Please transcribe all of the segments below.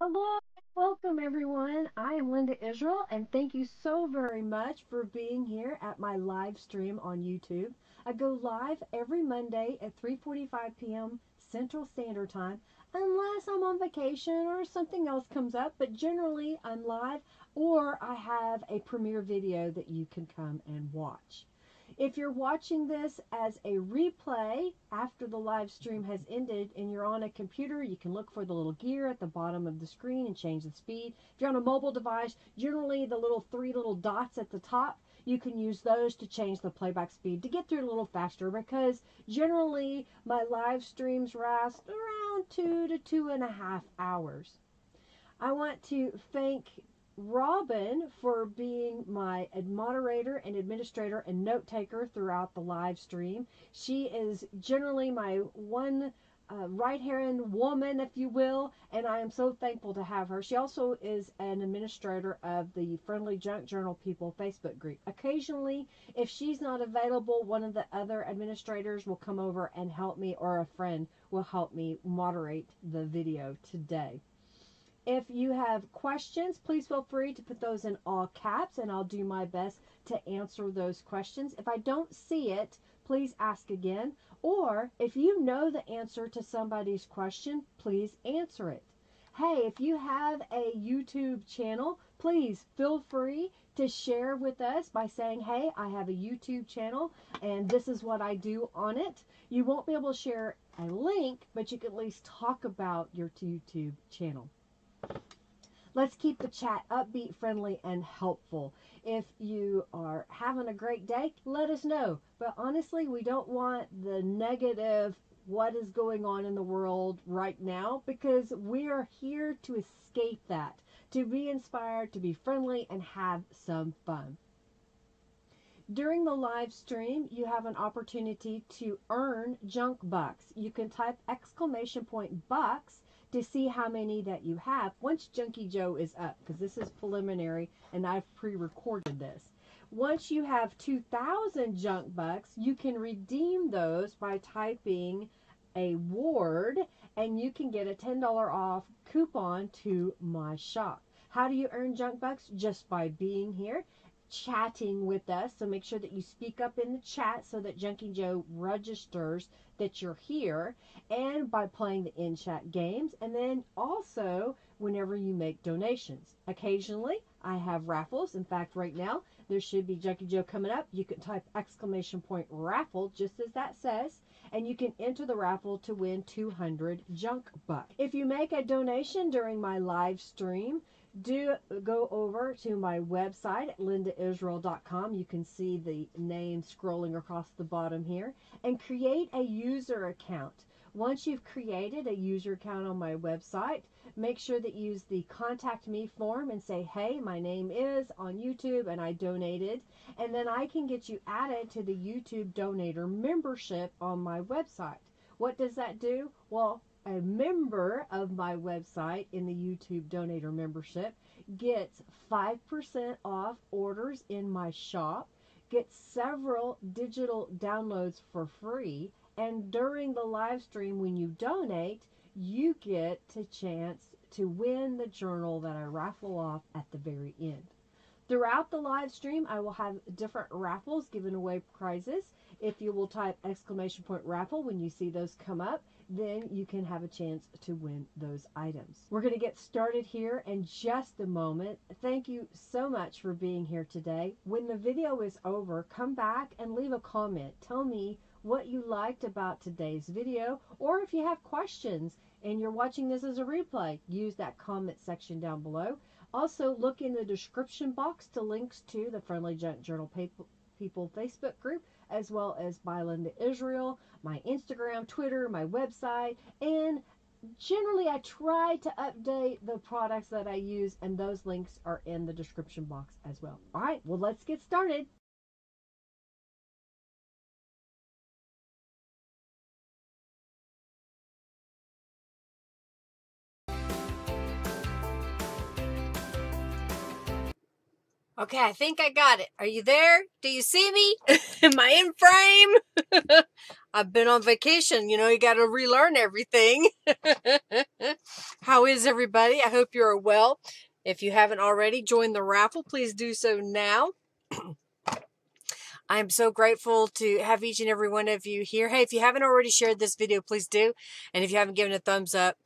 Hello, welcome everyone. I am Linda Israel, and thank you so very much for being here at my live stream on YouTube. I go live every Monday at 3:45 p.m. Central Standard Time, unless I'm on vacation or something else comes up, but generally I'm live or I have a premiere video that you can come and watch. If you're watching this as a replay after the live stream has ended and you're on a computer, you can look for the little gear at the bottom of the screen and change the speed. If you're on a mobile device, generally the little three little dots at the top, you can use those to change the playback speed to get through a little faster, because generally my live streams last around 2 to 2.5 hours. I want to thank Robin for being my moderator and administrator and note taker throughout the live stream. She is generally my one right hand woman, if you will, and I am so thankful to have her. She also is an administrator of the Friendly Junk Journal People Facebook group. Occasionally, if she's not available, one of the other administrators will come over and help me, or a friend will help me moderate the video today. If you have questions, please feel free to put those in all caps, and I'll do my best to answer those questions. If I don't see it, please ask again. Or if you know the answer to somebody's question, please answer it. Hey, if you have a YouTube channel, please feel free to share with us by saying, hey, I have a YouTube channel and this is what I do on it. You won't be able to share a link, but you can at least talk about your YouTube channel. Let's keep the chat upbeat, friendly, and helpful. If you are having a great day, let us know. But honestly, we don't want the negative what is going on in the world right now, because we are here to escape that, to be inspired, to be friendly, and have some fun. During the live stream, you have an opportunity to earn junk bucks. You can type !bucks to see how many that you have once Junkie Joe is up, because this is preliminary and I've pre-recorded this. Once you have 2,000 junk bucks, you can redeem those by typing a word, and you can get a $10 off coupon to my shop. How do you earn junk bucks? Just by being here, chatting with us. So make sure that you speak up in the chat so that Junkie Joe registers that you're here, and by playing the in-chat games, and then also whenever you make donations. Occasionally I have raffles. In fact, right now there should be Junkie Joe coming up. You can type !raffle just as that says, and you can enter the raffle to win 200 junk bucks. If you make a donation during my live stream, do go over to my website at lindaisrael.com. You can see the name scrolling across the bottom here, and create a user account. Once you've created a user account on my website, make sure that you use the contact me form and say, hey, my name is on YouTube and I donated, and then I can get you added to the YouTube donator membership on my website. What does that do? Well, a member of my website in the YouTube donator membership gets 5% off orders in my shop, gets several digital downloads for free, and during the live stream when you donate, you get a chance to win the journal that I raffle off at the very end. Throughout the live stream, I will have different raffles giving away prizes. If you will type !raffle when you see those come up, then you can have a chance to win those items. We're going to get started here in just a moment. Thank you so much for being here today. When the video is over, come back and leave a comment. Tell me what you liked about today's video, or if you have questions and you're watching this as a replay, use that comment section down below. Also, look in the description box to links to the Friendly Junk Journal People Facebook group, as well as by Linda Israel, my Instagram, Twitter, my website, and generally I try to update the products that I use, and those links are in the description box as well. All right, well, let's get started. Okay, I think I got it. Are you there? Do you see me? Am I in frame? I've been on vacation. You know, you got to relearn everything. How is everybody? I hope you are well. If you haven't already joined the raffle, please do so now. I'm so grateful to have each and every one of you here. Hey, if you haven't already shared this video, please do. And if you haven't given a thumbs up,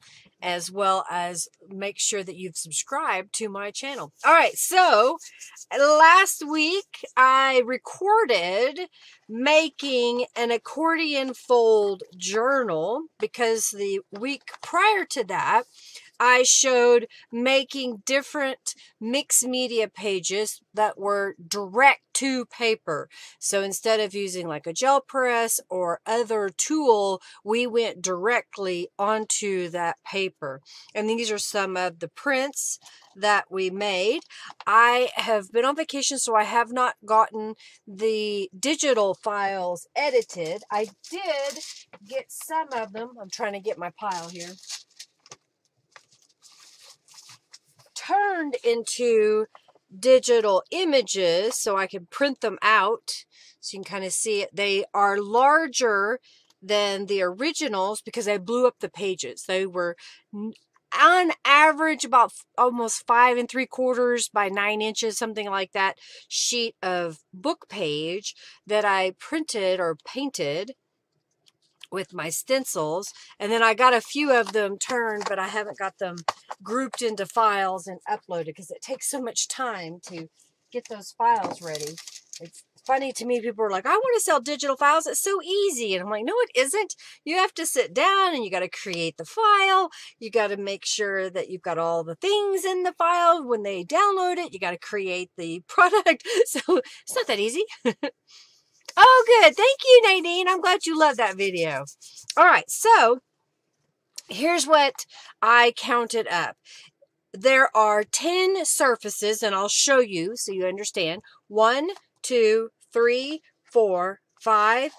as well as make sure that you've subscribed to my channel. All right, so last week I recorded making an accordion fold journal because the week prior to that, I showed making different mixed media pages that were direct to paper. So instead of using like a gel press or other tool, we went directly onto that paper. And these are some of the prints that we made. I have been on vacation, so I have not gotten the digital files edited. I did get some of them. I'm trying to get my pile here. Turned into digital images so I can print them out so you can kind of see it. They are larger than the originals because I blew up the pages. They were on average about almost 5 3/4 by 9 inches, something like that, sheet of book page that I printed or painted with my stencils. And then I got a few of them turned, but I haven't got them grouped into files and uploaded because it takes so much time to get those files ready. It's funny to me, people are like, I want to sell digital files, it's so easy. And I'm like, no, it isn't. You have to sit down and you got to create the file. You got to make sure that you've got all the things in the file. When they download it, you got to create the product. So it's not that easy. Oh, good. Thank you, Nadine. I'm glad you loved that video. All right. So here's what I counted up. There are 10 surfaces, and I'll show you so you understand. 1, 2, 3, 4, 5,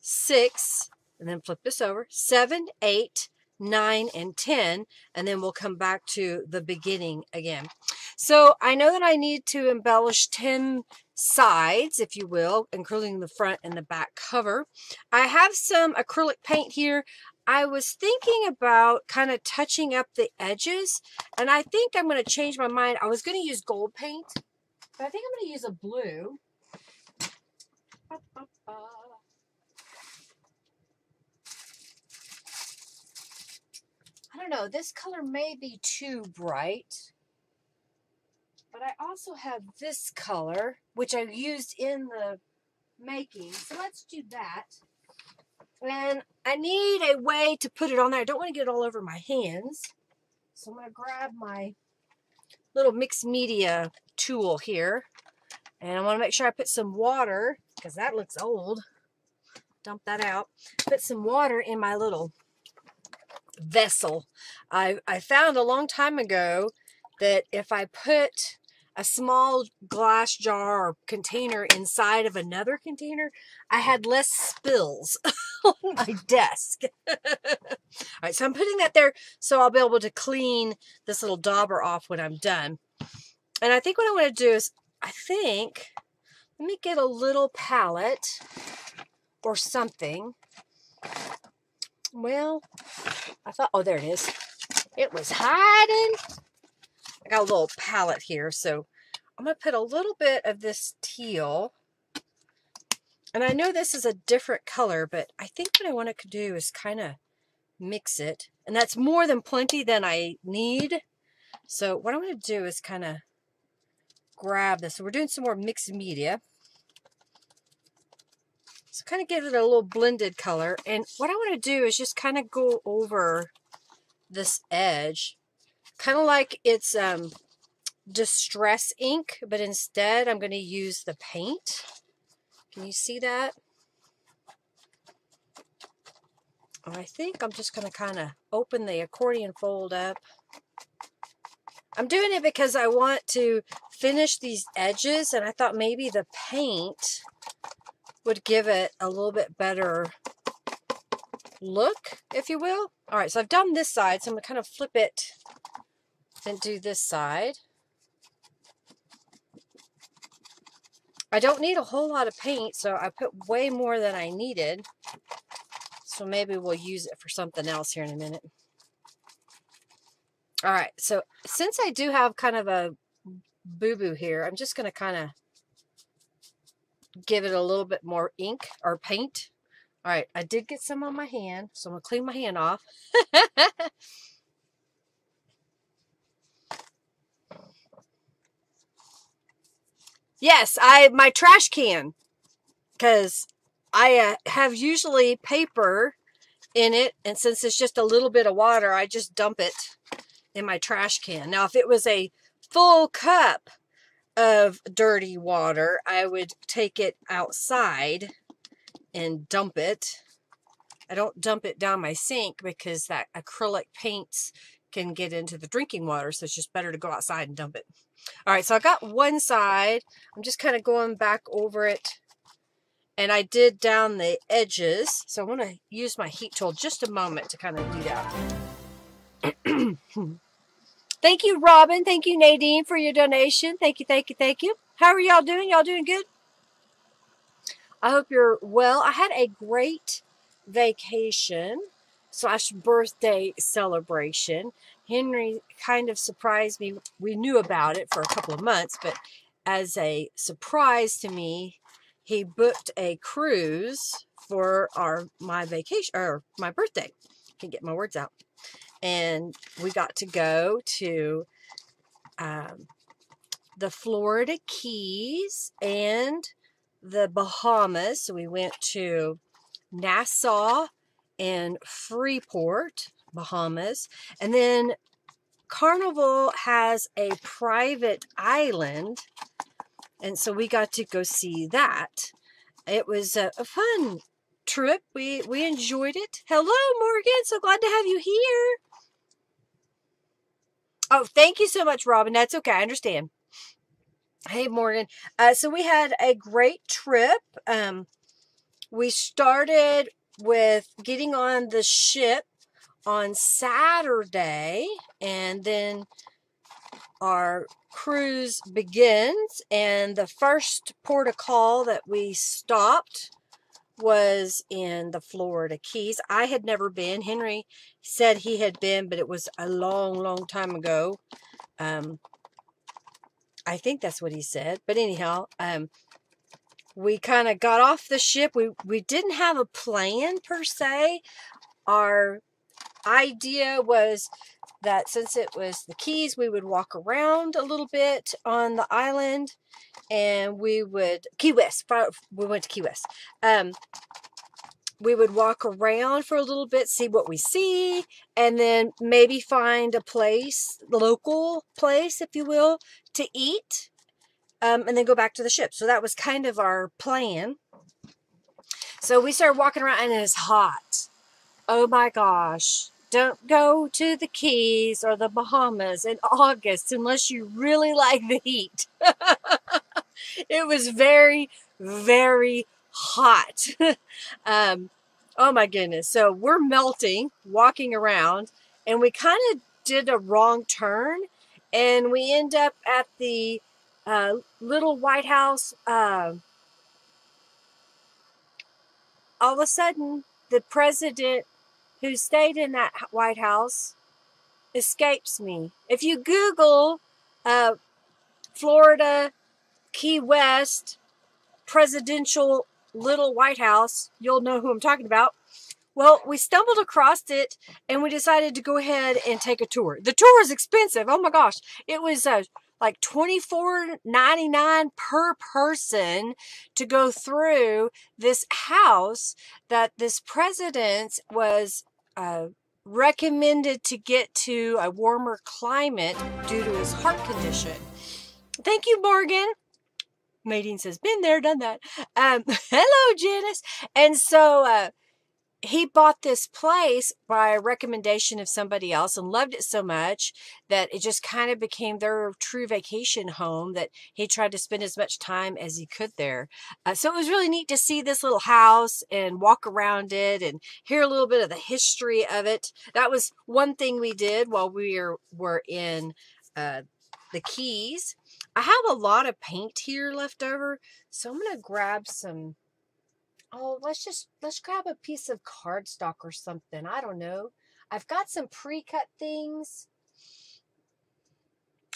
6, and then flip this over, 7, 8, 9, and 10, and then we'll come back to the beginning again. So I know that I need to embellish 10 sides, if you will, including the front and the back cover. I have some acrylic paint here. I was thinking about kind of touching up the edges, and I think I'm going to change my mind. I was going to use gold paint, but I think I'm going to use a blue. I don't know, this color may be too bright. But I also have this color, which I used in the making. So let's do that. And I need a way to put it on there. I don't want to get it all over my hands. So I'm going to grab my little mixed media tool here. And I want to make sure I put some water, because that looks old. Dump that out. Put some water in my little vessel. I found a long time ago that if I put a small glass jar or container inside of another container, I had less spills on my desk. All right, so I'm putting that there so I'll be able to clean this little dauber off when I'm done. And I think what I want to do is, let me get a little palette or something. Well, I thought, oh, there it is. It was hiding. I got a little palette here, so I'm going to put a little bit of this teal. And I know this is a different color, but I think what I want to do is kind of mix it. And that's more than plenty than I need. So what I'm going to do is kind of grab this. So we're doing some more mixed media. So kind of give it a little blended color. And what I want to do is just kind of go over this edge. Kind of like it's distress ink, but instead I'm going to use the paint. Can you see that? I think I'm just going to kind of open the accordion fold up. I'm doing it because I want to finish these edges, and I thought maybe the paint would give it a little bit better look, if you will. All right, so I've done this side, so I'm going to kind of flip it. Then do this side. I don't need a whole lot of paint, so I put way more than I needed. So maybe we'll use it for something else here in a minute. All right, so since I do have kind of a boo-boo here, I'm just going to kind of give it a little bit more ink or paint. All right, I did get some on my hand, so I'm going to clean my hand off. Yes, my trash can, because I have usually paper in it, and since it's just a little bit of water, I just dump it in my trash can. Now, if it was a full cup of dirty water, I would take it outside and dump it. I don't dump it down my sink because that acrylic paints can get into the drinking water, so it's just better to go outside and dump it. All right, so I got one side. I'm just kind of going back over it, and I did down the edges. So I want to use my heat tool just a moment to kind of do that. Thank you, Robin. Thank you, Nadine, for your donation. Thank you, thank you, thank you. How are y'all doing? Y'all doing good? I hope you're well. I had a great vacation/birthday celebration. Henry kind of surprised me. We knew about it for a couple of months, but as a surprise to me, he booked a cruise for my vacation or my birthday. I can't get my words out. And we got to go to the Florida Keys and the Bahamas. So we went to Nassau and Freeport, Bahamas, and then Carnival has a private island, and so we got to go see that. It was a fun trip. We enjoyed it. Hello, Morgan, so glad to have you here. Oh, thank you so much, Robin. That's okay, I understand. Hey, Morgan. So we had a great trip. We started with getting on the ship on Saturday, and then our cruise begins, and the first port of call that we stopped was in the Florida Keys. I had never been. Henry said he had been, but it was a long, long time ago. I think that's what he said, but anyhow, we kind of got off the ship. We didn't have a plan per se. Our idea was that since it was the Keys, we would walk around a little bit on the island, and we would we went to Key West. We would walk around for a little bit, see what we see, and then maybe find a place, local place, if you will, to eat, and then go back to the ship. So that was kind of our plan. So we started walking around, and it was hot. Oh my gosh, don't go to the Keys or the Bahamas in August unless you really like the heat. It was very, very hot. Oh my goodness. So we're melting, walking around, and we kind of did a wrong turn, and we end up at the little White House. All of a sudden, the president who stayed in that White House escapes me. If you Google Florida, Key West, presidential little White House, you'll know who I'm talking about. Well, we stumbled across it, and we decided to go ahead and take a tour. The tour is expensive. Oh my gosh. It was like $24.99 per person to go through this house that this president was recommended to get to a warmer climate due to his heart condition. Thank you, Morgan. Nadine says, been there, done that. Hello, Janice. And so he bought this place by a recommendation of somebody else and loved it so much that it just kind of became their true vacation home, that he tried to spend as much time as he could there. So it was really neat to see this little house and walk around it and hear a little bit of the history of it. That was one thing we did while we were in the Keys. I have a lot of paint here left over, so I'm going to grab some, oh, let's grab a piece of cardstock or something. I don't know. I've got some pre-cut things.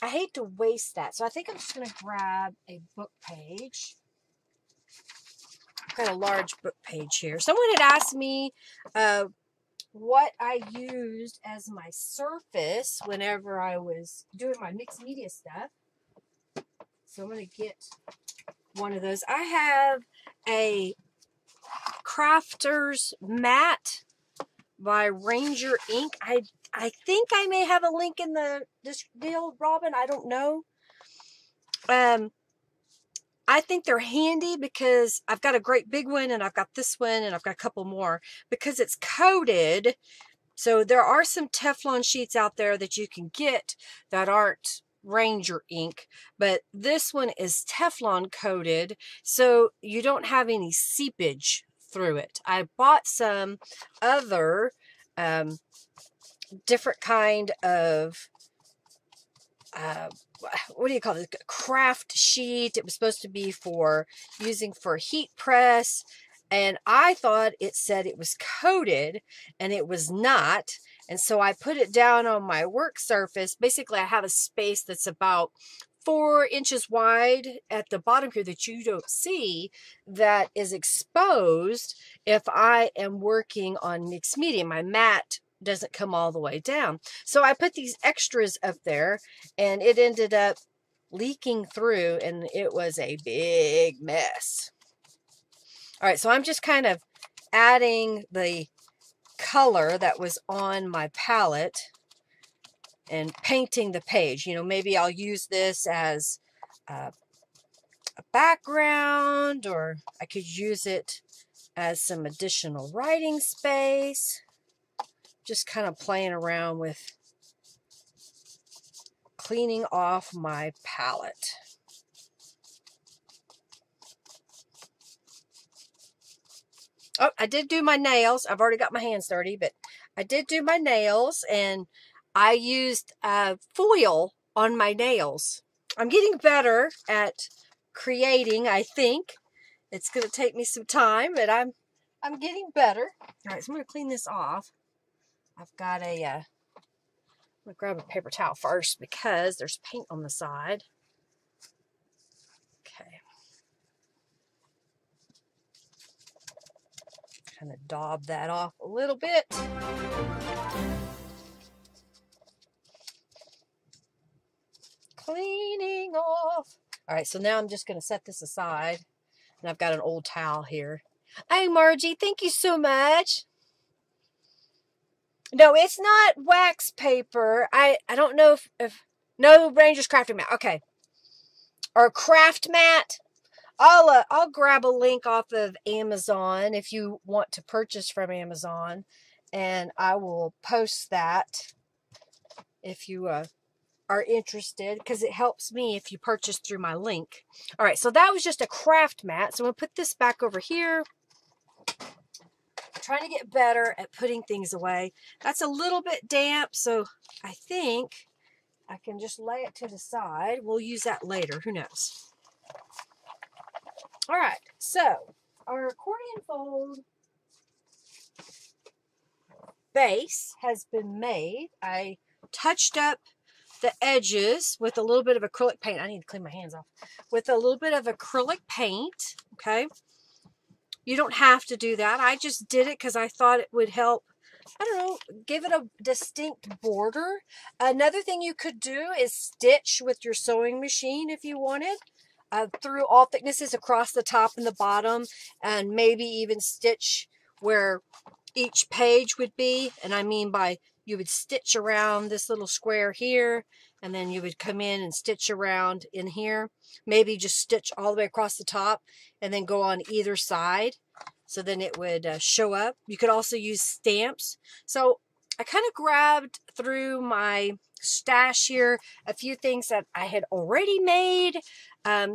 I hate to waste that, so I think I'm just going to grab a book page. I've got a large book page here. Someone had asked me what I used as my surface whenever I was doing my mixed media stuff. So I'm going to get one of those. I have a Crafter's Mat by Ranger Ink. I think I may have a link in the this deal, Robin. I don't know. I think they're handy because I've got a great big one, and I've got this one, and I've got a couple more because it's coated. So there are some Teflon sheets out there that you can get that aren't Ranger Ink, but this one is Teflon coated, so you don't have any seepage through it. I bought some other different kind of what do you call this, craft sheet. It was supposed to be for using for heat press, and I thought it said it was coated, and it was not. And so I put it down on my work surface. Basically, I have a space that's about 4 inches wide at the bottom here that you don't see, that is exposed if I am working on mixed media. My mat doesn't come all the way down. So I put these extras up there, and it ended up leaking through, and it was a big mess. All right, so I'm just kind of adding the color that was on my palette and painting the page. You know, maybe I'll use this as a background, or I could use it as some additional writing space. Just kind of playing around with cleaning off my palette. Oh, I did do my nails. I've already got my hands dirty, but I did do my nails, and I used foil on my nails. I'm getting better at creating, I think. It's going to take me some time, but I'm getting better. All right, so I'm going to clean this off. I've got a, I'm going to grab a paper towel first because there's paint on the side. Kind of daub that off a little bit. Cleaning off. All right, so now I'm just going to set this aside. And I've got an old towel here. Hey, Margie, thank you so much. No, it's not wax paper. I don't know if no, Ranger's Crafting Mat. Okay. Or Craft Mat. I'll grab a link off of Amazon if you want to purchase from Amazon, and I will post that if you are interested, because it helps me if you purchase through my link. All right, so that was just a craft mat. So I'm going to put this back over here. I'm trying to get better at putting things away. That's a little bit damp, so I think I can just lay it to the side. We'll use that later. Who knows? All right, so our accordion fold base has been made. I touched up the edges with a little bit of acrylic paint. I need to clean my hands off. With a little bit of acrylic paint, okay? You don't have to do that. I just did it because I thought it would help, I don't know, give it a distinct border. Another thing you could do is stitch with your sewing machine if you wanted. Through all thicknesses across the top and the bottom, and maybe even stitch where each page would be. And I mean by you would stitch around this little square here, and then you would come in and stitch around in here. Maybe just stitch all the way across the top and then go on either side, so then it would show up. You could also use stamps. So I kind of grabbed through my stash here a few things that I had already made,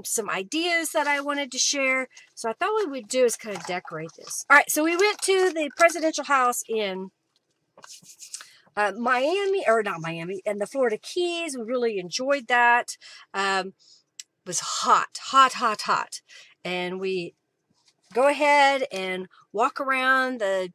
some ideas that I wanted to share. So I thought what we would do is kind of decorate this. All right, so we went to the presidential house in Miami, or not Miami, and the Florida Keys. We really enjoyed that. was hot. And we go ahead and walk around the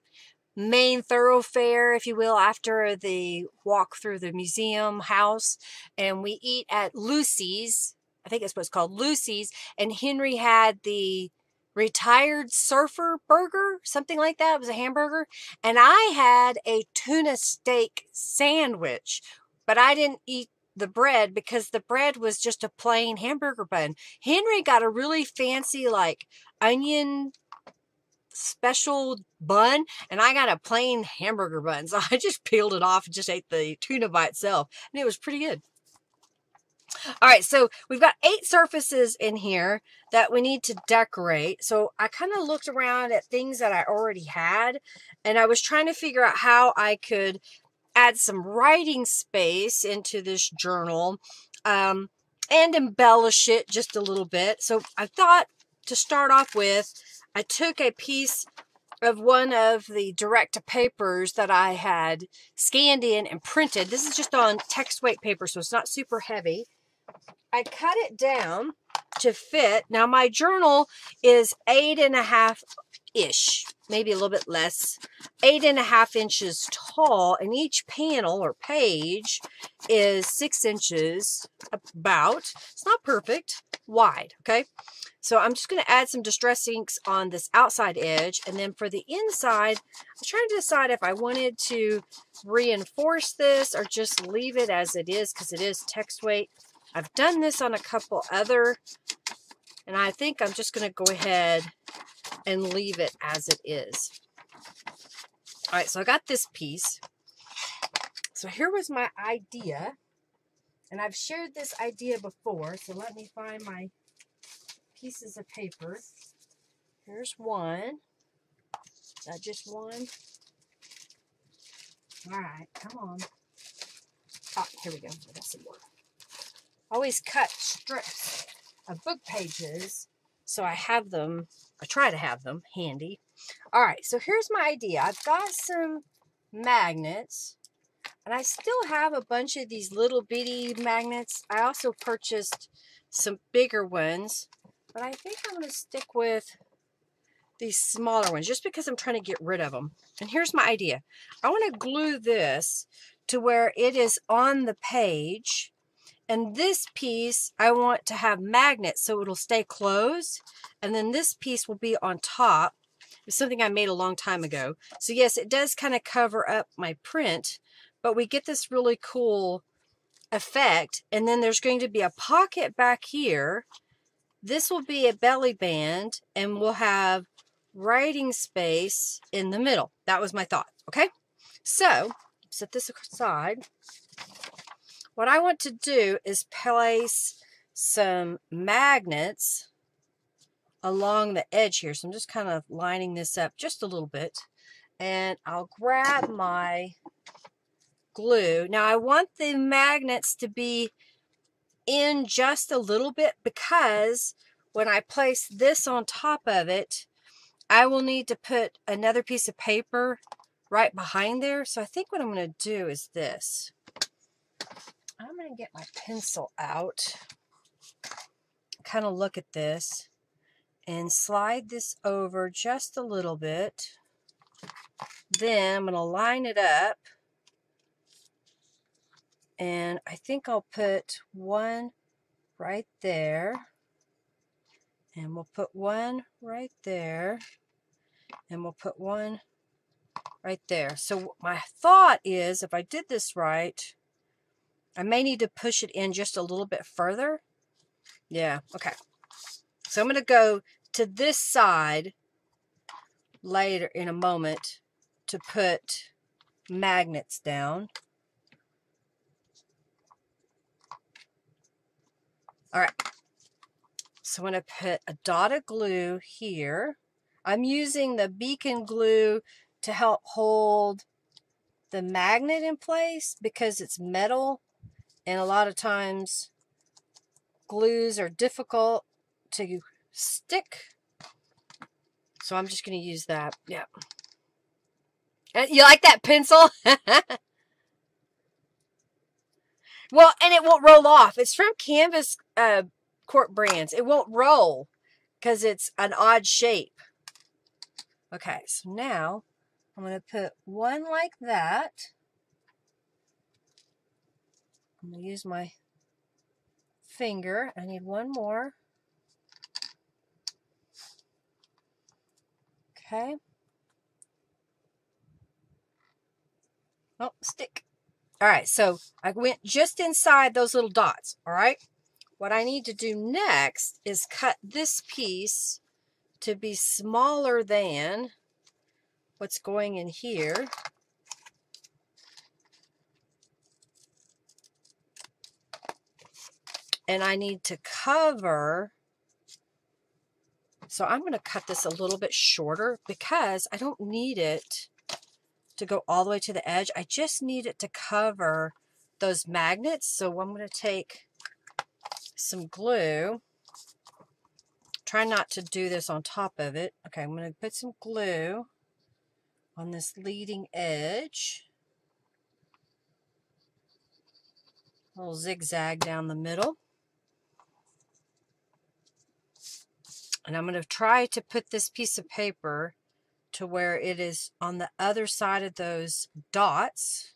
main thoroughfare, if you will, after the walk through the museum house. And we eat at Lucy's. I think it's what's called Lucy's. And Henry had the retired surfer burger, something like that. It was a hamburger. And I had a tuna steak sandwich, but I didn't eat the bread because the bread was just a plain hamburger bun. Henry got a really fancy, like, onion special bun, and I got a plain hamburger bun. So I just peeled it off and just ate the tuna by itself, and it was pretty good. All right, so we've got 8 surfaces in here that we need to decorate. So I kind of looked around at things that I already had, and I was trying to figure out how I could add some writing space into this journal and embellish it just a little bit. So I thought to start off with, I took a piece of one of the direct-to-papers that I had scanned in and printed. This is just on text weight paper, so it's not super heavy. I cut it down to fit. Now, my journal is 8.5-ish, maybe a little bit less, 8.5 inches tall, and each panel or page is 6 inches about. It's not perfect, wide, okay? So I'm just going to add some Distress inks on this outside edge, and then for the inside, I'm trying to decide if I wanted to reinforce this or just leave it as it is because it is text weight. I've done this on a couple other, and I think I'm just going to go ahead and leave it as it is. All right, so I got this piece. So here was my idea, and I've shared this idea before, so let me find my pieces of paper. Here's one. Is that just one? All right, come on. Oh, here we go. I got some more. Always cut strips of book pages so I have them, I try to have them handy. All right, so here's my idea. I've got some magnets, and I still have a bunch of these little bitty magnets. I also purchased some bigger ones, but I think I'm going to stick with these smaller ones just because I'm trying to get rid of them. And here's my idea. I want to glue this to where it is on the page. And this piece, I want to have magnets so it'll stay closed. And then this piece will be on top. It's something I made a long time ago. So yes, it does kind of cover up my print, but we get this really cool effect. And then there's going to be a pocket back here. This will be a belly band, and we'll have writing space in the middle. That was my thought, okay? So, set this aside. What I want to do is place some magnets along the edge here. So I'm just kind of lining this up just a little bit. And I'll grab my glue. Now I want the magnets to be in just a little bit because when I place this on top of it, I will need to put another piece of paper right behind there. So I think what I'm going to do is this. I'm going to get my pencil out, kind of look at this, and slide this over just a little bit. Then I'm going to line it up, and I think I'll put one right there, and we'll put one right there, and we'll put one right there. So my thought is, if I did this right, I may need to push it in just a little bit further. Yeah, okay. So I'm going to go to this side later in a moment to put magnets down. All right. So I'm going to put a dot of glue here. I'm using the Beacon glue to help hold the magnet in place because it's metal. And a lot of times, glues are difficult to stick. So I'm just going to use that. Yeah. You like that pencil? Well, and it won't roll off. It's from Canvas Court Brands. It won't roll because it's an odd shape. Okay, so now I'm going to put one like that. I'm going to use my finger. I need one more. Okay. Oh, stick. All right, so I went just inside those little dots, all right? What I need to do next is cut this piece to be smaller than what's going in here. And I need to cover, so I'm going to cut this a little bit shorter because I don't need it to go all the way to the edge. I just need it to cover those magnets. So I'm going to take some glue. Try not to do this on top of it. Okay, I'm going to put some glue on this leading edge. A little zigzag down the middle. And I'm going to try to put this piece of paper to where it is on the other side of those dots,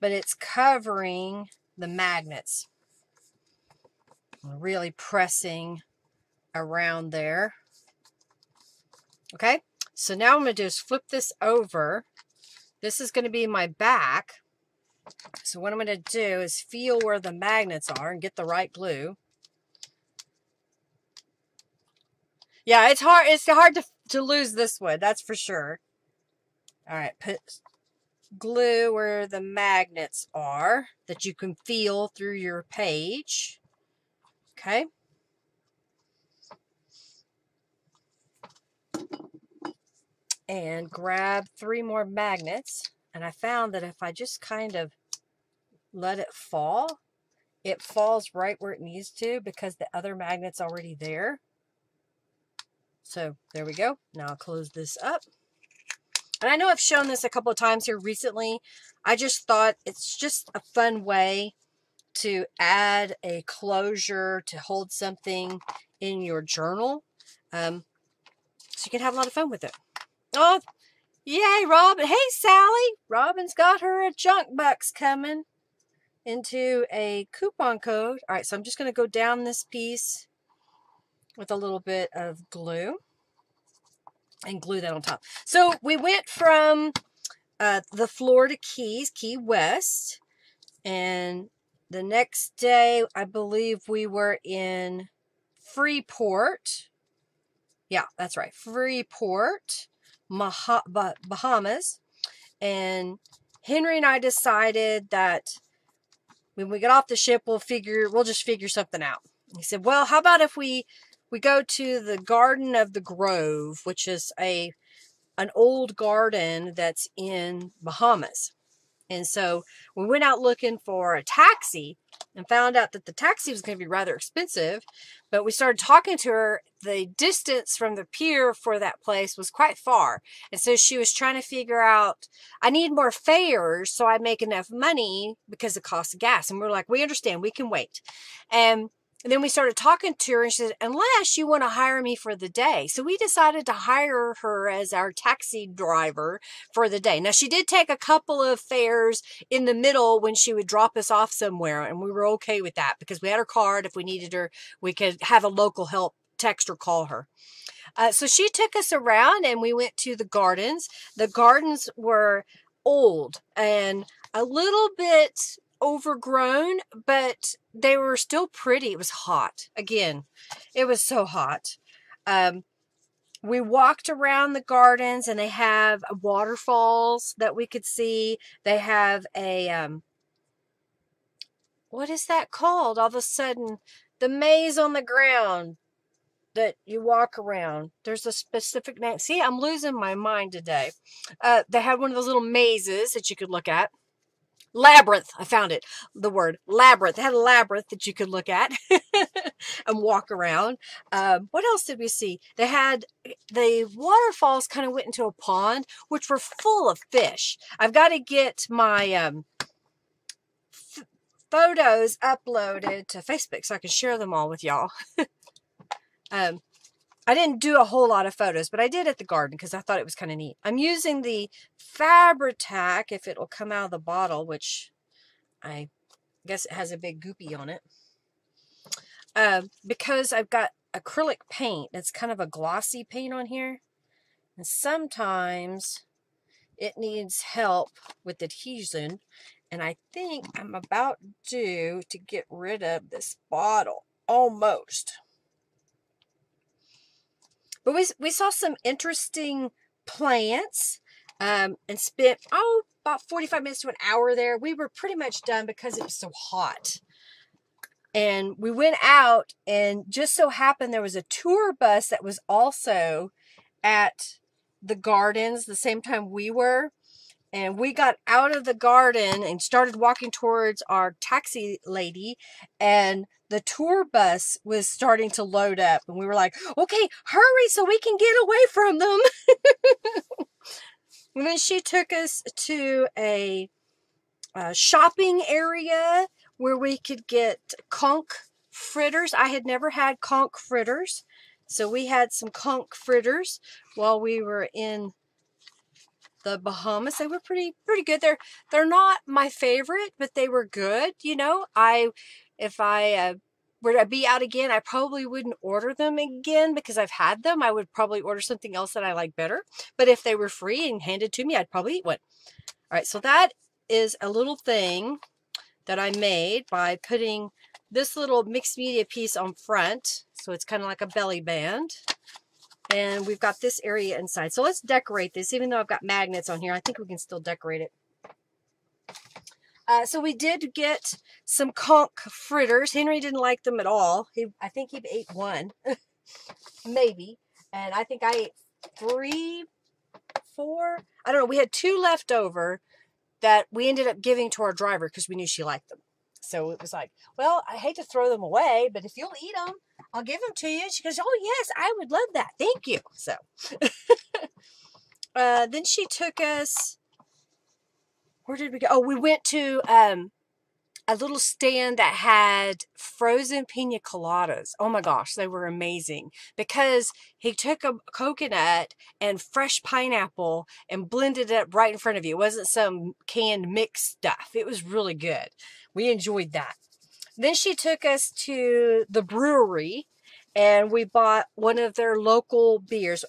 but it's covering the magnets. I'm really pressing around there. Okay, so now what I'm going to do is flip this over. This is going to be my back. So what I'm going to do is feel where the magnets are and get the right glue. Yeah, it's hard. It's hard to lose this one. That's for sure. All right, put glue where the magnets are that you can feel through your page. Okay. And grab three more magnets. And I found that if I just kind of let it falls right where it needs to because the other magnet's already there. So there we go. Now I'll close this up. And I know I've shown this a couple of times here recently. I just thought it's just a fun way to add a closure to hold something in your journal. So you can have a lot of fun with it. Oh, yay, Rob. Hey, Sally. Robin's got her a junk bucks coming into a coupon code. All right, so I'm just going to go down this piece with a little bit of glue and glue that on top. So we went from the Florida Keys, Key West, and the next day I believe we were in Freeport. Yeah, that's right, Freeport, Bahamas. And Henry and I decided that when we get off the ship, we'll just figure something out. He said, well, how about if we go to the Garden of the Grove, which is an old garden that's in Bahamas. And so we went out looking for a taxi and found out that the taxi was going to be rather expensive. But we started talking to her. The distance from the pier for that place was quite far. And so she was trying to figure out, I need more fares so I make enough money because it costs gas. And we're like, we understand. We can wait. And then we started talking to her and she said, unless you want to hire me for the day. So we decided to hire her as our taxi driver for the day. Now, she did take a couple of fares in the middle when she would drop us off somewhere. And we were okay with that because we had her card. If we needed her, we could have a local help text or call her. So she took us around and we went to the gardens. The gardens were old and a little bit overgrown, but they were still pretty. It was hot. Again, it was so hot. We walked around the gardens and they have waterfalls that we could see. They have a, what is that called? All of a sudden, the maze on the ground that you walk around. There's a specific name. See, I'm losing my mind today. They had one of those little mazes that you could look at. Labyrinth. I found it. The word labyrinth. It had a labyrinth that you could look at and walk around. What else did we see? They had the waterfalls kind of went into a pond, which were full of fish. I've got to get my photos uploaded to Facebook so I can share them all with y'all. I didn't do a whole lot of photos, but I did at the garden because I thought it was kind of neat. I'm using the Fabri-Tac, if it'll come out of the bottle, which I guess it has a big goopy on it. Because I've got acrylic paint. It's kind of a glossy paint on here. And sometimes it needs help with adhesion. And I think I'm about due to get rid of this bottle. Almost. But we saw some interesting plants and spent, about 45 minutes to an hour there. We were pretty much done because it was so hot. And we went out, and just so happened there was a tour bus that was also at the gardens the same time we were. And we got out of the garden and started walking towards our taxi lady, and the tour bus was starting to load up, and we were like, okay, hurry so we can get away from them. And then she took us to a shopping area where we could get conch fritters. I had never had conch fritters, so we had some conch fritters while we were in the Bahamas. They were pretty good. They're not my favorite, but they were good. You know, if I were to be out again, I probably wouldn't order them again because I've had them. I would probably order something else that I like better. But if they were free and handed to me, I'd probably eat one. All right, so that is a little thing that I made by putting this little mixed media piece on front. So it's kind of like a belly band. And we've got this area inside. So let's decorate this. Even though I've got magnets on here, I think we can still decorate it. So we did get some conch fritters. Henry didn't like them at all. I think he ate one, maybe. And I think I ate four. I don't know. We had two left over that we ended up giving to our driver because we knew she liked them. So it was like, well, I hate to throw them away, but if you'll eat them, I'll give them to you. And she goes, oh, yes, I would love that. Thank you. So then she took us. Where did we go? Oh, we went to a little stand that had frozen pina coladas. Oh, my gosh, they were amazing. Because he took a coconut and fresh pineapple and blended it up right in front of you. It wasn't some canned mixed stuff. It was really good. We enjoyed that. Then she took us to the brewery, and we bought one of their local beers.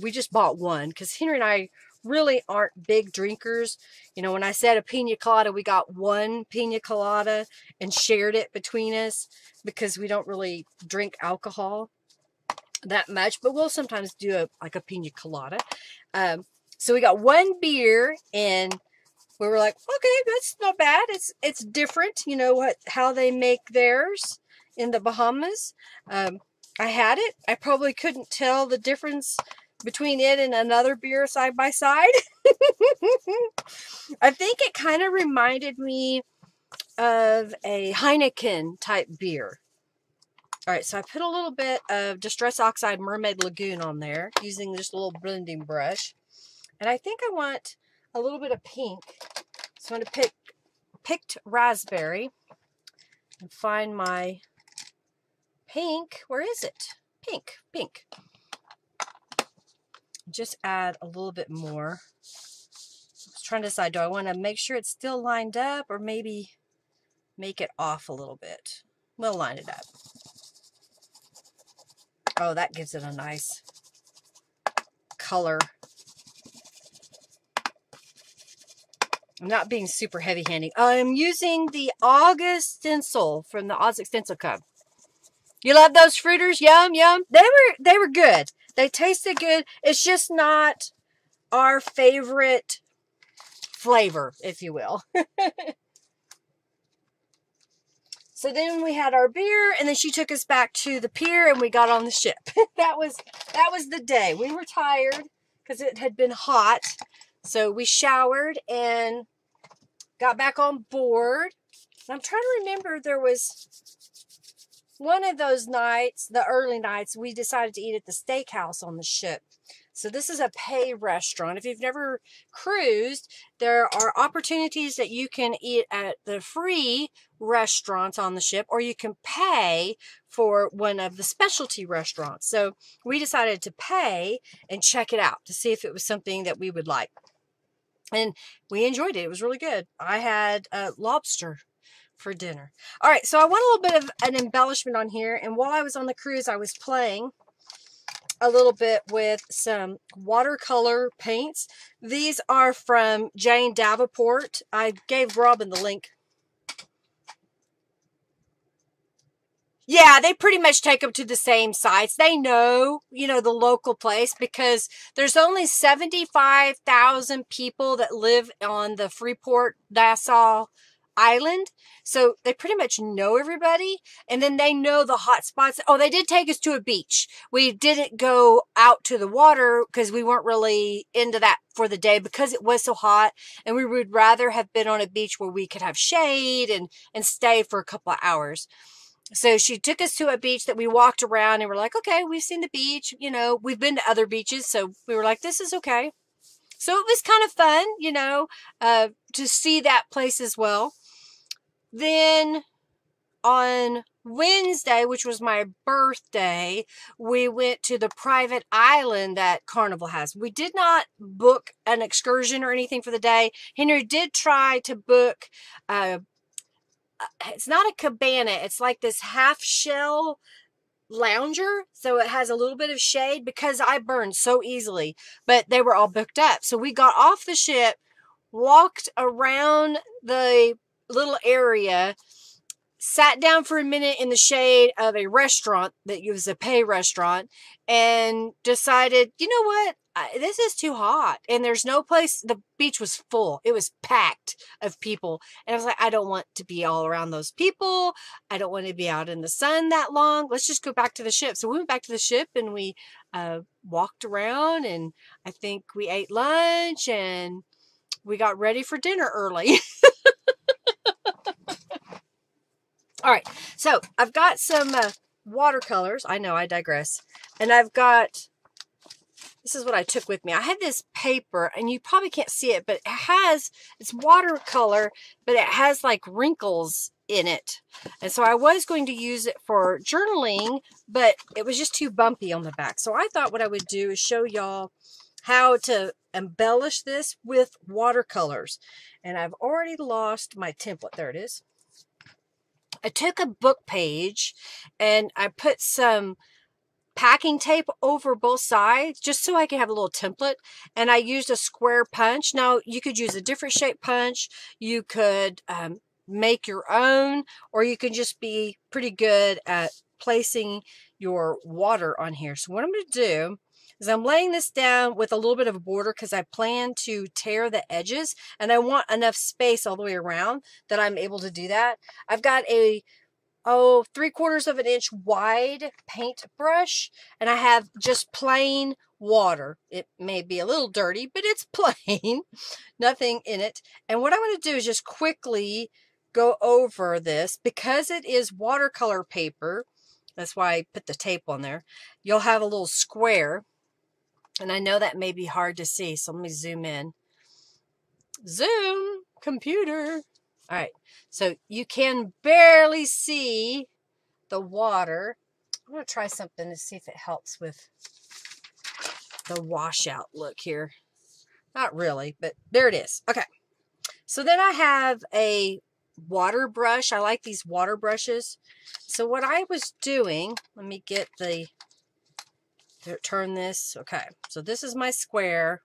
We just bought one because Henry and I really aren't big drinkers. You know, when I said a pina colada, we got one pina colada and shared it between us because we don't really drink alcohol that much, but we'll sometimes do like a pina colada. So we got one beer, and we were like, okay, that's not bad. It's different, you know, how they make theirs in the Bahamas. I had it. I probably couldn't tell the difference between it and another beer side by side. I think it kind of reminded me of a Heineken type beer. All right, so I put a little bit of Distress Oxide Mermaid Lagoon on there using this little blending brush. And I think I want a little bit of pink. So I'm going to picked raspberry and find my pink. Where is it? Pink. Just add a little bit more. I was trying to decide, do I want to make sure it's still lined up or maybe make it off a little bit? We'll line it up. Oh, that gives it a nice color. I'm not being super heavy-handed. I'm using the August stencil from the Artistic Stencil Club. You love those fritters? Yum, yum. They were good. They tasted good. It's just not our favorite flavor, if you will. So then we had our beer, and then she took us back to the pier, and we got on the ship. That was the day. We were tired because it had been hot. So we showered and got back on board. And I'm trying to remember, there was one of those nights, the early nights, we decided to eat at the steakhouse on the ship. So this is a pay restaurant. If you've never cruised, there are opportunities that you can eat at the free restaurants on the ship, or you can pay for one of the specialty restaurants. So we decided to pay and check it out to see if it was something that we would like. And we enjoyed it. It was really good. I had lobster for dinner. All right, so I want a little bit of an embellishment on here. And while I was on the cruise, I was playing a little bit with some watercolor paints. These are from Jane Davenport. I gave Robin the link. Yeah, they pretty much take them to the same sites. They know, you know, the local place, because there's only 75,000 people that live on the Freeport Nassau Island. So they pretty much know everybody, and then they know the hot spots. Oh, they did take us to a beach. We didn't go out to the water because we weren't really into that for the day because it was so hot, and we would rather have been on a beach where we could have shade and stay for a couple of hours. So she took us to a beach that we walked around, and we're like, okay, we've seen the beach, you know, we've been to other beaches, so we were like, this is okay. So it was kind of fun, you know, to see that place as well. Then on Wednesday, which was my birthday, we went to the private island that Carnival has. We did not book an excursion or anything for the day. Henry did try to book, it's not a cabana. It's like this half shell lounger. So it has a little bit of shade because I burned so easily, but they were all booked up. So we got off the ship, walked around the little area, sat down for a minute in the shade of a restaurant that was a pay restaurant, and decided, you know what, this is too hot, and there's no place. The beach was full. It was packed of people, and I was like, I don't want to be all around those people. I don't want to be out in the sun that long. Let's just go back to the ship. So we went back to the ship, and we walked around, and I think we ate lunch, and we got ready for dinner early. All right, so I've got some watercolors. I know, I digress. And I've got, this is what I took with me. I had this paper, and you probably can't see it, but it has, it's watercolor, but it has like wrinkles in it. And so I was going to use it for journaling, but it was just too bumpy on the back. So I thought what I would do is show y'all how to embellish this with watercolors. And I've already lost my template. There it is. I took a book page and I put some packing tape over both sides just so I could have a little template. And I used a square punch. Now you could use a different shape punch. You could make your own, or you can just be pretty good at placing your water on here. So what I'm going to do is I'm laying this down with a little bit of a border because I plan to tear the edges, and I want enough space all the way around that I'm able to do that. I've got a 3/4 of an inch wide paintbrush, and I have just plain water. It may be a little dirty, but it's plain, nothing in it. And what I want to do is just quickly go over this because it is watercolor paper. That's why I put the tape on there. You'll have a little square. And I know that may be hard to see, so let me zoom in. Zoom, computer. All right, so you can barely see the water. I'm going to try something to see if it helps with the washout look here. Not really, but there it is. Okay, so then I have a water brush. I like these water brushes. So what I was doing, let me get the... turn this. Okay, so this is my square,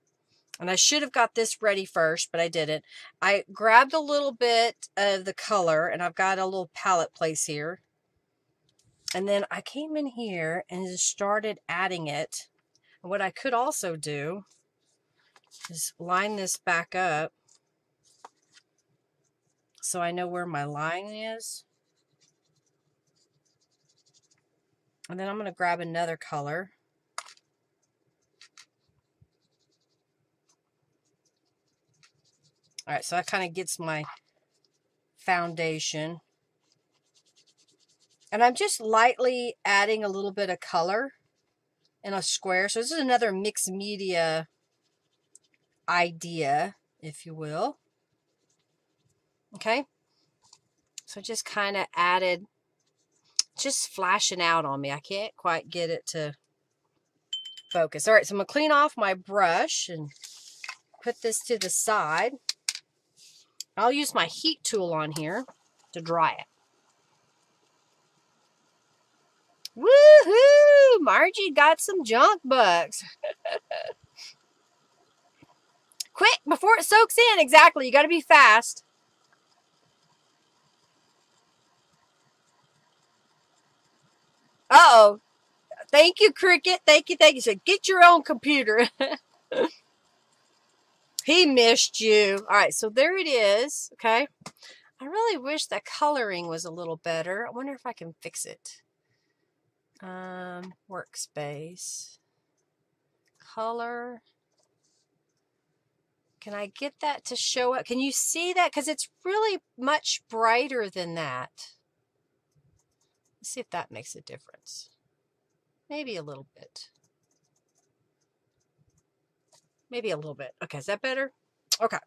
and I should have got this ready first, but I didn't. I grabbed a little bit of the color, and I've got a little palette place here, and then I came in here and just started adding it. And what I could also do is line this back up so I know where my line is, and then I'm going to grab another color. All right, so that kind of gets my foundation. And I'm just lightly adding a little bit of color and a square. So this is another mixed media idea, if you will. Okay. So just kind of added, just flashing out on me. I can't quite get it to focus. All right, so I'm going to clean off my brush and put this to the side. I'll use my heat tool on here to dry it. Woohoo! Margie got some junk bugs. Quick, before it soaks in. Exactly. You got to be fast. Uh-oh. Thank you, Cricket. Thank you, thank you. So get your own computer. He missed you. All right, so there it is. Okay. I really wish the coloring was a little better. I wonder if I can fix it. Workspace. Color. Can I get that to show up? Can you see that? Because it's really much brighter than that. Let's see if that makes a difference. Maybe a little bit. Maybe a little bit. Okay, is that better? Okay.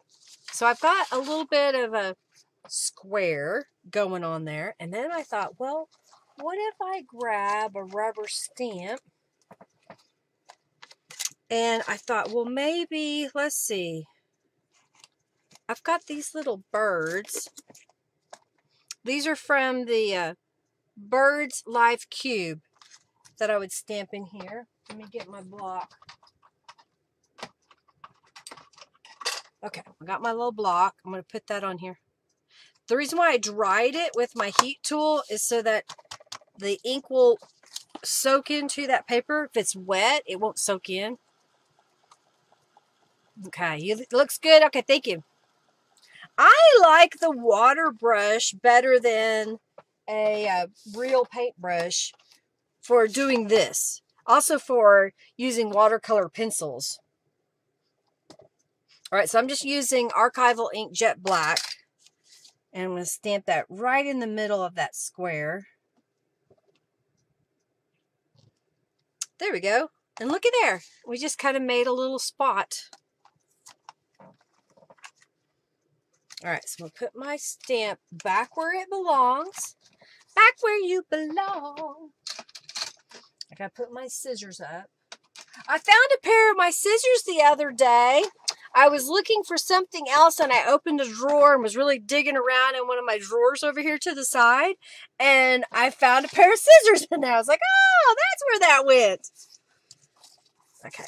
So I've got a little bit of a square going on there. And then I thought, well, what if I grab a rubber stamp? And I thought, well, maybe, let's see. I've got these little birds. These are from the Birds Life Cube that I would stamp in here. Let me get my block. Okay, I got my little block. I'm going to put that on here. The reason why I dried it with my heat tool is so that the ink will soak into that paper. If it's wet, it won't soak in. Okay, it looks good. Okay, thank you. I like the water brush better than a real paintbrush for doing this. Also for using watercolor pencils. All right, so I'm just using Archival Ink Jet Black, and I'm going to stamp that right in the middle of that square. There we go. And looky there. We just kind of made a little spot. All right, so we'll put my stamp back where it belongs. Back where you belong. I got to put my scissors up. I found a pair of my scissors the other day. I was looking for something else, and I opened a drawer and was really digging around in one of my drawers over here to the side, and I found a pair of scissors in there. I was like, oh, that's where that went. Okay.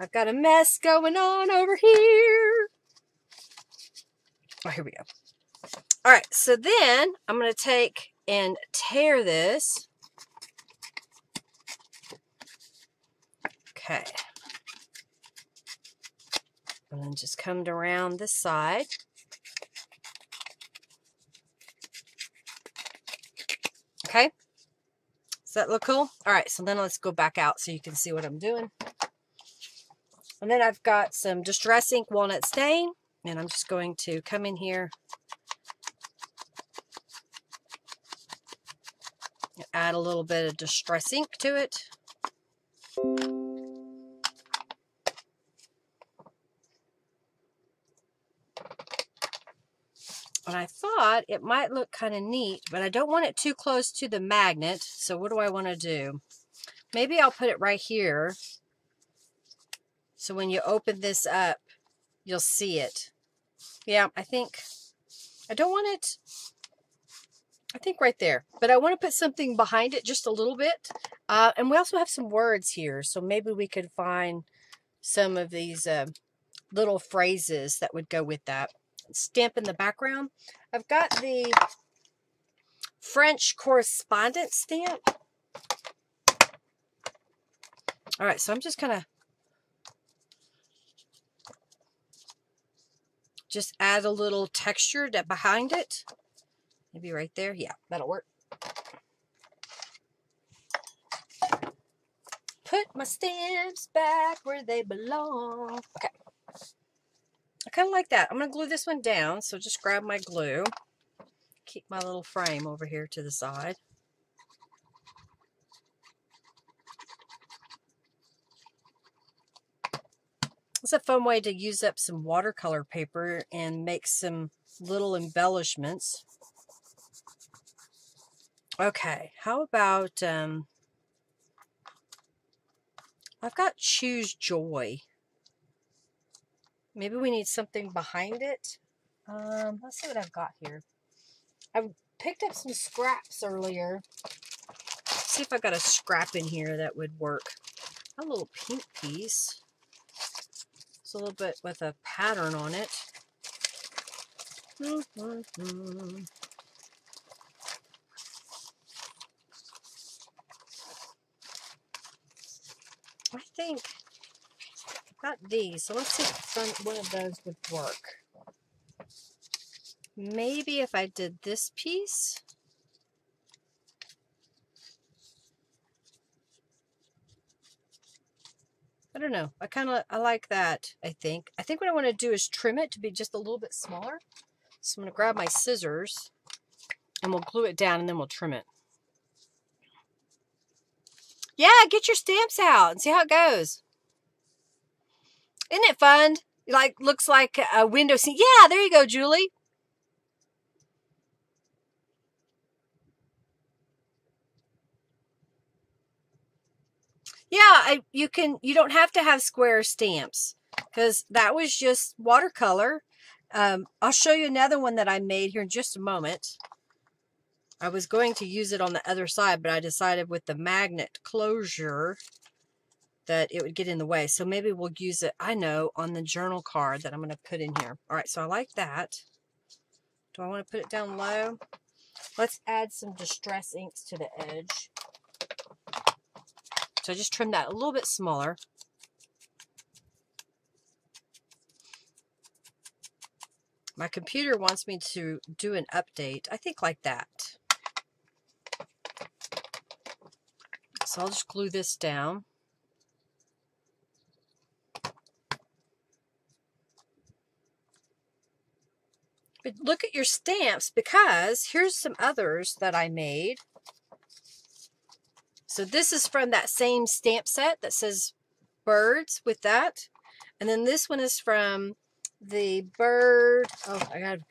I've got a mess going on over here. Oh, here we go. All right, so then I'm going to take and tear this. Okay. And then just come around this side. Okay. Does that look cool? All right. So then let's go back out so you can see what I'm doing. And then I've got some Distress Ink Walnut Stain. And I'm just going to come in here and add a little bit of Distress Ink to it. And I thought it might look kind of neat, but I don't want it too close to the magnet. So what do I want to do? Maybe I'll put it right here. So when you open this up, you'll see it. Yeah, I think I don't want it. I think right there, but I want to put something behind it just a little bit. And we also have some words here. So maybe we could find some of these little phrases that would go with that. Stamp in the background. I've got the French correspondence stamp. All right, so I'm just gonna just add a little texture that behind it. Maybe right there. Yeah, that'll work. Put my stamps back where they belong. Okay. I kind of like that. I'm going to glue this one down, so just grab my glue. Keep my little frame over here to the side. It's a fun way to use up some watercolor paper and make some little embellishments. Okay, how about, I've got Choose Joy. Maybe we need something behind it. Let's see what I've got here. I picked up some scraps earlier. Let's see if I've got a scrap in here that would work. A little pink piece. It's a little bit with a pattern on it. I think I've got these, so let's see if one of those would work. Maybe if I did this piece. I don't know. I like that, I think. I think what I want to do is trim it to be just a little bit smaller. So I'm going to grab my scissors and we'll glue it down and then we'll trim it. Yeah, get your stamps out and see how it goes. Isn't it fun? Like, looks like a window scene. Yeah, there you go, Julie. Yeah, you don't have to have square stamps because that was just watercolor. I'll show you another one that I made here in just a moment. I was going to use it on the other side, but I decided with the magnet closure that it would get in the way. So maybe we'll use it, I know, on the journal card that I'm going to put in here. All right, so I like that. Do I want to put it down low? Let's add some distress inks to the edge. So I just trimmed that a little bit smaller. My computer wants me to do an update, I think, like that. So I'll just glue this down. But look at your stamps, because here's some others that I made. So this is from that same stamp set that says birds with that. And then this one is from the bird. Oh,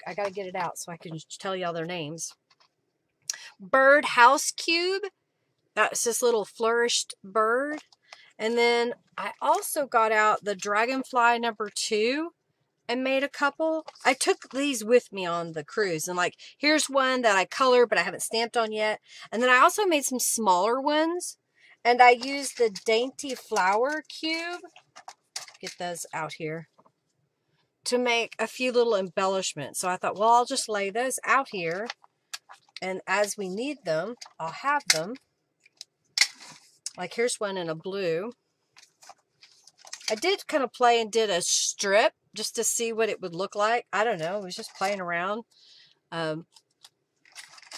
I gotta get it out so I can tell y'all their names. Bird House Cube. That's this little flourished bird. And then I also got out the dragonfly #2 and made a couple. I took these with me on the cruise, and like, here's one that I colored but I haven't stamped on yet. And then I also made some smaller ones, and I used the Dainty Flower Cube. Get those out here to make a few little embellishments. So I thought, well, I'll just lay those out here, and as we need them, I'll have them. Like, here's one in a blue. I did kind of play and did a strip just to see what it would look like. I don't know. I was just playing around.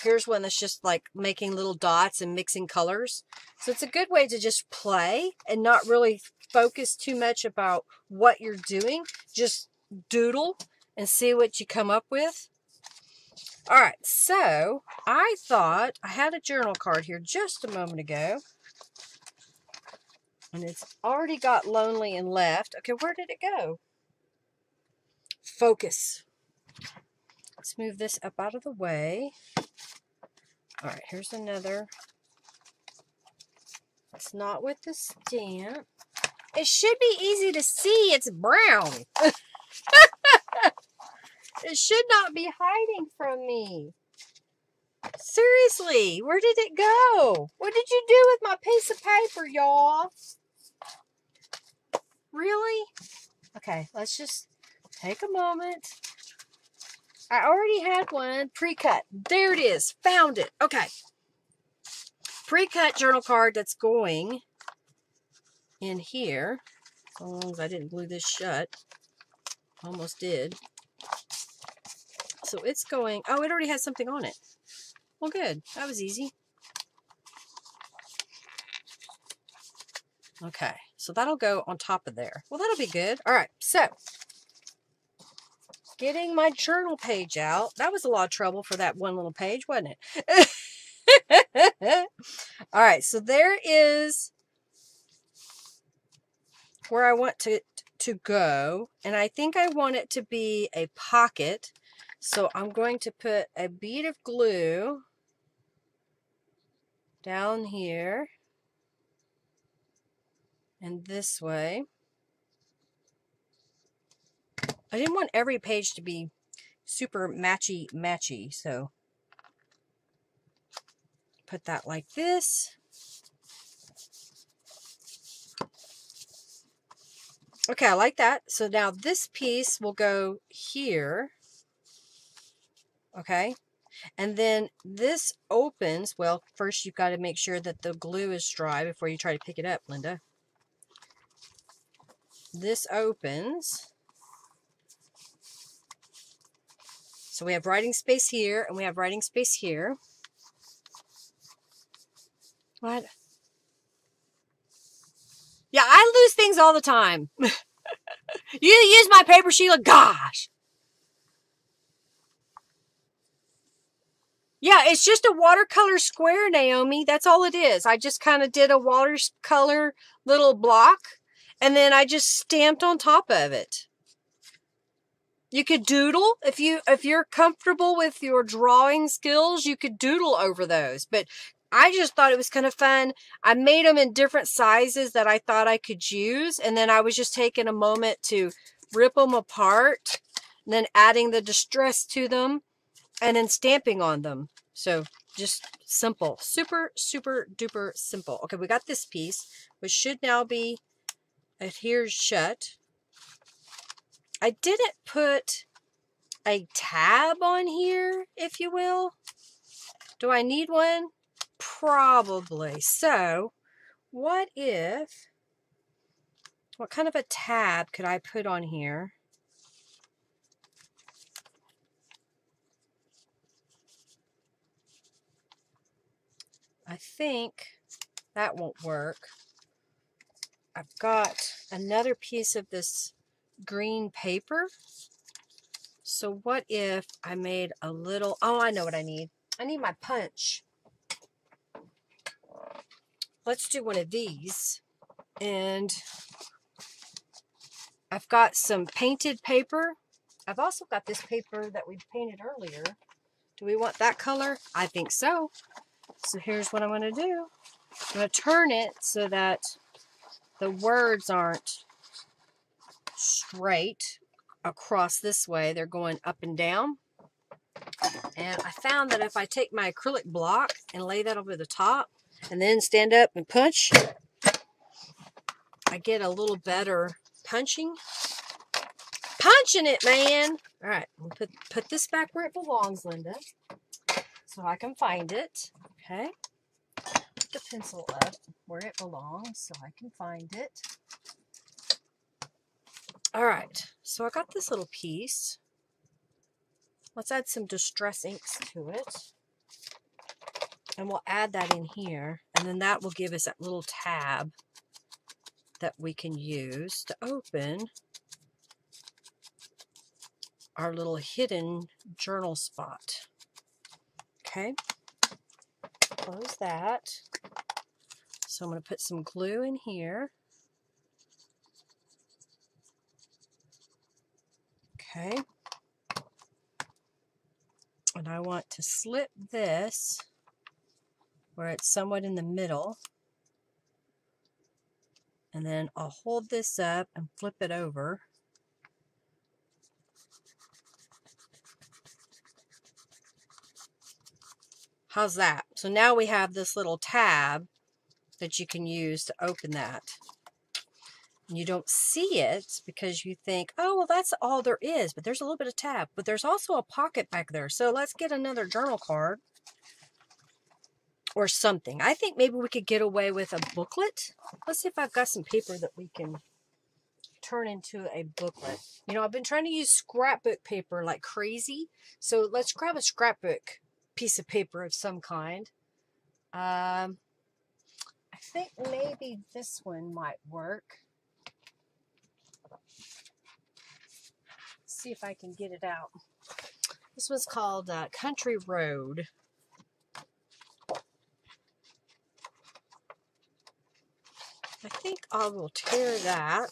Here's one that's just like making little dots and mixing colors. So it's a good way to just play and not really focus too much about what you're doing. Just doodle and see what you come up with. All right, so I thought I had a journal card here just a moment ago, and it's already got lonely and left. Okay, where did it go? Focus. Let's move this up out of the way. All right, here's another. It's not with the stamp. It should be easy to see. It's brown. It should not be hiding from me. Seriously, where did it go? What did you do with my piece of paper, y'all? Really? Okay, let's just take a moment. I already had one pre-cut. There it is. Found it. Okay. Pre-cut journal card that's going in here. As long as I didn't glue this shut. Almost did. So it's going. Oh, it already has something on it. Well, good. That was easy. Okay. So that'll go on top of there. Well, that'll be good. All right. So, getting my journal page out. That was a lot of trouble for that one little page, wasn't it? All right, so there is where I want to to go, and I think I want it to be a pocket, so I'm going to put a bead of glue down here and this way. I didn't want every page to be super matchy, so put that like this. Okay, I like that. So now this piece will go here. Okay, and then this opens. Well, first you've got to make sure that the glue is dry before you try to pick it up, Linda. This opens. So we have writing space here, and we have writing space here. What? Yeah, I lose things all the time. You use my paper, Sheila. Gosh. Yeah, it's just a watercolor square, Naomi. That's all it is. I just kind of did a watercolor little block, and then I just stamped on top of it. You could doodle if you're comfortable with your drawing skills. You could doodle over those, but I just thought it was kind of fun. I made them in different sizes that I thought I could use, and then I was just taking a moment to rip them apart, and then adding the distress to them, and then stamping on them. So just simple, super duper simple. Okay, we got this piece, which should now be adhered shut. I didn't put a tab on here, if you will. Do I need one? Probably. So what kind of a tab could I put on here? I think that won't work. I've got another piece of this green paper. So what if I made a little, oh, I know what I need. I need my punch. Let's do one of these. And I've got some painted paper. I've also got this paper that we painted earlier. Do we want that color? I think so. So here's what I'm going to do. I'm going to turn it so that the words aren't straight across this way. They're going up and down. And I found that if I take my acrylic block and lay that over the top and then stand up and punch, I get a little better punching. Punching it, man! All right, we'll put this back where it belongs, Linda, so I can find it. Okay. Put the pencil up where it belongs so I can find it. All right, so I got this little piece. Let's add some distress inks to it. And we'll add that in here. And then that will give us that little tab that we can use to open our little hidden journal spot. Okay, close that. So I'm going to put some glue in here. Okay, and I want to slip this where it's somewhat in the middle, and then I'll hold this up and flip it over. How's that? So now we have this little tab that you can use to open that. You don't see it because you think, oh, well, that's all there is, but there's a little bit of tab, but there's also a pocket back there. So let's get another journal card or something. I think maybe we could get away with a booklet. Let's see if I've got some paper that we can turn into a booklet. You know, I've been trying to use scrapbook paper like crazy. So let's grab a scrapbook piece of paper of some kind. I think maybe this one might work. See if I can get it out. This one's called Country Road. I think I will tear that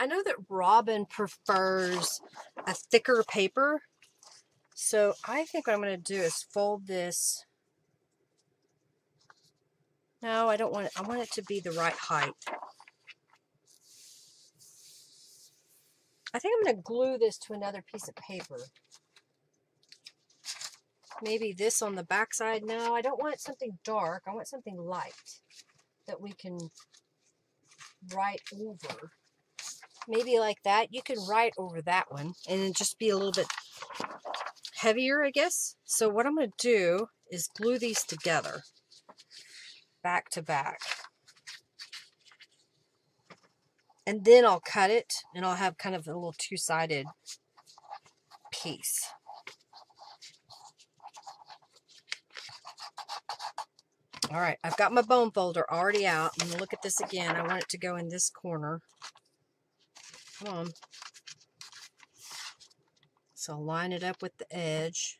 I know that Robin prefers a thicker paper, so I think what I'm going to do is fold this. No, I don't want it. I want it to be the right height. I think I'm going to glue this to another piece of paper. Maybe this on the back side. No, I don't want something dark. I want something light that we can write over. Maybe like that. You can write over that one and it just be a little bit heavier, I guess. So what I'm going to do is glue these together, back to back. And then I'll cut it and I'll have kind of a little two-sided piece. All right, I've got my bone folder already out. I'm going to look at this again. I want it to go in this corner. Come on. So I'll line it up with the edge.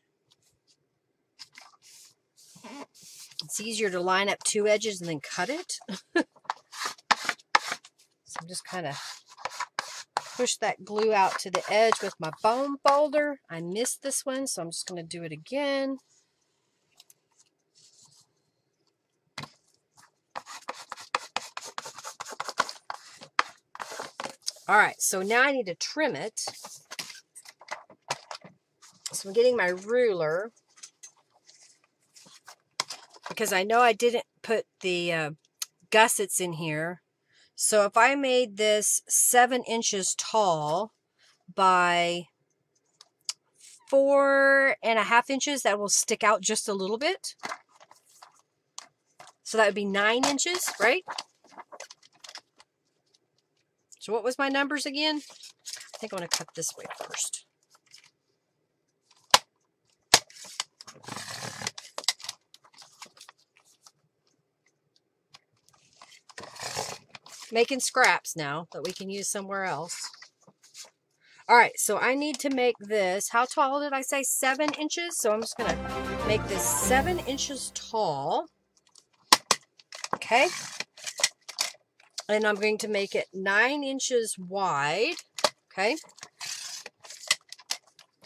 It's easier to line up two edges and then cut it. So I'm just kind of push that glue out to the edge with my bone folder. I missed this one, so I'm just going to do it again. All right, so now I need to trim it. So I'm getting my ruler because I know I didn't put the gussets in here. So if I made this 7 inches tall by 4.5 inches, that will stick out just a little bit. So that would be 9 inches, right? So what was my numbers again? I think I want to cut this way first. Making scraps now that we can use somewhere else. All right, so I need to make this, how tall did I say? 7 inches? So I'm just going to make this 7 inches tall. Okay. And I'm going to make it 9 inches wide, okay?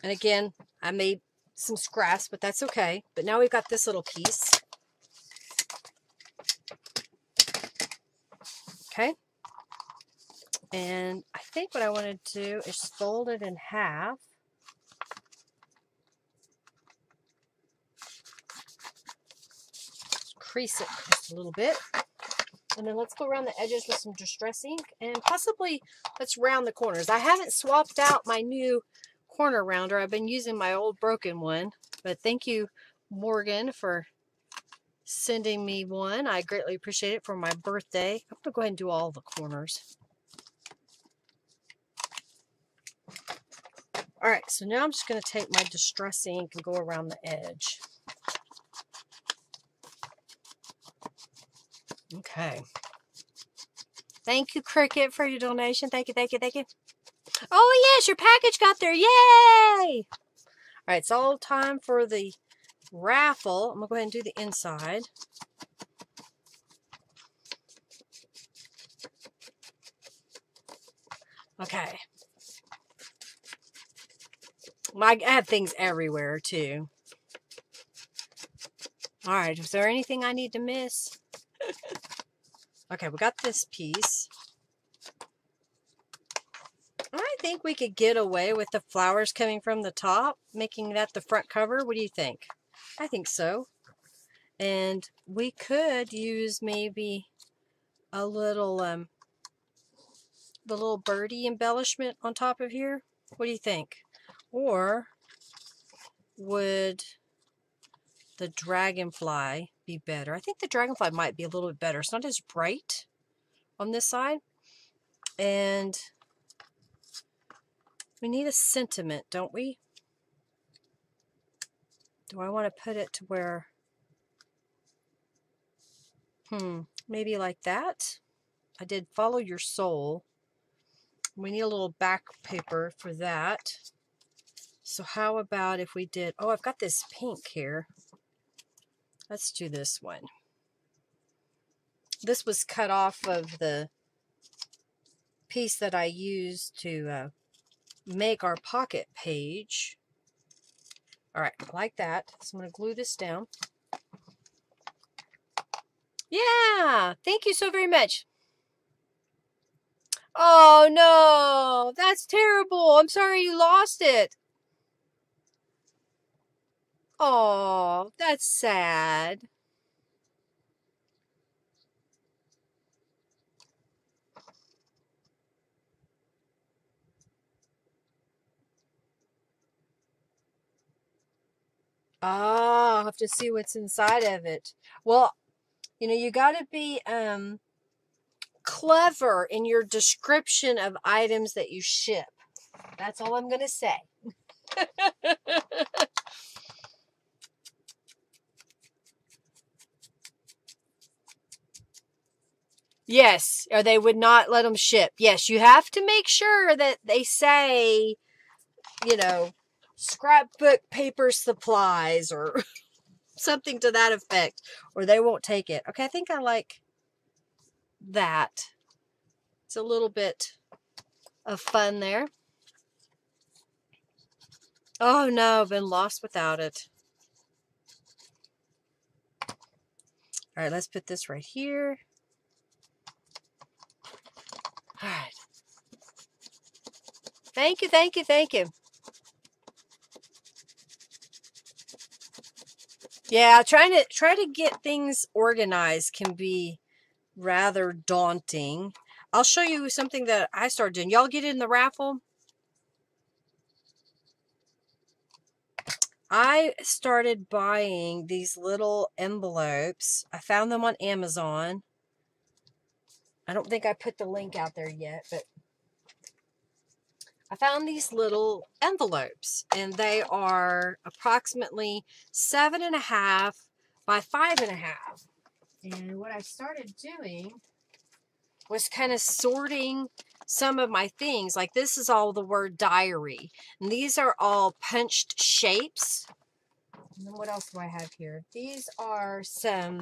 And again, I made some scraps, but that's okay. But now we've got this little piece. Okay? And I think what I want to do is fold it in half. Just crease it just a little bit. And then let's go around the edges with some Distress Ink and possibly let's round the corners. I haven't swapped out my new corner rounder. I've been using my old broken one, but thank you, Morgan, for sending me one. I greatly appreciate it for my birthday. I'm going to go ahead and do all the corners. All right, so now I'm just going to take my Distress Ink and go around the edge. Okay. Thank you, Cricket, for your donation. Thank you, thank you, thank you. Oh, yes, your package got there. Yay! All right, it's all time for the raffle. I'm going to go ahead and do the inside. Okay. I have things everywhere, too. All right, is there anything I need to miss? Okay, we got this piece. I think we could get away with the flowers coming from the top, making that the front cover. What do you think? I think so. And we could use maybe a little, the little birdie embellishment on top of here. What do you think? Or would the dragonfly be better? I think the dragonfly might be a little bit better. It's not as bright on this side. And we need a sentiment, don't we? Do I want to put it to where, maybe like that? I did follow your soul. We need a little back paper for that. So how about if we did, oh, I've got this pink here. Let's do this one. This was cut off of the piece that I used to make our pocket page. All right, like that. So I'm going to glue this down. Yeah, thank you so very much. Oh no, that's terrible. I'm sorry you lost it. Oh, that's sad. Ah, I'll have to see what's inside of it. Well, you know, you got to be clever in your description of items that you ship. That's all I'm going to say. Yes, or they would not let them ship. Yes, you have to make sure that they say, you know, scrapbook paper supplies or something to that effect, or they won't take it. Okay, I think I like that. It's a little bit of fun there. Oh no, I've been lost without it. All right, let's put this right here. All right. Thank you, thank you, thank you. Yeah, trying to get things organized can be rather daunting. I'll show you something that I started doing. Y'all get in the raffle? I started buying these little envelopes. I found them on Amazon. I don't think I put the link out there yet, but I found these little envelopes, and they are approximately 7.5 by 5.5. And what I started doing was kind of sorting some of my things. Like this is all the word diary, and these are all punched shapes. And then what else do I have here? These are some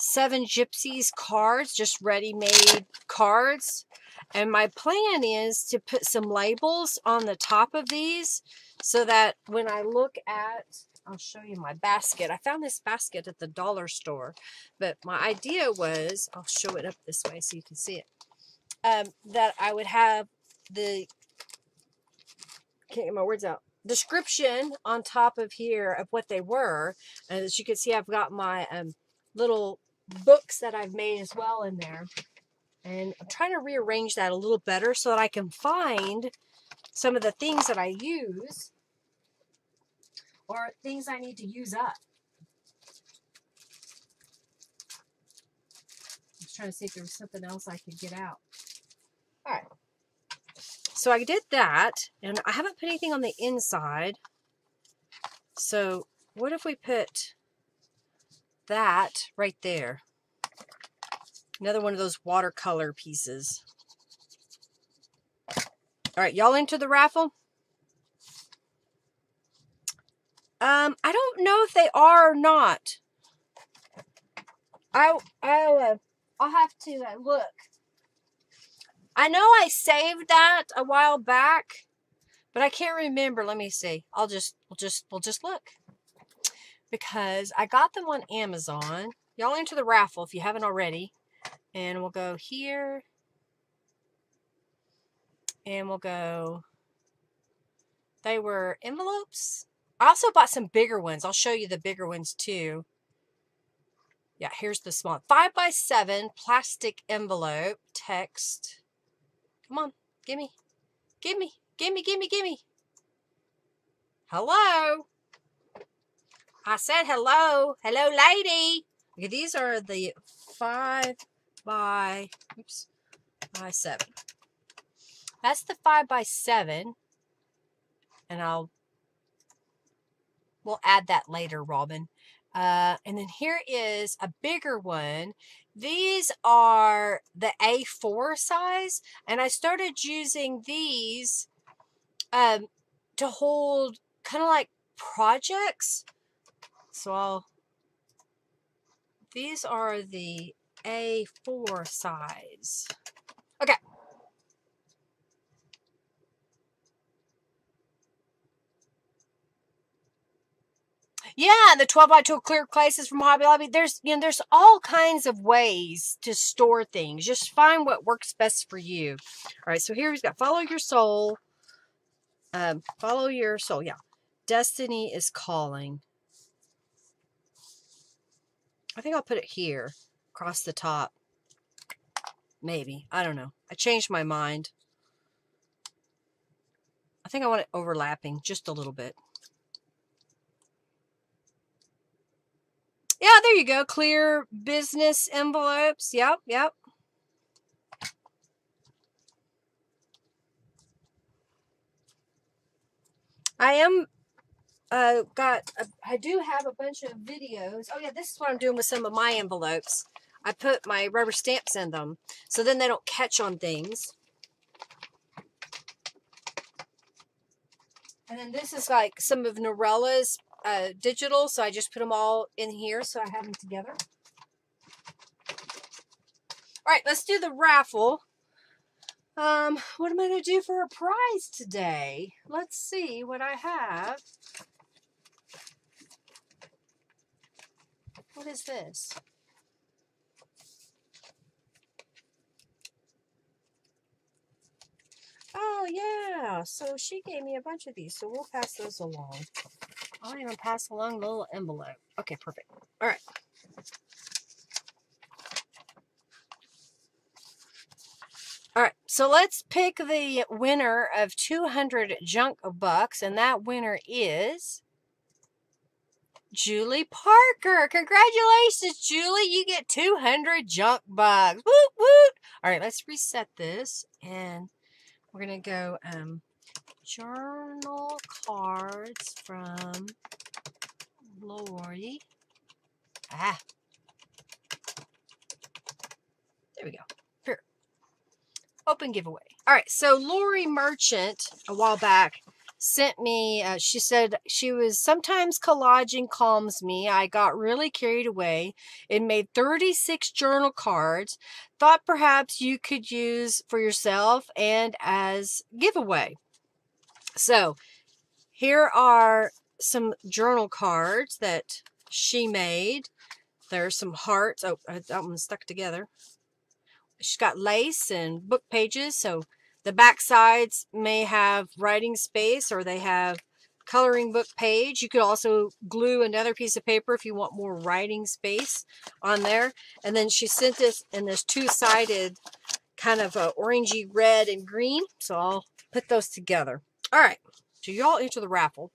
Seven Gypsies cards, just ready-made cards. And my plan is to put some labels on the top of these so that when I look at, I'll show you my basket. I found this basket at the dollar store, but my idea was, I'll show it up this way so you can see it, that I would have the, can't get my words out, description on top of here of what they were. And as you can see, I've got my little books that I've made as well in there. And I'm trying to rearrange that a little better so that I can find some of the things that I use or things I need to use up. I'm just trying to see if there was something else I could get out. All right. So I did that, and I haven't put anything on the inside. So what if we put that right there? Another one of those watercolor pieces. All right, y'all into the raffle? I don't know if they are or not. I'll have to look. I know I saved that a while back, but I can't remember. Let me see. We'll just look, because I got them on Amazon. Y'all into the raffle if you haven't already. And we'll go here. And we'll go. They were envelopes. I also bought some bigger ones. I'll show you the bigger ones too. Yeah, here's the small 5 by 7 plastic envelope text. Come on, gimme, gimme, gimme, gimme, gimme. Hello. I said hello. Hello, lady. Okay, these are the 5 by 7. That's the 5 by 7, and we'll add that later, Robin. And then here is a bigger one. These are the A4 size, and I started using these to hold kind of like projects. So these are the A4 size. Okay. Yeah, the 12x12 clear cases from Hobby Lobby. There's, you know, there's all kinds of ways to store things. Just find what works best for you. All right, so here we've got Follow Your Soul. Follow Your Soul, yeah. Destiny is Calling. I think I'll put it here, across the top. Maybe. I don't know. I changed my mind. I think I want it overlapping just a little bit. Yeah, there you go. Clear business envelopes. Yep, yep. I am I do have a bunch of videos. Oh yeah, this is what I'm doing with some of my envelopes. I put my rubber stamps in them, so then they don't catch on things. And then this is like some of Norella's digital, so I just put them all in here so I have them together. All right, let's do the raffle. What am I going to do for a prize today? Let's see what I have. What is this? Oh, yeah. So she gave me a bunch of these, so we'll pass those along. I'll even pass along the little envelope. Okay, perfect. All right. All right, so let's pick the winner of 200 junk bucks, and that winner is Julie Parker. Congratulations, Julie. You get 200 junk bucks. Woot, woot. All right, let's reset this, and we're going to go journal cards from Lori. Ah. There we go. Here. Open giveaway. All right. So Lori Merchant a while back sent me, she said she was sometimes collaging calms me. I got really carried away and made 36 journal cards. Thought perhaps you could use for yourself and as giveaway. So here are some journal cards that she made. There's some hearts. Oh, that one's stuck together. She's got lace and book pages. So the back sides may have writing space or they have coloring book page. You could also glue another piece of paper if you want more writing space on there. And then she sent this in this two-sided kind of orangey red and green. So I'll put those together. All right, so y'all enter the raffle.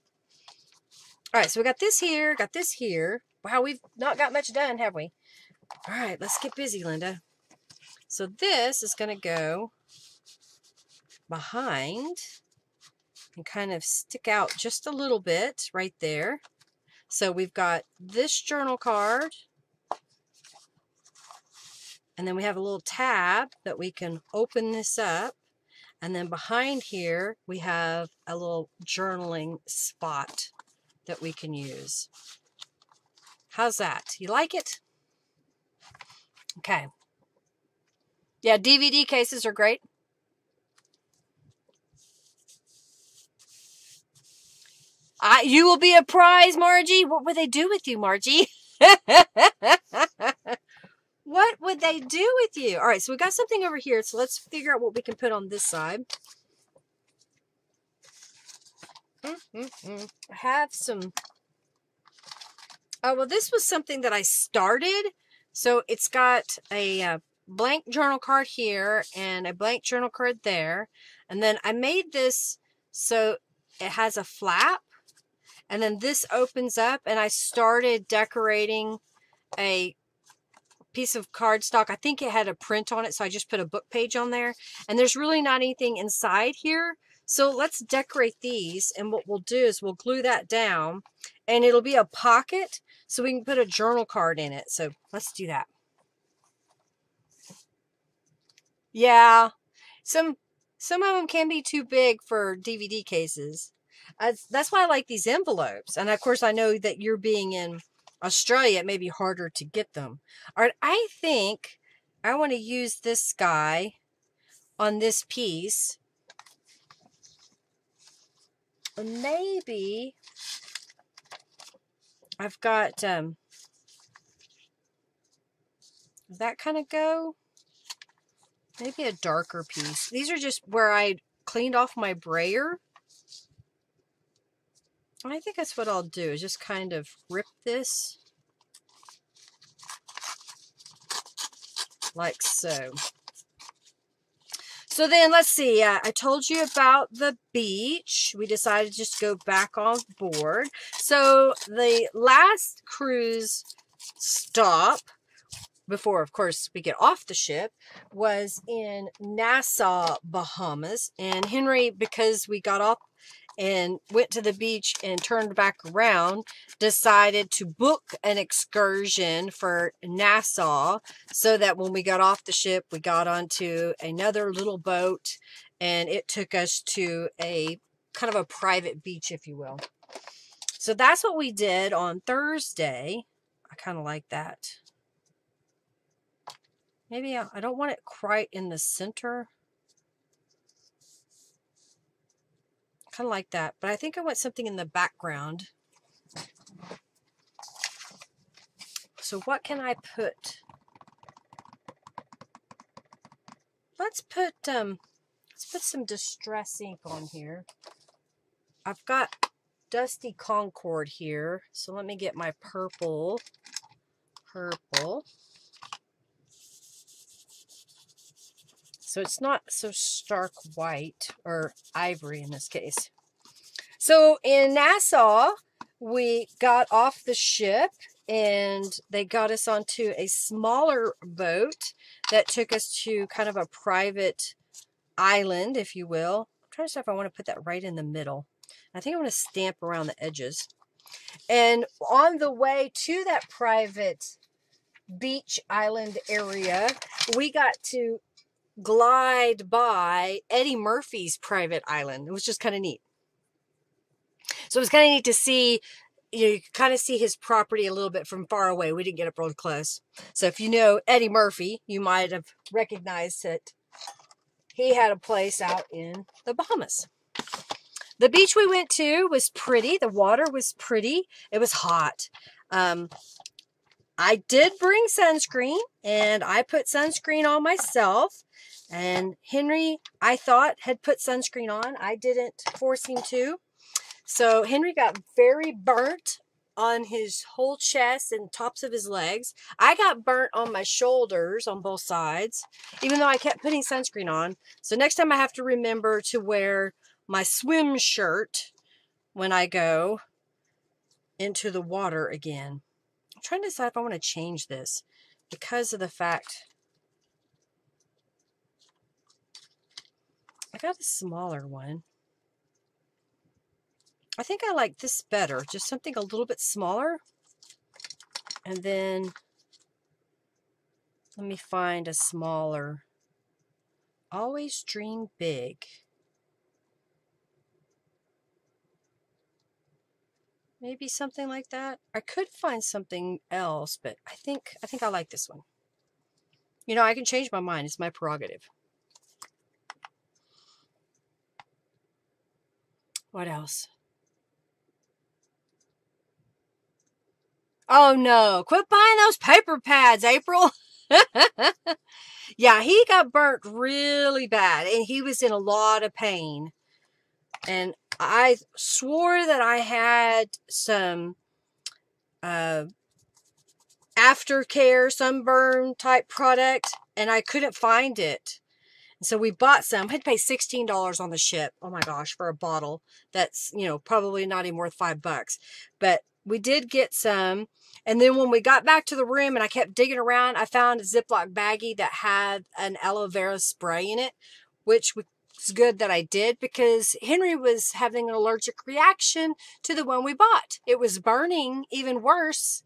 All right, so we got this here, got this here. Wow, we've not got much done, have we? All right, let's get busy, Linda. So this is going to go behind and kind of stick out just a little bit right there. So we've got this journal card. And then we have a little tab that we can open this up. And then behind here, we have a little journaling spot that we can use. How's that? You like it? Okay. Yeah, DVD cases are great. You will be a prize, Margie. What would they do with you, Margie? What would they do with you? All right, so we got something over here. So let's figure out what we can put on this side. I have some. Oh, well, this was something that I started. So it's got a blank journal card here and a blank journal card there. And then I made this so it has a flap. And then this opens up and I started decorating a piece of cardstock. I think it had a print on it, so I just put a book page on there. And there's really not anything inside here. So let's decorate these. And what we'll do is we'll glue that down. And it'll be a pocket, so we can put a journal card in it. So let's do that. Yeah. Some of them can be too big for DVD cases. That's why I like these envelopes. And, of course, I know that you're being in Australia, it may be harder to get them. All right, I think I want to use this guy on this piece. Maybe I've got, does that kind of go? Maybe a darker piece. These are just where I cleaned off my brayer. And I think that's what I'll do, is just kind of rip this like so. So then let's see, I told you about the beach. We decided to just go back on board. So the last cruise stop, before of course we get off the ship, was in Nassau, Bahamas. And Henry, because we got off and went to the beach and turned back around, decided to book an excursion for Nassau, so that when we got off the ship, we got onto another little boat, and it took us to a kind of a private beach, if you will. So that's what we did on Thursday. I kind of like that. Maybe I don't want it quite in the center. Kind of like that, but I think I want something in the background. So what can I put? Let's put some Distress Ink on here. I've got Dusty Concord here, so let me get my purple. So it's not so stark white, or ivory in this case. So in Nassau, we got off the ship and they got us onto a smaller boat that took us to kind of a private island, if you will. I'm trying to see if I want to put that right in the middle. I think I want to stamp around the edges. And on the way to that private beach island area, we got to glide by Eddie Murphy's private island. It was just kind of neat. So it was kind of neat to see, you know, you could kind of see his property a little bit from far away. We didn't get up real close. So if you know Eddie Murphy, you might have recognized that he had a place out in the Bahamas. The beach we went to was pretty. The water was pretty. It was hot. I did bring sunscreen, and I put sunscreen on myself. And Henry, I thought, had put sunscreen on. I didn't force him to. So Henry got very burnt on his whole chest and tops of his legs. I got burnt on my shoulders on both sides, even though I kept putting sunscreen on. So next time I have to remember to wear my swim shirt when I go into the water again. I'm trying to decide if I want to change this because of the fact I got a smaller one. I think I like this better. Just something a little bit smaller. And then let me find a smaller. Always dream big. Maybe something like that. I could find something else, but I think I like this one. You know, I can change my mind. It's my prerogative. What else? Oh no, quit buying those paper pads, April. Yeah, he got burnt really bad and he was in a lot of pain. And I swore that I had some aftercare, sunburn type product, and I couldn't find it. So we bought some. I had to pay $16 on the ship. Oh my gosh, for a bottle that's, you know, probably not even worth $5. But we did get some. And then when we got back to the room and I kept digging around, I found a Ziploc baggie that had an aloe vera spray in it, which was good that I did, because Henry was having an allergic reaction to the one we bought. It was burning even worse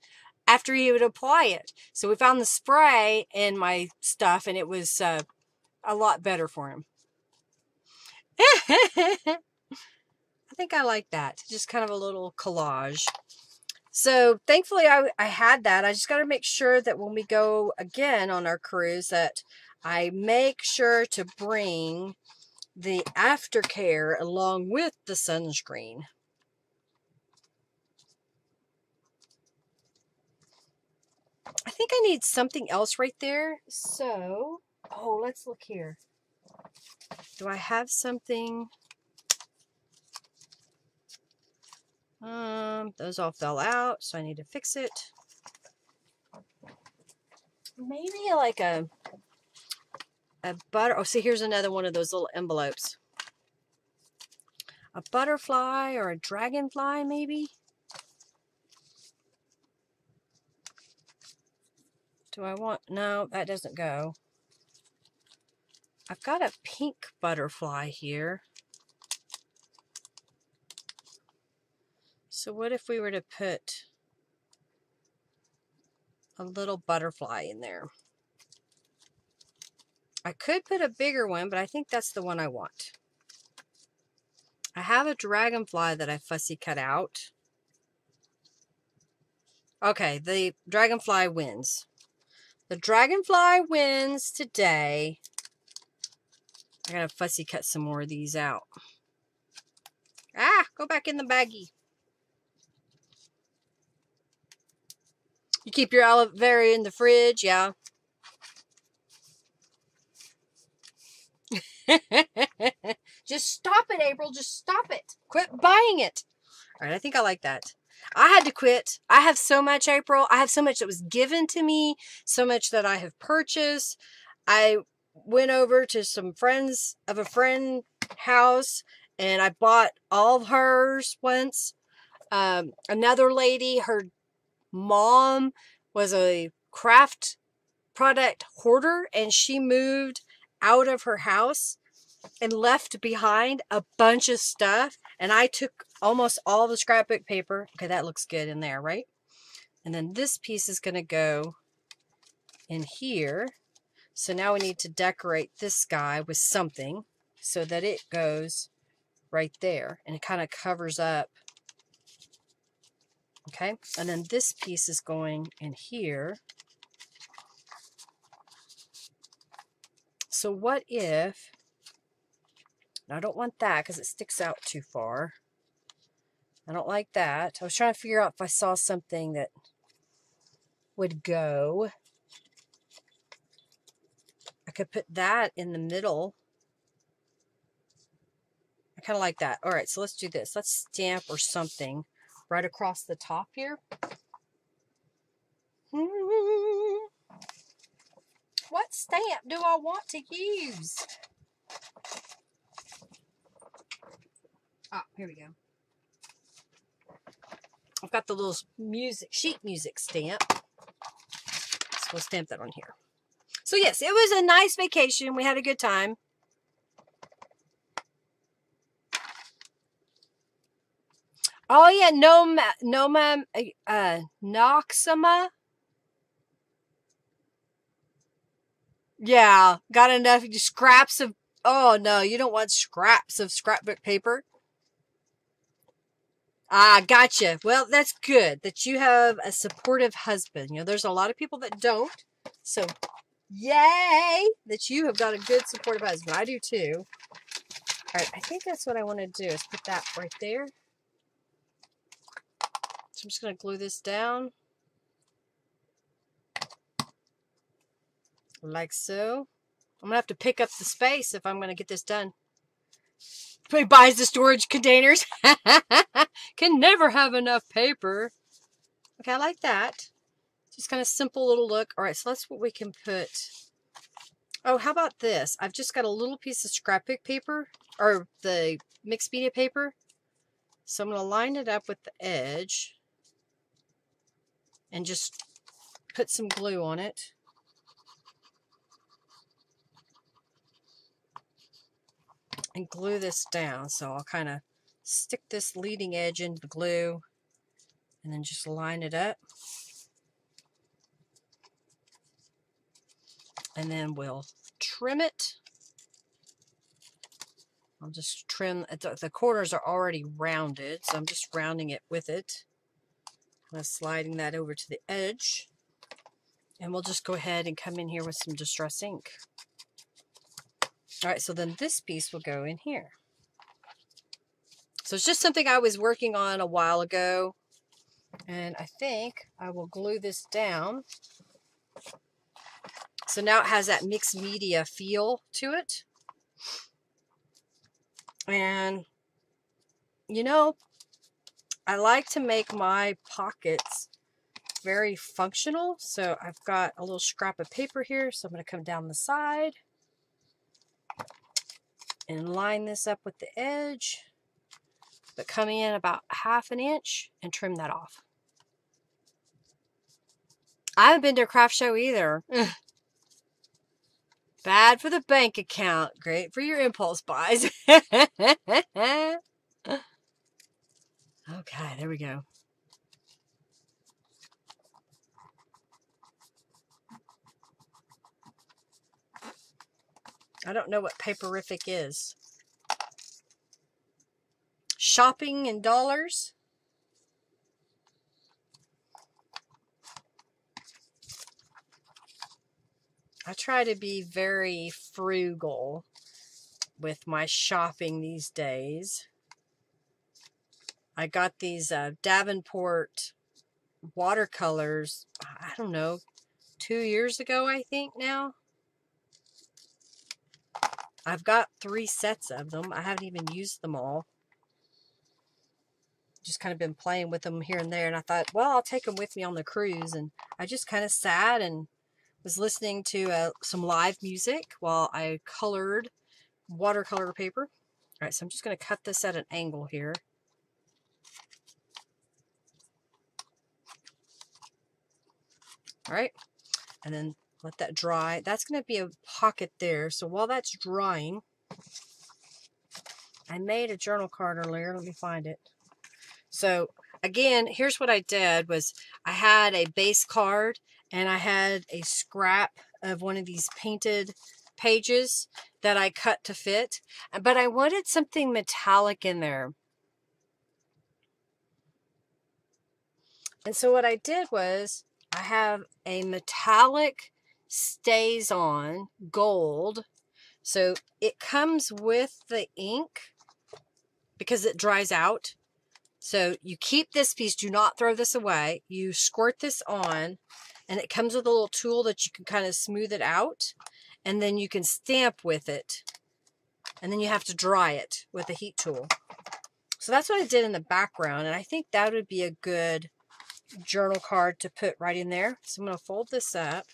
after he would apply it. So we found the spray in my stuff and it was a lot better for him. I think I like that. Just kind of a little collage. So thankfully I had that. I just got to make sure that when we go again on our cruise that I make sure to bring the aftercare along with the sunscreen. I think I need something else right there. So, oh, let's look here. Do I have something? Those all fell out, so I need to fix it. Maybe like a butter. Oh, see, here's another one of those little envelopes. A butterfly or a dragonfly, maybe. Do I want? No, that doesn't go. I've got a pink butterfly here. So what if we were to put a little butterfly in there? I could put a bigger one, but I think that's the one I want. I have a dragonfly that I fussy cut out. Okay, the dragonfly wins. The dragonfly wins today. I gotta fussy cut some more of these out. Ah, go back in the baggie. You keep your aloe vera in the fridge, yeah. Just stop it, April. Just stop it. Quit buying it. All right, I think I like that. I had to quit. I have so much, April. I have so much that was given to me, so much that I have purchased. I went over to some friends of a friend's house, and I bought all of hers once. Another lady, her mom was a craft product hoarder, and she moved out of her house and left behind a bunch of stuff. And I took almost all the scrapbook paper. Okay, that looks good in there, right? And then this piece is going to go in here. So now we need to decorate this guy with something so that it goes right there and it kind of covers up. Okay, and then this piece is going in here. So what if, and I don't want that because it sticks out too far. I don't like that. I was trying to figure out if I saw something that would go. I could put that in the middle. I kind of like that. All right, so let's do this. Let's stamp or something right across the top here. What stamp do I want to use? Oh, here we go. I've got the little music, sheet music stamp. So we'll stamp that on here. So yes, it was a nice vacation. We had a good time. Oh yeah, Noxima. Yeah, got enough scraps of, oh no, you don't want scraps of scrapbook paper. Ah, gotcha. Well, that's good that you have a supportive husband. You know, there's a lot of people that don't. So, yay that you have got a good supportive husband. I do too. All right, I think that's what I want to do is put that right there. I'm just going to glue this down like so. I'm going to have to pick up the space if I'm going to get this done. He buys the storage containers. Can never have enough paper. Okay, I like that. Just kind of simple little look. All right, so that's what we can put. Oh, how about this? I've just got a little piece of scrapbook paper or the mixed media paper. So I'm going to line it up with the edge and just put some glue on it. And glue this down. So I'll kind of stick this leading edge into the glue and then just line it up. And then we'll trim it. I'll just trim, the corners are already rounded, so I'm just rounding it with it. I'm sliding that over to the edge. And we'll just go ahead and come in here with some Distress Ink. All right, so then this piece will go in here. So it's just something I was working on a while ago. And I think I will glue this down So now it has that mixed media feel to it. And, you know, I like to make my pockets very functional. So I've got a little scrap of paper here. So I'm going to come down the side and line this up with the edge, but come in about half an inch and trim that off. I haven't been to a craft show either. Bad for the bank account, great for your impulse buys. Okay, there we go. I don't know what Paperific is. Shopping in dollars. I try to be very frugal with my shopping these days. I got these Davenport watercolors, I don't know, 2 years ago, I think now. I've got 3 sets of them. I haven't even used them all. Just kind of been playing with them here and there. And I thought, well, I'll take them with me on the cruise. And I just kind of sat and was listening to some live music while I colored watercolor paper. All right, so I'm just going to cut this at an angle here. All right, and then let that dry. That's going to be a pocket there. So while that's drying, I made a journal card earlier. Let me find it. So again, here's what I did was I had a base card and I had a scrap of one of these painted pages that I cut to fit, but I wanted something metallic in there. And so what I did was I have a metallic stays on gold. So it comes with the ink because it dries out. So you keep this piece, do not throw this away. You squirt this on and it comes with a little tool that you can kind of smooth it out and then you can stamp with it. And then you have to dry it with a heat tool. So that's what I did in the background. And I think that would be a good journal card to put right in there. So I'm going to fold this up.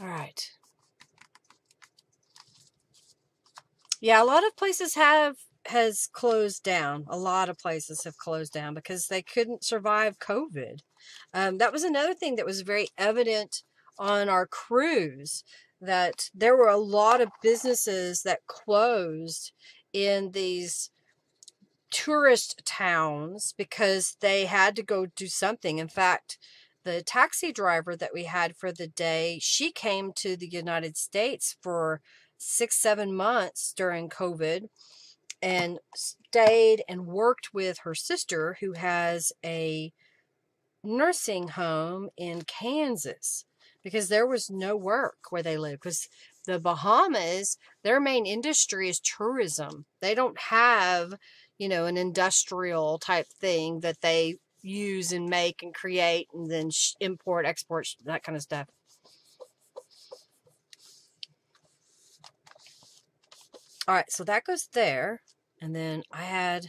All right. Yeah, a lot of places has closed down. A lot of places have closed down because they couldn't survive COVID. That was another thing that was very evident on our cruise, that there were a lot of businesses that closed in these tourist towns because they had to go do something. In fact, the taxi driver that we had for the day, she came to the United States for 6-7 months during COVID and stayed and worked with her sister who has a nursing home in Kansas because there was no work where they lived. Because the Bahamas, their main industry is tourism. They don't have, you know, an industrial type thing that they use and make and create and then import, export, that kind of stuff. All right, so that goes there. And then I had,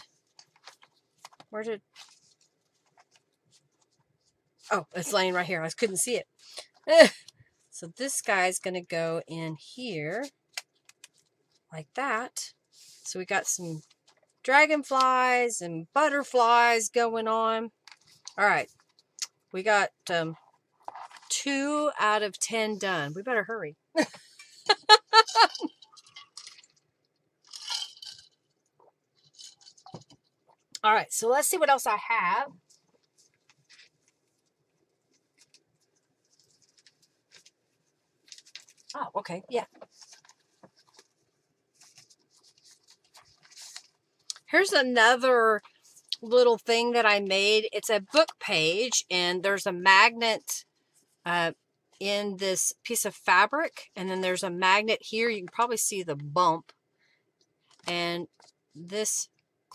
oh, it's laying right here. I couldn't see it. So this guy's going to go in here like that. So we got some dragonflies and butterflies going on. All right, we got 2 out of 10 done. We better hurry. All right, so let's see what else I have. Oh, okay, yeah. Here's another little thing that I made. It's a book page and there's a magnet in this piece of fabric, and then there's a magnet here. You can probably see the bump, and this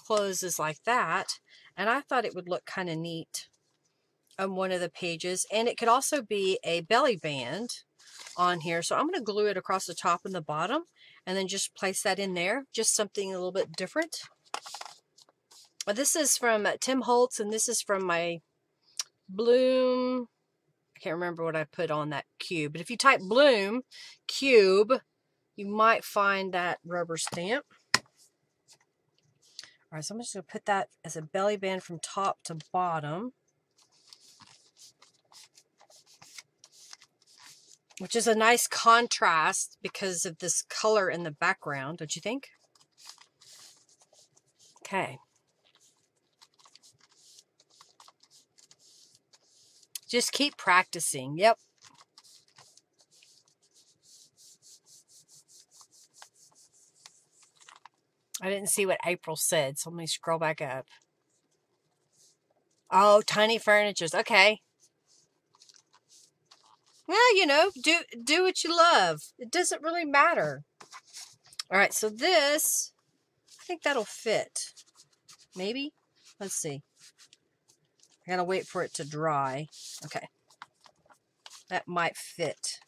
closes like that, and I thought it would look kind of neat on one of the pages. And it could also be a belly band on here, so I'm going to glue it across the top and the bottom and then just place that in there, just something a little bit different. This is from Tim Holtz, and this is from my Bloom. I can't remember what I put on that cube, but if you type Bloom cube, you might find that rubber stamp. All right, so I'm just going to put that as a belly band from top to bottom, which is a nice contrast because of this color in the background, don't you think? Okay. Just keep practicing. Yep. I didn't see what April said, so let me scroll back up. Oh, tiny furnitures. Okay. Well, you know, do what you love. It doesn't really matter. All right, so this, I think that'll fit. Maybe? Let's see. I gotta wait for it to dry. Okay. That might fit.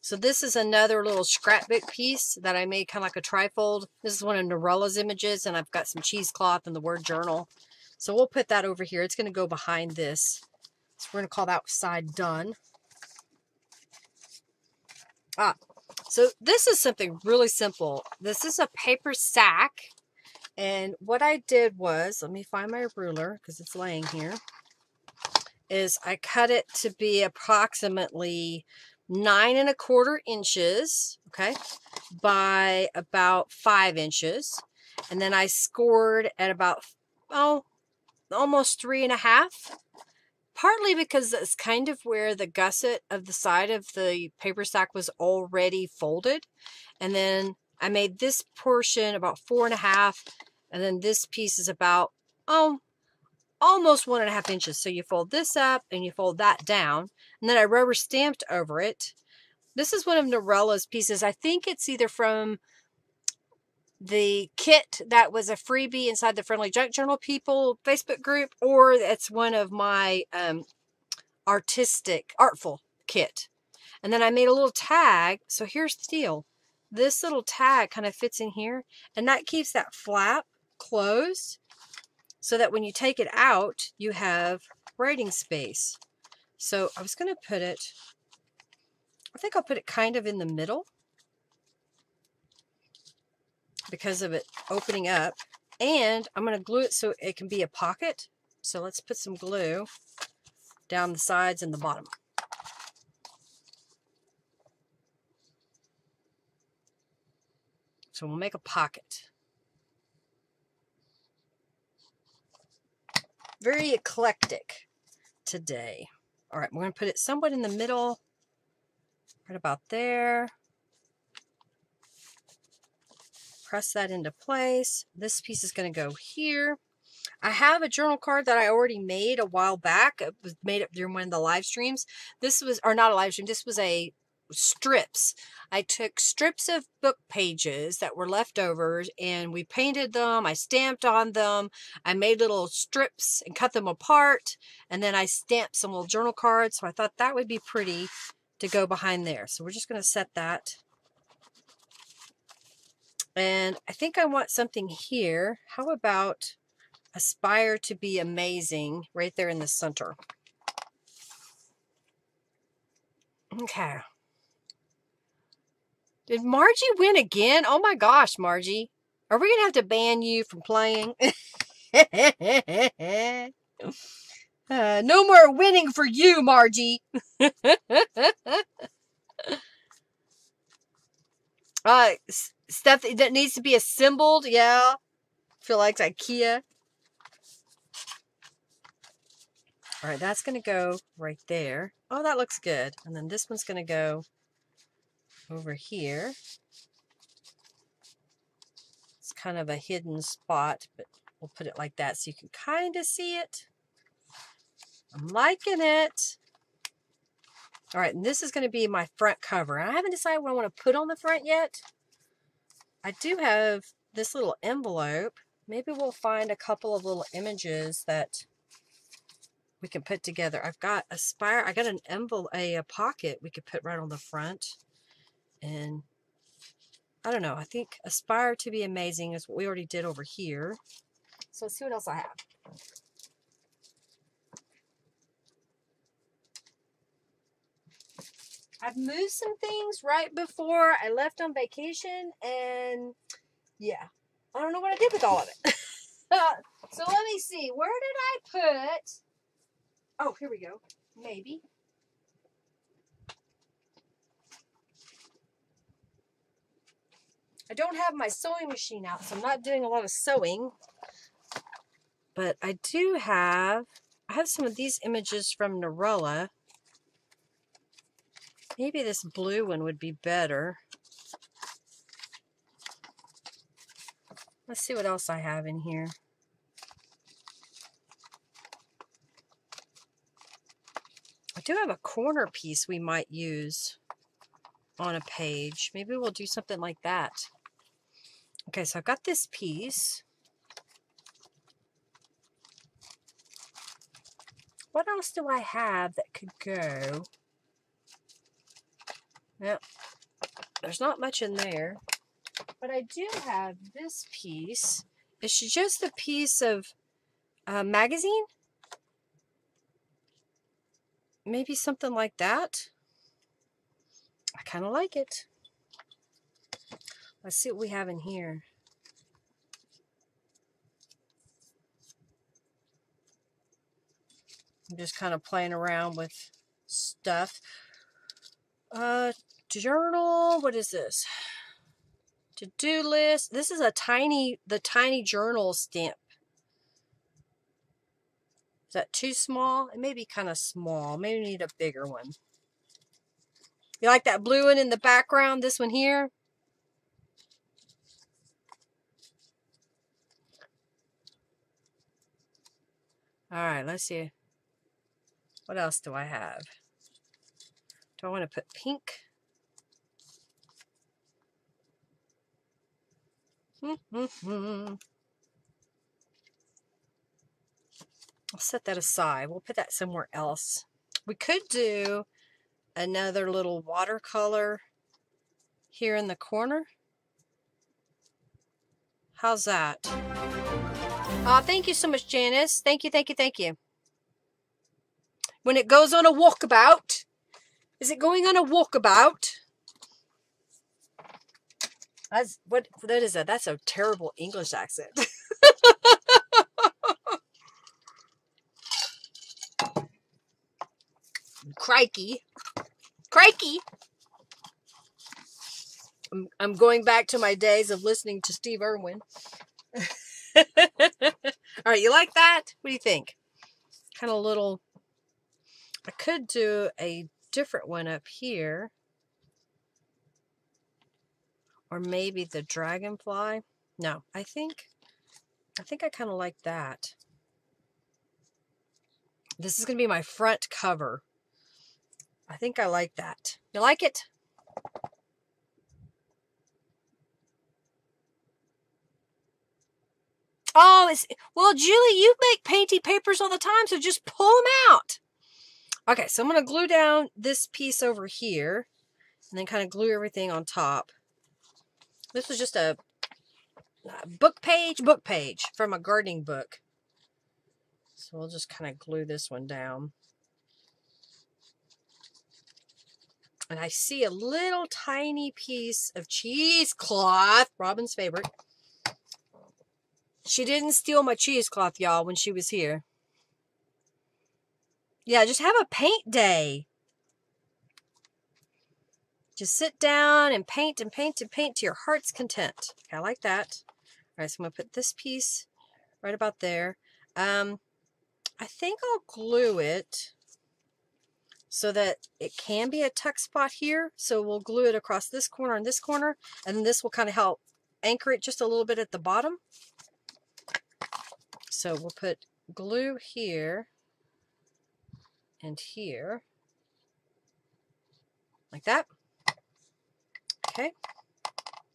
So this is another little scrapbook piece that I made, kind of like a trifold. This is one of Norella's images, and I've got some cheesecloth and the word journal. So we'll put that over here. It's gonna go behind this. So we're gonna call that side done. Ah, so this is something really simple. This is a paper sack, and what I did was, let me find my ruler because it's laying here, is I cut it to be approximately 9¼ inches, okay, by about 5 inches, and then I scored at about, oh, almost 3½. Partly because that's kind of where the gusset of the side of the paper sack was already folded. And then I made this portion about 4½. And then this piece is about, oh, almost 1½ inches. So you fold this up and you fold that down. And then I rubber stamped over it. This is one of Norella's pieces. I think it's either from the kit that was a freebie inside the Friendly Junk Journal People Facebook group, or it's one of my artful kit. And then I made a little tag. So here's the deal. This little tag kind of fits in here, and that keeps that flap closed so that when you take it out, you have writing space. So I was going to put it, I think I'll put it kind of in the middle, because of it opening up, and I'm going to glue it so it can be a pocket. So let's put some glue down the sides and the bottom. So we'll make a pocket. Very eclectic today. All right, we're going to put it somewhat in the middle, right about there. Press that into place. This piece is going to go here. I have a journal card that I already made a while back. It was made up during one of the live streams. This was, or not a live stream, this was a strips. I took strips of book pages that were leftovers, and we painted them. I stamped on them. I made little strips and cut them apart, and then I stamped some little journal cards. So I thought that would be pretty to go behind there. So we're just going to set that. And I think I want something here. How about aspire to be amazing right there in the center? Okay. Did Margie win again? Oh my gosh, Margie. Are we going to have to ban you from playing? No more winning for you, Margie. Stuff that needs to be assembled, yeah. I feel like it's IKEA. All right, that's going to go right there. Oh, that looks good. And then this one's going to go over here. It's kind of a hidden spot, but we'll put it like that so you can kind of see it. I'm liking it. All right, and this is going to be my front cover. I haven't decided what I want to put on the front yet. I do have this little envelope Maybe we'll find a couple of little images that we can put together. I've got a spiral. I got an envelope, a pocket we could put right on the front. And I don't know. I think Aspire to be Amazing is what we already did over here. So let's see what else I have. I've moved some things right before I left on vacation, and yeah, I don't know what I did with all of it. So let me see. Where did I put? Oh, here we go. Maybe. I don't have my sewing machine out, so I'm not doing a lot of sewing, but I do have, some of these images from Norella. Maybe this blue one would be better. Let's see what else I have in here. I do have a corner piece we might use on a page. Maybe we'll do something like that. Okay, so I've got this piece. What else do I have that could go? Now, there's not much in there, but I do have this piece. It's just a piece of magazine. Maybe something like that. I kind of like it. Let's see what we have in here. I'm just kind of playing around with stuff. Journal, what is this? To-do list. This is a tiny, the tiny journal stamp. Is that too small? It may be kind of small. Maybe we need a bigger one. You like that blue one in the background? This one here? All right, let's see. What else do I have? Do I want to put pink? I'll set that aside. We'll put that somewhere else. We could do another little watercolor here in the corner. How's that? Oh, thank you so much, Janice. Thank you, thank you, thank you. When it goes on a walkabout. Is it going on a walkabout? That's what? That is that. That's a terrible English accent. Crikey, crikey! I'm going back to my days of listening to Steve Irwin. All right, you like that? What do you think? Kind of little. I could do a different one up here. Or maybe the dragonfly. No, I think I kind of like that. This is going to be my front cover. I think I like that. You like it? Oh, it's, well, Julie, you make painty papers all the time, so just pull them out. Okay, so I'm going to glue down this piece over here and then kind of glue everything on top. This was just a book page from a gardening book. So we'll just kind of glue this one down. And I see a little tiny piece of cheesecloth, Robin's favorite. She didn't steal my cheesecloth, y'all, when she was here. Yeah, just have a paint day. Just sit down and paint and paint and paint to your heart's content. Okay, I like that. All right, so I'm going to put this piece right about there. I think I'll glue it so that it can be a tuck spot here. So we'll glue it across this corner and this corner, and this will kind of help anchor it just a little bit at the bottom. So we'll put glue here and here, like that. Okay,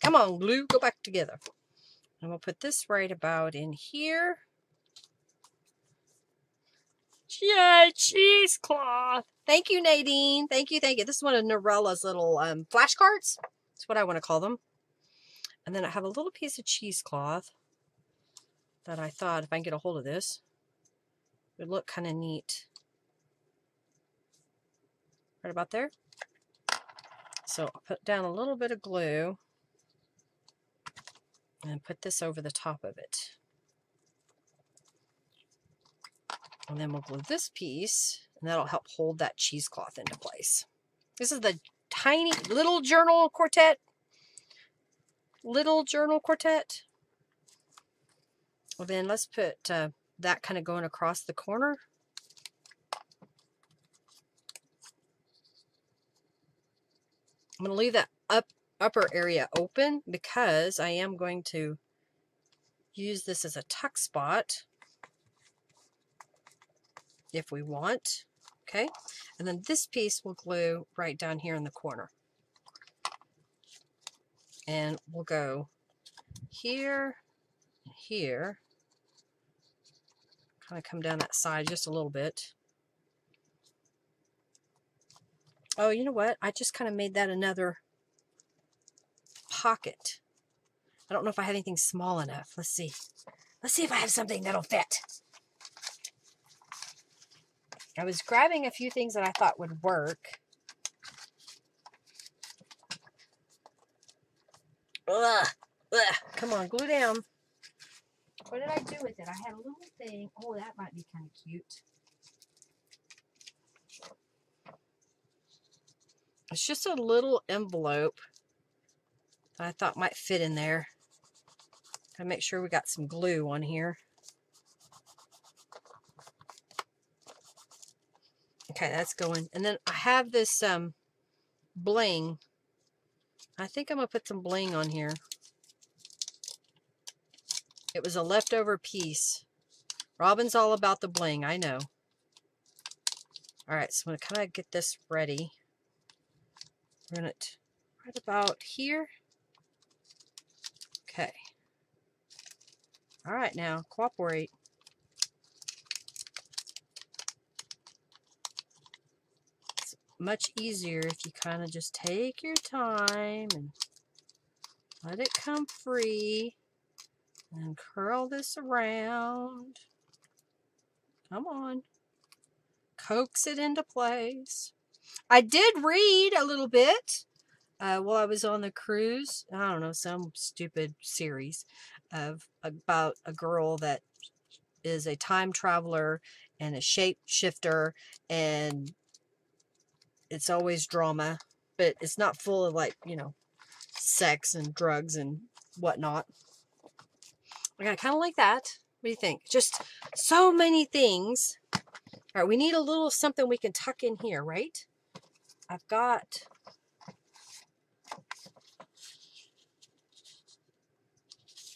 come on, glue, go back together. I'm going to put this right about in here. Yay, cheesecloth. Thank you, Nadine. Thank you, thank you. This is one of Norella's little flashcards. That's what I want to call them. And then I have a little piece of cheesecloth that I thought, if I can get a hold of this, it would look kind of neat. Right about there. So I'll put down a little bit of glue and put this over the top of it. And then we'll glue this piece, and that'll help hold that cheesecloth into place. This is the tiny little journal quartet. Little journal quartet. Well, then let's put that kind of going across the corner. I'm going to leave that upper area open because I am going to use this as a tuck spot if we want. Okay, and then this piece will glue right down here in the corner. And we'll go here and here. Kind of come down that side just a little bit. Oh, you know what? I just kind of made that another pocket. I don't know if I have anything small enough. Let's see. Let's see if I have something that'll fit. I was grabbing a few things that I thought would work. Ugh, ugh. Come on, glue down. What did I do with it? I had a little thing. Oh, that might be kind of cute. It's just a little envelope that I thought might fit in there. Gotta make sure we got some glue on here. Okay, that's going. And then I have this bling. I think I'm gonna put some bling on here. It was a leftover piece. Robin's all about the bling, I know. All right, so I'm gonna kind of get this ready. Run it right about here. Okay. All right, now cooperate. It's much easier if you kind of just take your time and let it come free and curl this around. Come on. Coax it into place. I did read a little bit while I was on the cruise. I don't know, some stupid series of about a girl that is a time traveler and a shapeshifter, and it's always drama, but it's not full of, like, you know, sex and drugs and whatnot. I kind of like that. What do you think? Just so many things. All right, we need a little something we can tuck in here, right? I've got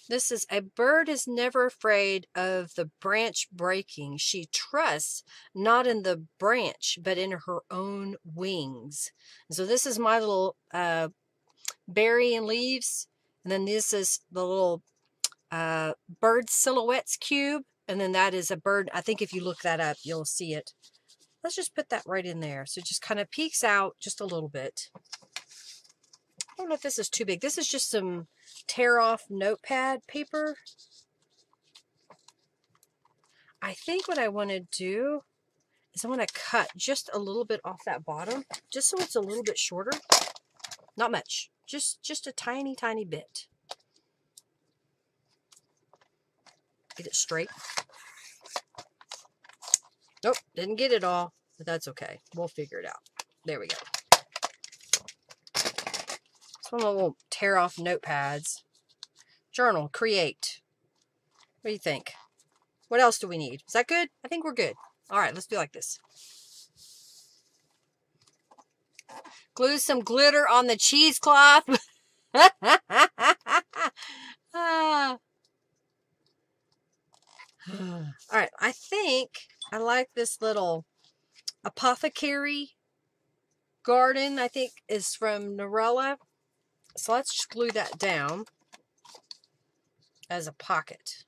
this is a bird is never afraid of the branch breaking. She trusts not in the branch, but in her own wings. And so this is my little berry and leaves. And then this is the little bird silhouettes cube. And then that is a bird. I think if you look that up, you'll see it. Let's just put that right in there. So it just kind of peeks out just a little bit. I don't know if this is too big. This is just some tear-off notepad paper. I think what I want to do is I want to cut just a little bit off that bottom, just so it's a little bit shorter. Not much. Just a tiny, tiny bit. Get it straight. Nope, didn't get it all, but that's okay. We'll figure it out. There we go. It's one of the little tear-off notepads. Journal, create. What do you think? What else do we need? Is that good? I think we're good. All right, let's do like this. Glue some glitter on the cheesecloth. All right, I think I like this little apothecary garden, I think, is from Norella. So let's just glue that down. as a pocket.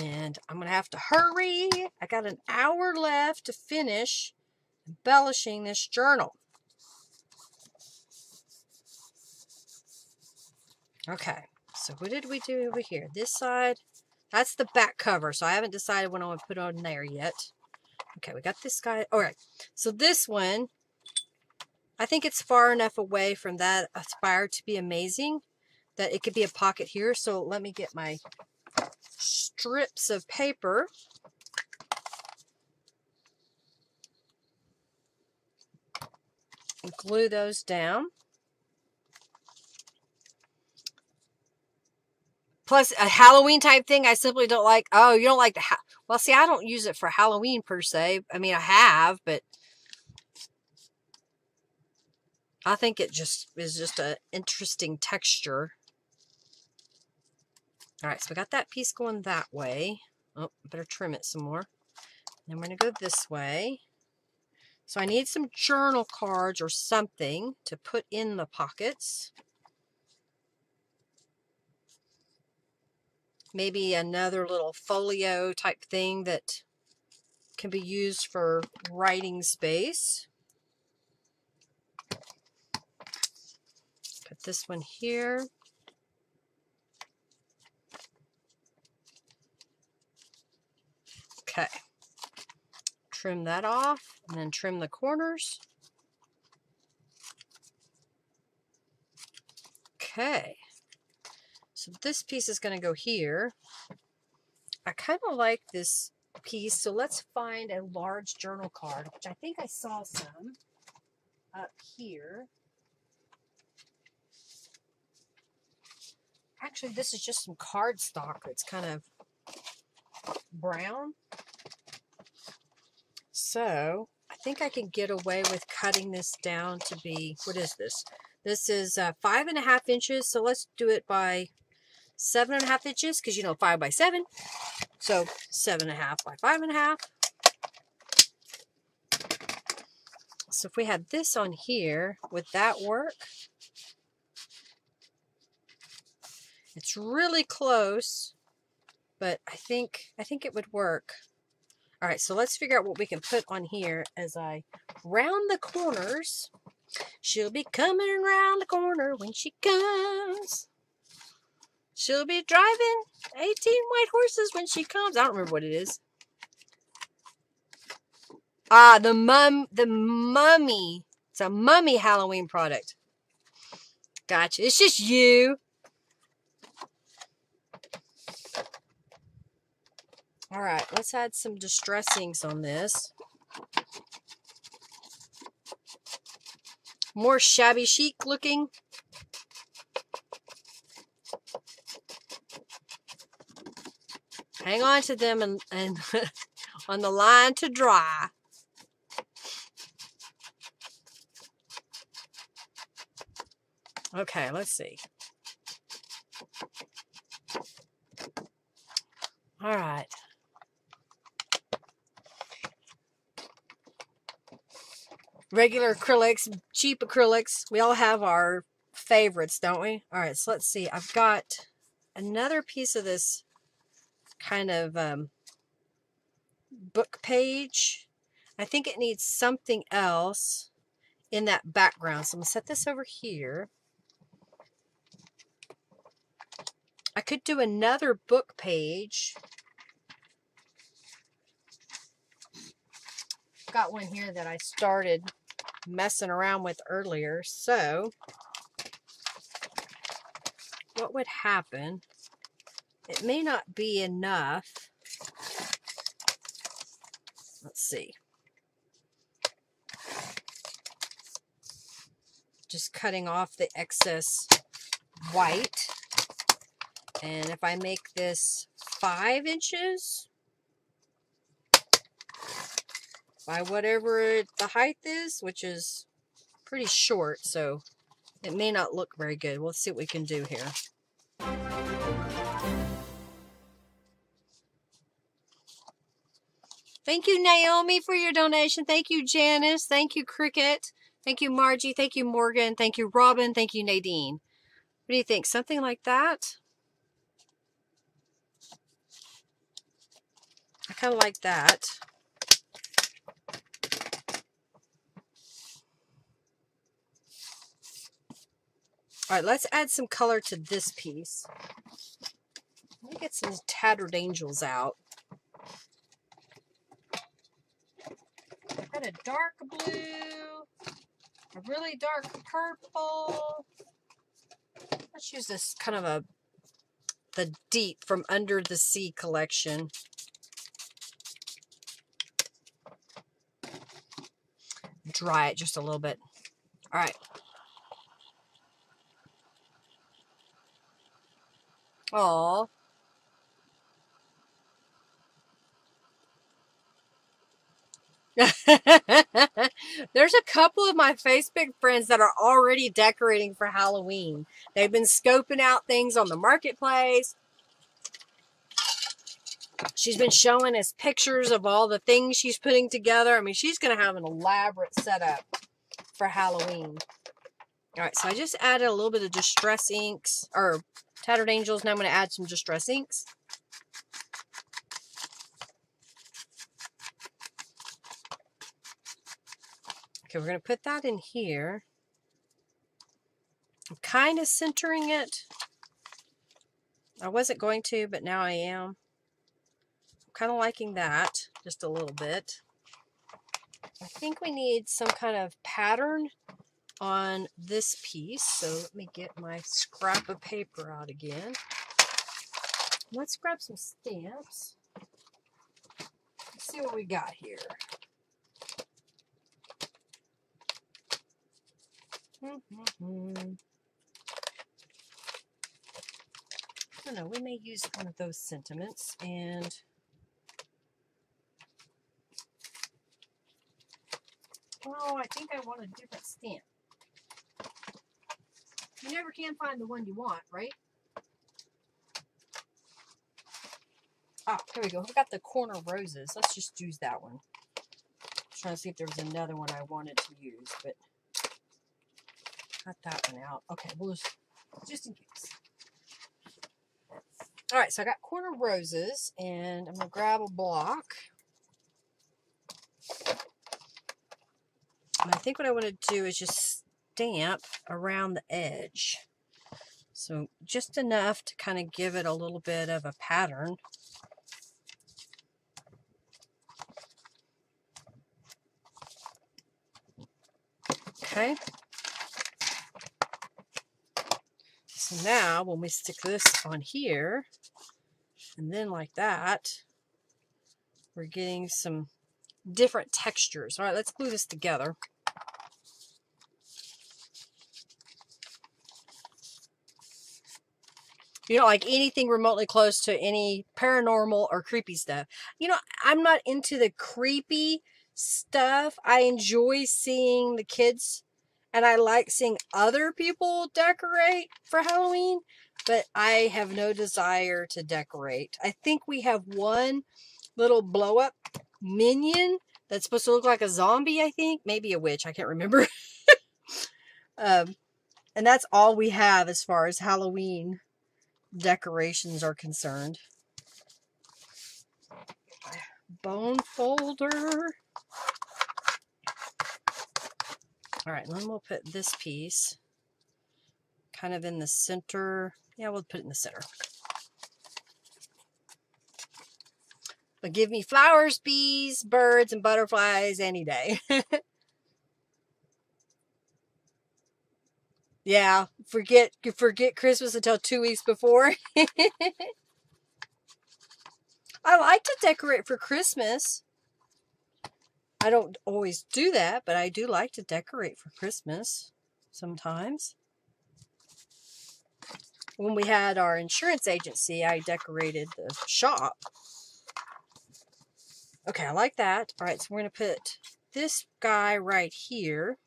And I'm going to have to hurry. I got an hour left to finish embellishing this journal. Okay, so what did we do over here? This side, that's the back cover, so I haven't decided what I want to put on there yet. Okay, we got this guy. All right, so this one, I think it's far enough away from that Aspire to be Amazing that it could be a pocket here. So let me get my strips of paper. And glue those down. Plus, a Halloween type thing, I simply don't like. Oh, you don't like the... Well, see, I don't use it for Halloween, per se. I mean, I have, but... I think it just is just an interesting texture. All right, so we got that piece going that way. Oh, better trim it some more. Then we're going to go this way. So I need some journal cards or something to put in the pockets. Maybe another little folio type thing that can be used for writing space. Put this one here. Okay. Trim that off and then trim the corners. Okay. So this piece is going to go here. I kind of like this piece, so let's find a large journal card, which I think I saw some up here. Actually, this is just some cardstock that's kind of brown. So I think I can get away with cutting this down to be, what is this? This is 5.5 inches, so let's do it by 7.5 inches, because you know 5 by 7. So 7.5 by 5.5. So if we had this on here, would that work? It's really close, but I think it would work. All right, so let's figure out what we can put on here as I round the corners. She'll be coming around the corner when she comes. She'll be driving 18 white horses when she comes. I don't remember what it is. Ah, the mummy. It's a mummy Halloween product. Gotcha. It's just you. All right, let's add some distress inks on this. More shabby chic looking. Hang on to them and on the line to dry. Okay, let's see. All right. Regular acrylics, cheap acrylics. We all have our favorites, don't we? All right, so let's see. I've got another piece of this kind of book page. I think it needs something else in that background. So I'm going to set this over here. I could do another book page. I've got one here that I started messing around with earlier. So what would happen, it may not be enough. Let's see, just cutting off the excess white. And if I make this 5 inches by whatever the height is, which is pretty short, so it may not look very good. We'll see what we can do here. Thank you, Naomi, for your donation. Thank you, Janice. Thank you, Cricket. Thank you, Margie. Thank you, Morgan. Thank you, Robin. Thank you, Nadine. What do you think? Something like that? I kind of like that. All right, let's add some color to this piece. Let me get some Tattered Angels out. I've got a dark blue, a really dark purple. Let's use this kind of the deep from Under the Sea collection. Dry it just a little bit. All right. Aww. There's a couple of my Facebook friends that are already decorating for Halloween. They've been scoping out things on the marketplace. She's been showing us pictures of all the things she's putting together. I mean, she's going to have an elaborate setup for Halloween. All right, so I just added a little bit of Distress Inks, or Tattered Angels. Now I'm going to add some Distress Inks. Okay, we're going to put that in here. I'm kind of centering it. I wasn't going to, but now I am. I'm kind of liking that just a little bit. I think we need some kind of pattern on this piece, so let me get my scrap of paper out again. Let's grab some stamps. Let's see what we got here. I don't know, we may use one of those sentiments and oh, I think I want a different stamp. You never can find the one you want, right? Ah, here we go. We've got the corner roses. Let's just use that one. I'm trying to see if there was another one I wanted to use, but cut that one out. Okay, we'll just in case. All right, so I got corner roses, and I'm going to grab a block. And I think what I want to do is just stamp around the edge, so just enough to kind of give it a little bit of a pattern. Okay, so now when we stick this on here and then like that, we're getting some different textures. All right, let's glue this together. You don't like anything remotely close to any paranormal or creepy stuff. You know, I'm not into the creepy stuff. I enjoy seeing the kids, and I like seeing other people decorate for Halloween, but I have no desire to decorate. I think we have one little blow-up minion that's supposed to look like a zombie, I think. Maybe a witch. I can't remember. And that's all we have as far as Halloween decorations are concerned. Bone folder. All right, then we'll put this piece kind of in the center. Yeah, we'll put it in the center. But give me flowers, bees, birds, and butterflies any day. Yeah, forget Christmas until 2 weeks before. I like to decorate for Christmas. I don't always do that, but I do like to decorate for Christmas sometimes. When we had our insurance agency, I decorated the shop. Okay, I like that. All right, so we're going to put this guy right here.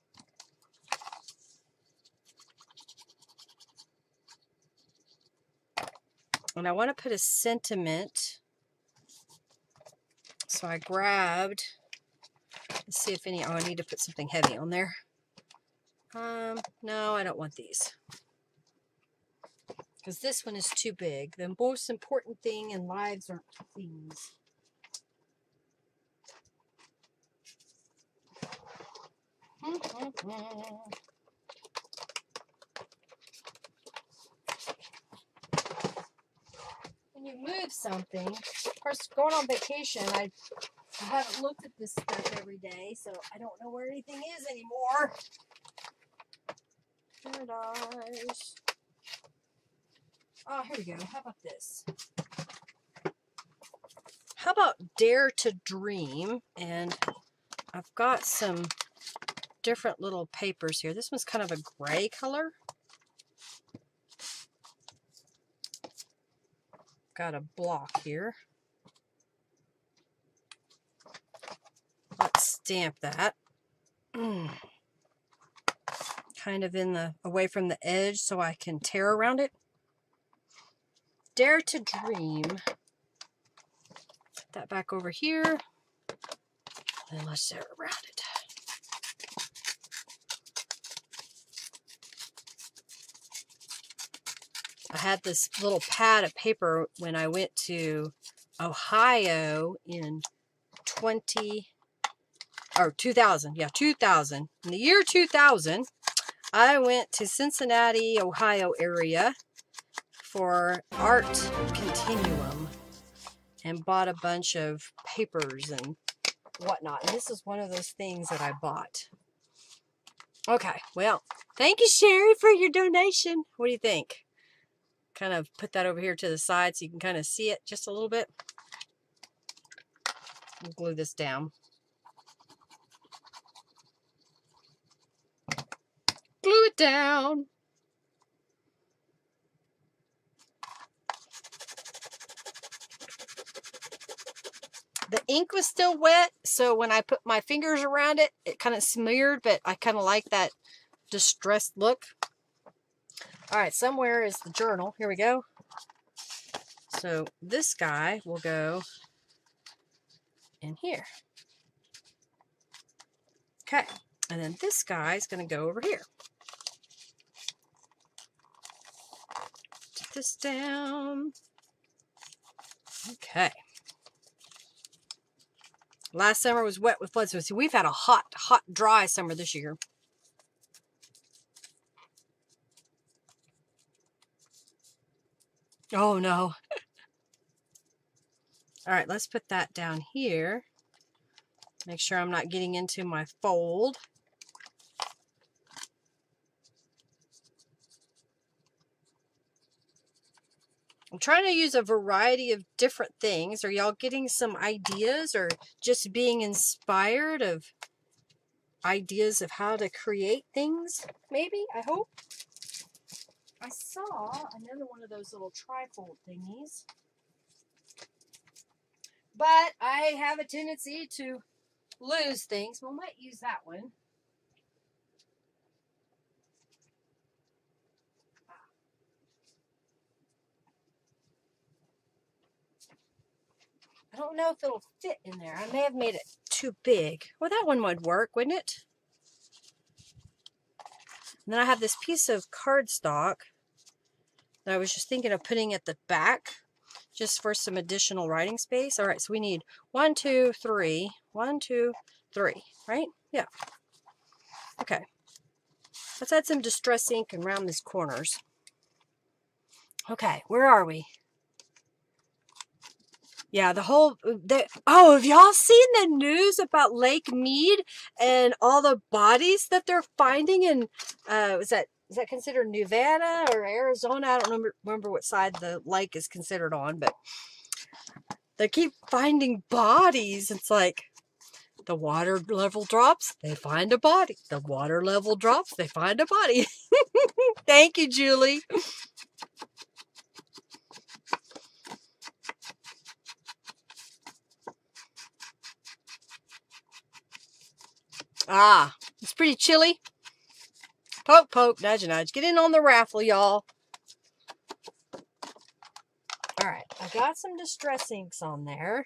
And I want to put a sentiment, so I grabbed, let's see if any, oh, I need to put something heavy on there. No, I don't want these. because this one is too big. The most important thing in lives are things. When you move something, of course, going on vacation, I haven't looked at this stuff every day, so I don't know where anything is anymore. Paradise. Oh, here we go. How about this? How about Dare to Dream? And I've got some different little papers here. This one's kind of a gray color. Got a block here. Let's stamp that. Kind of in the away from the edge so I can tear around it. Dare to Dream. Put that back over here. And let's tear around it. I had this little pad of paper when I went to Ohio in 2000. In the year 2000, I went to Cincinnati, Ohio area for Art Continuum and bought a bunch of papers and whatnot. And this is one of those things that I bought. Okay, well, thank you, Sherry, for your donation. What do you think? Kind of put that over here to the side so you can kind of see it just a little bit. I'll glue this down. Glue it down. The ink was still wet, so when I put my fingers around it, it kind of smeared, but I kind of like that distressed look. All right, somewhere is the journal. Here we go. So this guy will go in here. Okay, and then this guy is going to go over here. Put this down. Okay. Last summer was wet with blood, so we've had a hot, hot, dry summer this year. Oh, no. All right, let's put that down here. Make sure I'm not getting into my fold. I'm trying to use a variety of different things. Are y'all getting some ideas or just being inspired of ideas of how to create things? Maybe, I hope. I saw another one of those little trifold thingies, but I have a tendency to lose things. We might use that one. I don't know if it'll fit in there. I may have made it too big. Well, that one would work, wouldn't it? And then I have this piece of cardstock that I was just thinking of putting at the back just for some additional writing space. All right, so we need 1, 2, 3, 1, 2, 3, right? Yeah. Okay. Let's add some Distress Ink and round these corners. Okay, where are we? Yeah, oh, have y'all seen the news about Lake Mead and all the bodies that they're finding in, is that considered Nevada or Arizona? I don't remember what side the lake is considered on, but they keep finding bodies. It's like the water level drops, they find a body. The water level drops, they find a body. Thank you, Julie. Ah, it's pretty chilly. Poke, poke, nudge, nudge. Get in on the raffle, y'all. All right, I got some Distress Inks on there.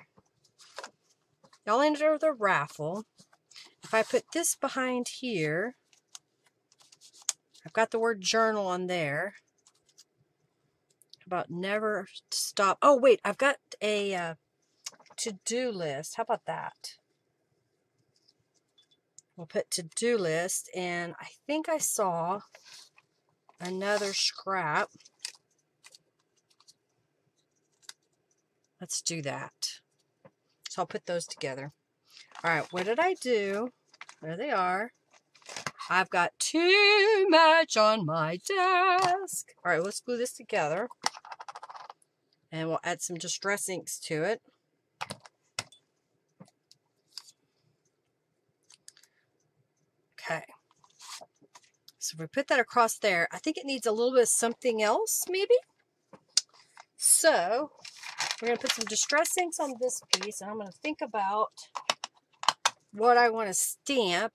Y'all enter the raffle. If I put this behind here, I've got the word journal on there. about never stop. Oh, wait, I've got a to-do list. How about that? We'll put to-do list, and I think I saw another scrap. Let's do that. So I'll put those together. All right, what did I do? There they are. I've got too much on my desk. All right, let's glue this together. And we'll add some Distress inks to it. Okay. So if we put that across there, I think it needs a little bit of something else, maybe. So we're going to put some Distress inks on this piece, and I'm going to think about what I want to stamp.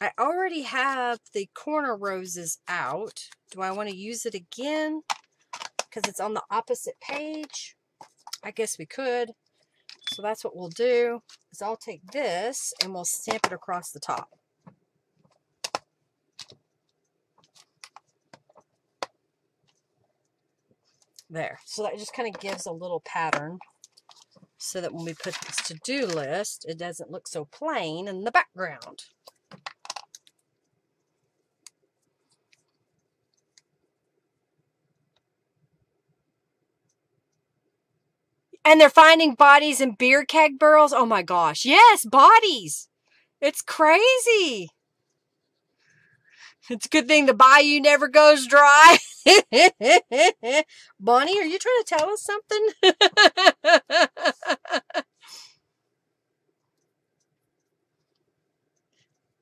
I already have the corner roses out. Do I want to use it again? Because it's on the opposite page. I guess we could. So that's what we'll do, is I'll take this and we'll stamp it across the top. There. So that just kind of gives a little pattern, so that when we put this to-do list, it doesn't look so plain in the background. And they're finding bodies in beer keg barrels. Oh my gosh. Yes, bodies. It's crazy. It's a good thing the bayou never goes dry. Bonnie, are you trying to tell us something?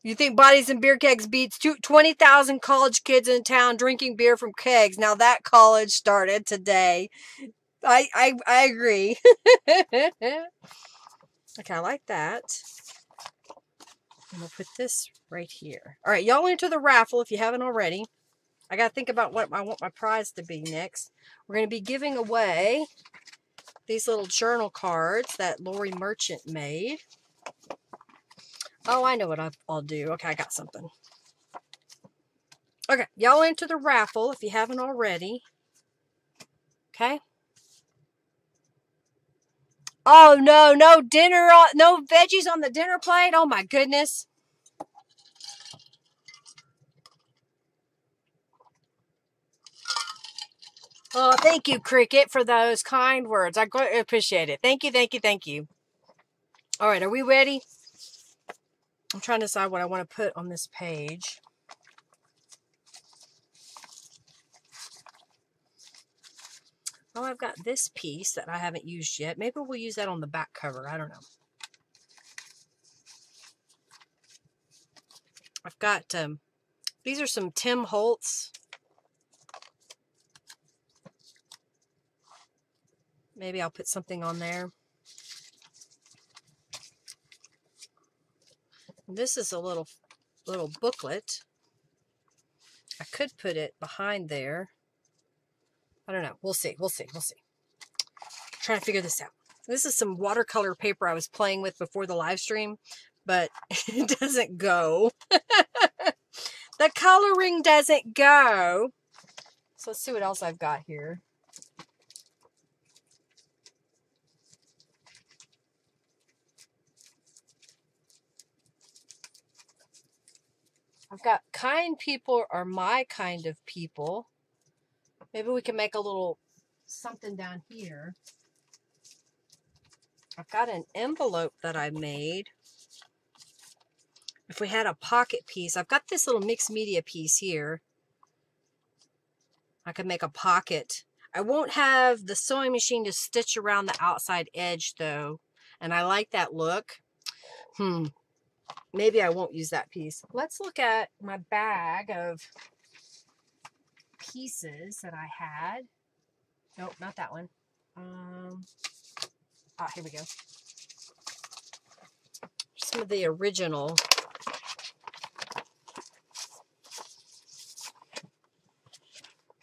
You think bodies in beer kegs beats 20,000 college kids in town drinking beer from kegs. Now that college started today. I agree. Okay, I like that. I'm going to put this right here. All right, y'all enter the raffle if you haven't already. I got to think about what I want my prize to be next. We're going to be giving away these little journal cards that Lori Merchant made. Oh, I know what I'll do. Okay, I got something. Okay, y'all enter the raffle if you haven't already. Okay. Oh, no, no dinner, no veggies on the dinner plate. Oh, my goodness. Oh, thank you, Cricket, for those kind words. I greatly appreciate it. Thank you, thank you, thank you. All right, are we ready? I'm trying to decide what I want to put on this page. Oh, I've got this piece that I haven't used yet. Maybe we'll use that on the back cover. I don't know. I've got, these are some Tim Holtz. Maybe I'll put something on there. This is a little booklet. I could put it behind there. I don't know. We'll see. We'll see. We'll see. I'm trying to figure this out. This is some watercolor paper I was playing with before the live stream, but it doesn't go. The coloring doesn't go. So let's see what else I've got here. I've got kind people are my kind of people. Maybe we can make a little something down here. I've got an envelope that I made. If we had a pocket piece, I've got this little mixed media piece here. I could make a pocket. I won't have the sewing machine to stitch around the outside edge though. And I like that look. Maybe I won't use that piece. Let's look at my bag of pieces that I had. Nope, not that one. Ah, here we go. Some of the original.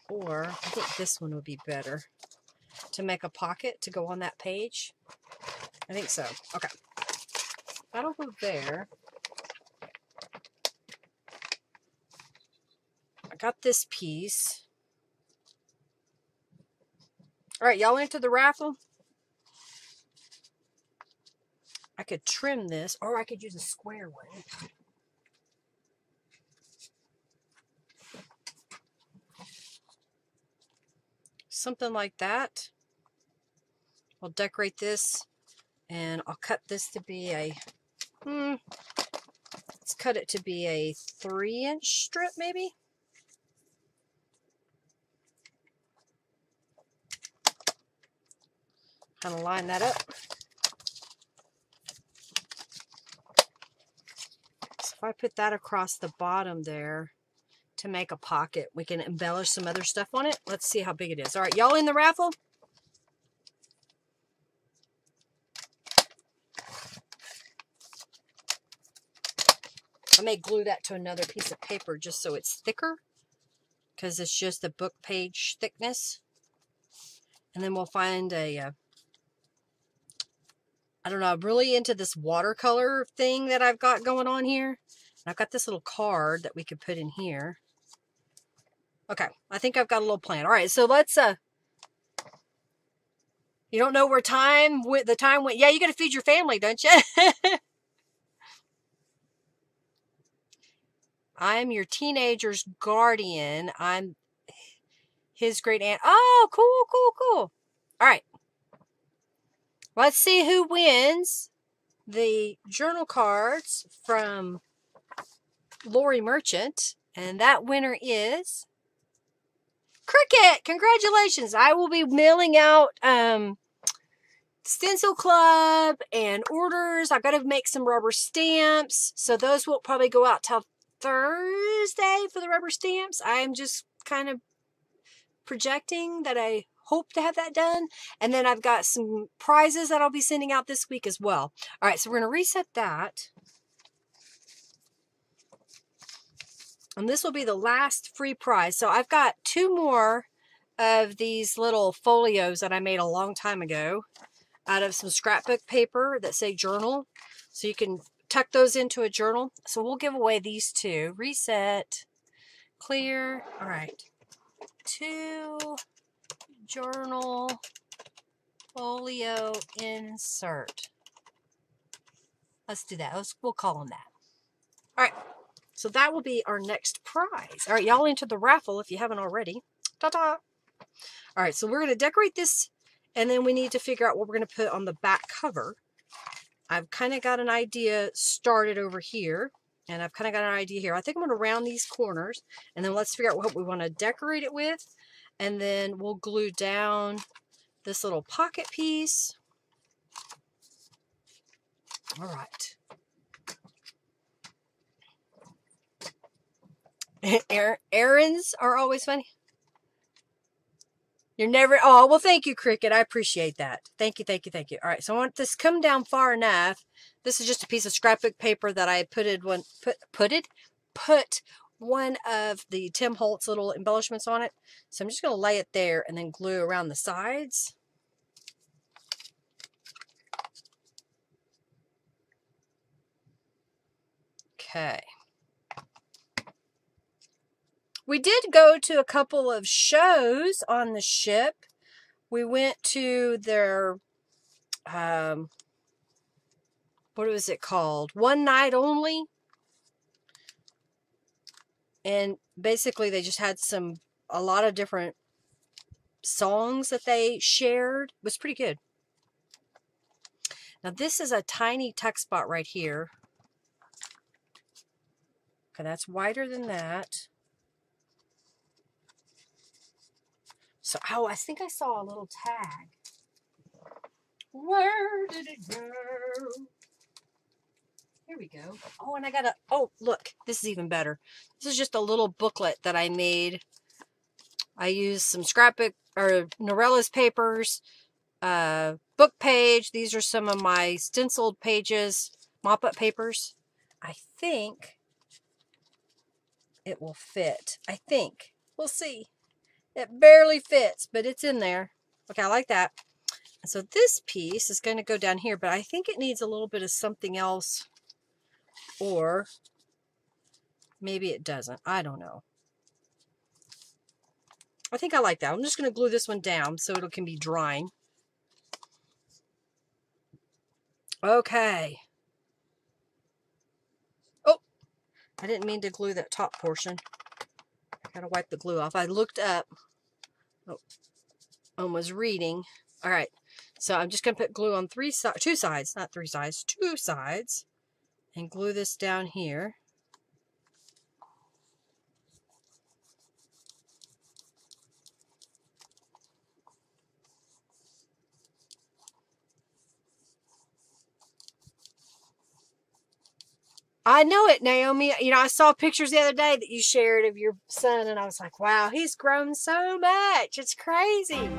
Or, I think this one would be better. To make a pocket to go on that page? I think so. Okay. That'll go there. I got this piece. All right, y'all into the raffle? I could trim this, or I could use a square one. Something like that. I'll decorate this, and I'll cut this to be a, let's cut it to be a 3-inch strip, maybe. Kind of line that up. So if I put that across the bottom there to make a pocket, we can embellish some other stuff on it. Let's see how big it is. All right, y'all in the raffle? I may glue that to another piece of paper just so it's thicker, because it's just the book page thickness. And then we'll find a, I don't know, I'm really into this watercolor thing that I've got going on here. And I've got this little card that we could put in here. Okay, I think I've got a little plan. All right, so let's, you don't know where the time went. Yeah, you got to feed your family, don't you? I'm your teenager's guardian. I'm his great aunt. Oh, cool, cool, cool. All right. Let's see who wins the journal cards from Lori Merchant. And that winner is Cricket. Congratulations. I will be mailing out Stencil Club and orders. I've got to make some rubber stamps. So those will probably go out till Thursday for the rubber stamps. I'm just kind of projecting that I hope to have that done. And then I've got some prizes that I'll be sending out this week as well. All right, so we're going to reset that. And this will be the last free prize. So I've got 2 more of these little folios that I made a long time ago out of some scrapbook paper that say journal. So you can tuck those into a journal. So we'll give away these 2. Reset, clear. All right, 2 journal folio insert. Let's do that. We'll call them that. All right, so that will be our next prize. All right, y'all into the raffle if you haven't already. Ta-ta. All right, so we're going to decorate this, and then we need to figure out what we're going to put on the back cover. I've kind of got an idea started over here, and I've kind of got an idea here. I think I'm going to round these corners, and then let's figure out what we want to decorate it with, and then we'll glue down this little pocket piece. All right. Errands are always funny. You're never, oh, well, thank you, Cricket. I appreciate that. Thank you, thank you, thank you. All right, so I want this come down far enough. This is just a piece of scrapbook paper that I put one of the Tim Holtz little embellishments on it. So I'm just going to lay it there and then glue around the sides. Okay. We did go to a couple of shows on the ship. We went to their, what was it called? One Night Only. And basically they just had a lot of different songs that they shared. It was pretty good. Now this is a tiny tuck spot right here. Okay, that's wider than that. So, oh, I think I saw a little tag. Where did it go? Here we go. Oh, and I got a, oh, look, this is even better. This is just a little booklet that I made. I used some scrapbook, or Norella's papers, book page. These are some of my stenciled pages, mop-up papers. I think it will fit. I think. We'll see. It barely fits, but it's in there. Okay, I like that. So this piece is going to go down here, but I think it needs a little bit of something else, or maybe it doesn't. I don't know. I think I like that. I'm just going to glue this one down so it can be drying. Okay. Oh, I didn't mean to glue that top portion. I got to wipe the glue off. I looked up. Oh, I was reading. All right. So I'm just going to put glue on two sides, and glue this down here. I know it, Naomi. You know, I saw pictures the other day that you shared of your son, and I was like, wow, he's grown so much. It's crazy.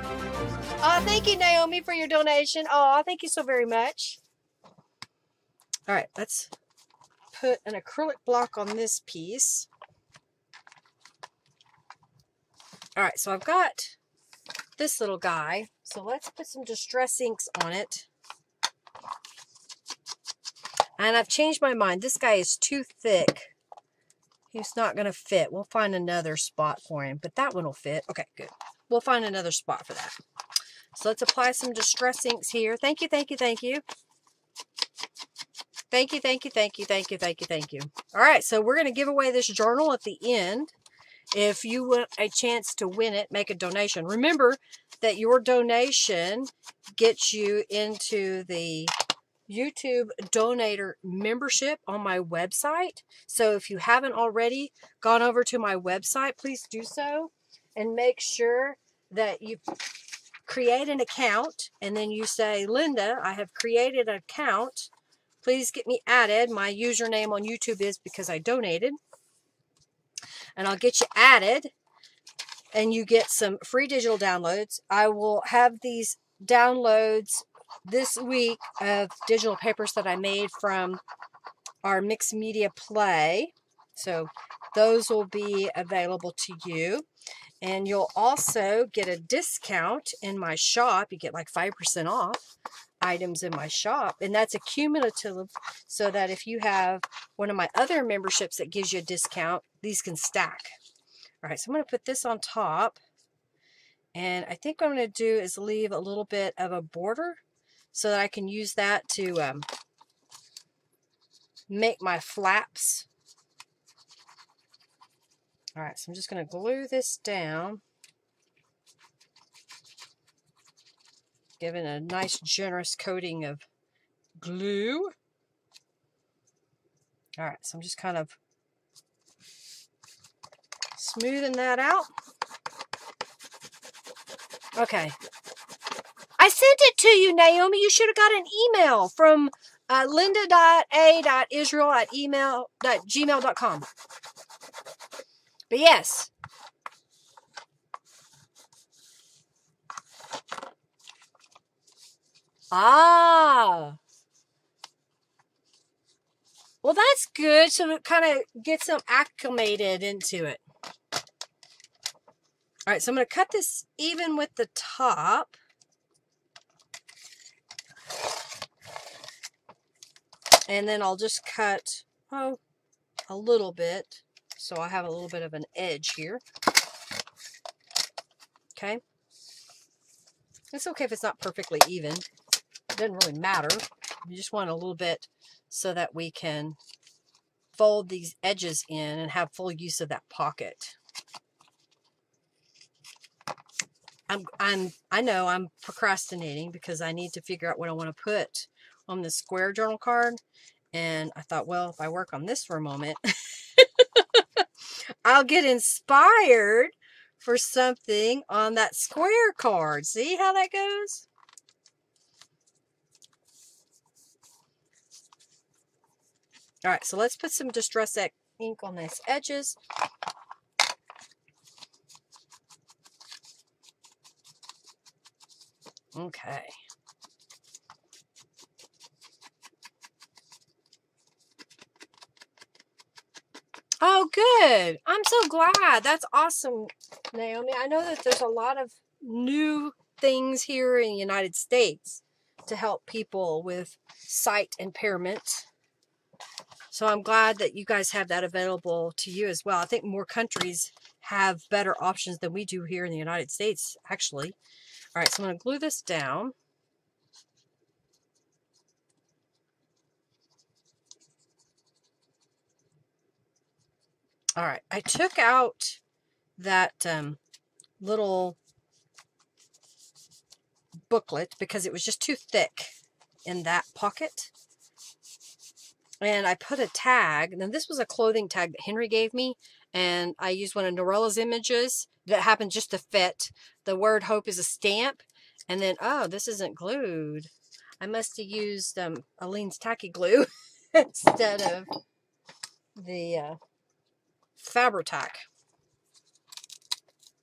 Oh, thank you, Naomi, for your donation. Oh, thank you so very much. All right, let's put an acrylic block on this piece. All right, so I've got this little guy. So let's put some Distress Inks on it. And I've changed my mind. This guy is too thick. He's not going to fit. We'll find another spot for him, but that one will fit. Okay, good. We'll find another spot for that. So let's apply some Distress Inks here. Thank you, thank you, thank you. Thank you, thank you, thank you, thank you, thank you, thank you. All right, so we're going to give away this journal at the end. If you want a chance to win it, make a donation. Remember that your donation gets you into the YouTube donator membership on my website. So if you haven't already gone over to my website, please do so, and make sure that you create an account, and then you say, Linda, I have created an account, please get me added. My username on YouTube is Because I Donated, and I'll get you added, and you get some free digital downloads. I will have these downloads this week of digital papers that I made from our mixed media play. So those will be available to you. And you'll also get a discount in my shop. You get like 5% off items in my shop. And that's a cumulative, so that if you have one of my other memberships that gives you a discount, these can stack. All right, so I'm going to put this on top. And I think what I'm going to do is leave a little bit of a border, so that I can use that to make my flaps. All right, so I'm just going to glue this down, give it a nice generous coating of glue. All right, so I'm just kind of smoothing that out. Okay. I sent it to you, Naomi. You should have got an email from linda.a.israel@gmail.com. But yes. Ah. Well, that's good. So it kind of gets them acclimated into it. All right. So I'm going to cut this even with the top. And then I'll just cut, oh, a little bit, so I have a little bit of an edge here. Okay. It's okay if it's not perfectly even. It doesn't really matter. You just want a little bit so that we can fold these edges in and have full use of that pocket. I know I'm procrastinating because I need to figure out what I want to put on this square journal card, and I thought, well, if I work on this for a moment, I'll get inspired for something on that square card. See how that goes? All right, so let's put some Distress Ink on these edges. Okay. Oh, good. I'm so glad. That's awesome, Naomi. I know that there's a lot of new things here in the United States to help people with sight impairment. So I'm glad that you guys have that available to you as well. I think more countries have better options than we do here in the United States, actually. All right, so I'm going to glue this down. All right, I took out that little booklet because it was just too thick in that pocket. And I put a tag. Now, this was a clothing tag that Henry gave me, and I used one of Norella's images that happened just to fit. The word hope is a stamp. And then, oh, this isn't glued. I must have used Aline's tacky glue instead of the Fabri-Tac,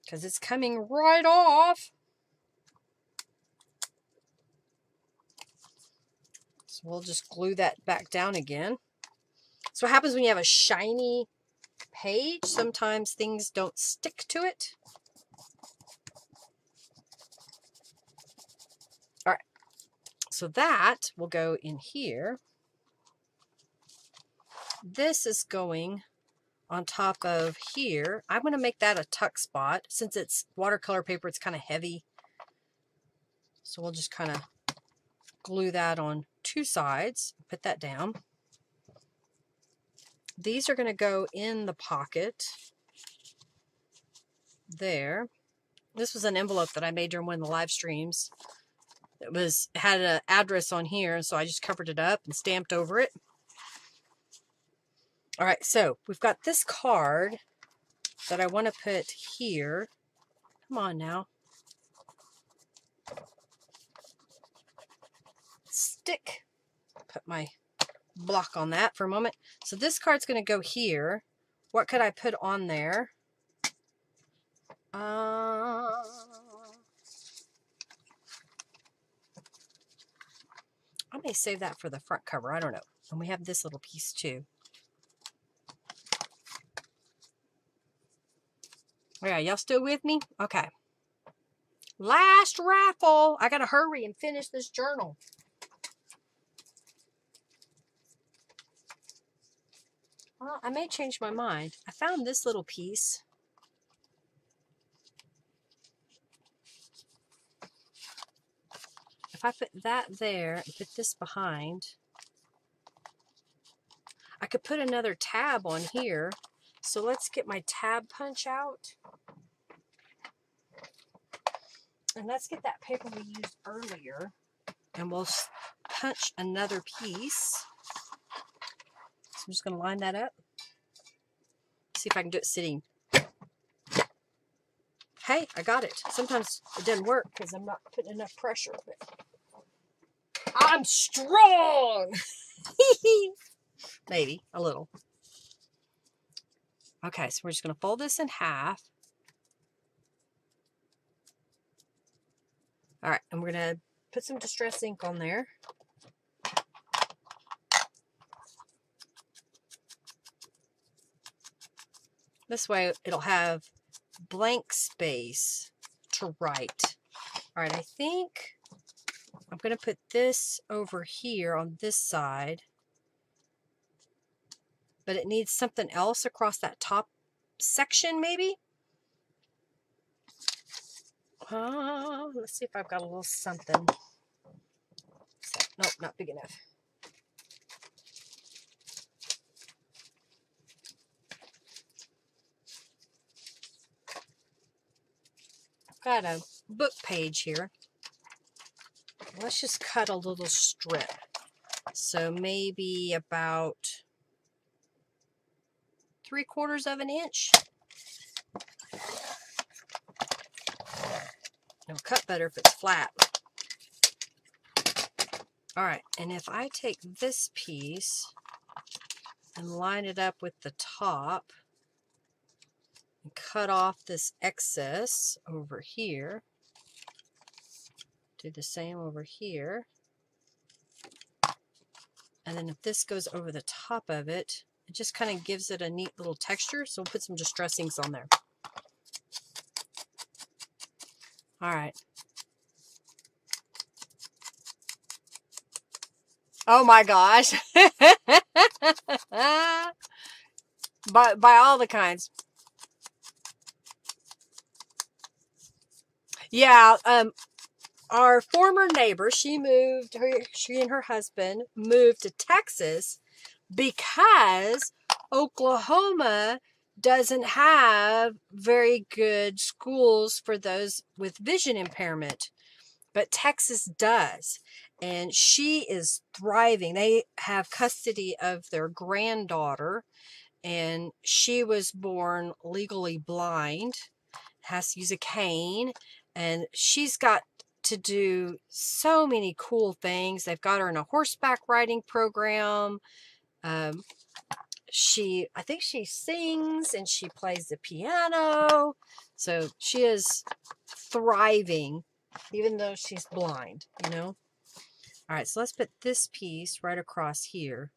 because it's coming right off. So we'll just glue that back down again. So what happens when you have a shiny page? Sometimes things don't stick to it. All right, so that will go in here. This is going on top of here. I'm going to make that a tuck spot. Since it's watercolor paper, it's kind of heavy. So we'll just kind of glue that on two sides, put that down. These are going to go in the pocket there. This was an envelope that I made during one of the live streams. It was had an address on here, so I just covered it up and stamped over it. All right, so we've got this card that I want to put here. Come on now. Stick. Put my block on that for a moment. So this card's going to go here. What could I put on there? I may save that for the front cover. I don't know. And we have this little piece too. Yeah, y'all still with me? Okay. Last raffle. I gotta hurry and finish this journal. Well, I may change my mind. I found this little piece. If I put that there and put this behind, I could put another tab on here. So let's get my tab punch out. And let's get that paper we used earlier. And we'll punch another piece. So I'm just going to line that up. See if I can do it sitting. Hey, I got it. Sometimes it doesn't work because I'm not putting enough pressure. But I'm strong! Maybe, a little. Okay, so we're just going to fold this in half. All right, and we're going to put some Distress ink on there. This way it'll have blank space to write. All right, I think I'm going to put this over here on this side. But it needs something else across that top section, maybe? Let's see if I've got a little something. Nope, not big enough. I've got a book page here. Let's just cut a little strip. So maybe about 3/4 of an inch. It'll cut better if it's flat. All right, and if I take this piece and line it up with the top and cut off this excess over here, do the same over here, and then if this goes over the top of it, it just kind of gives it a neat little texture. So we'll put some Distress inks on there. All right. Oh my gosh. By all the kinds. Yeah, our former neighbor, she and her husband moved to Texas because Oklahoma doesn't have very good schools for those with vision impairment, but Texas does. And she is thriving. They have custody of their granddaughter, and she was born legally blind, has to use a cane, and she's got to do so many cool things. They've got her in a horseback riding program. I think she sings and she plays the piano. So she is thriving, even though she's blind, you know? All right, so let's put this piece right across here.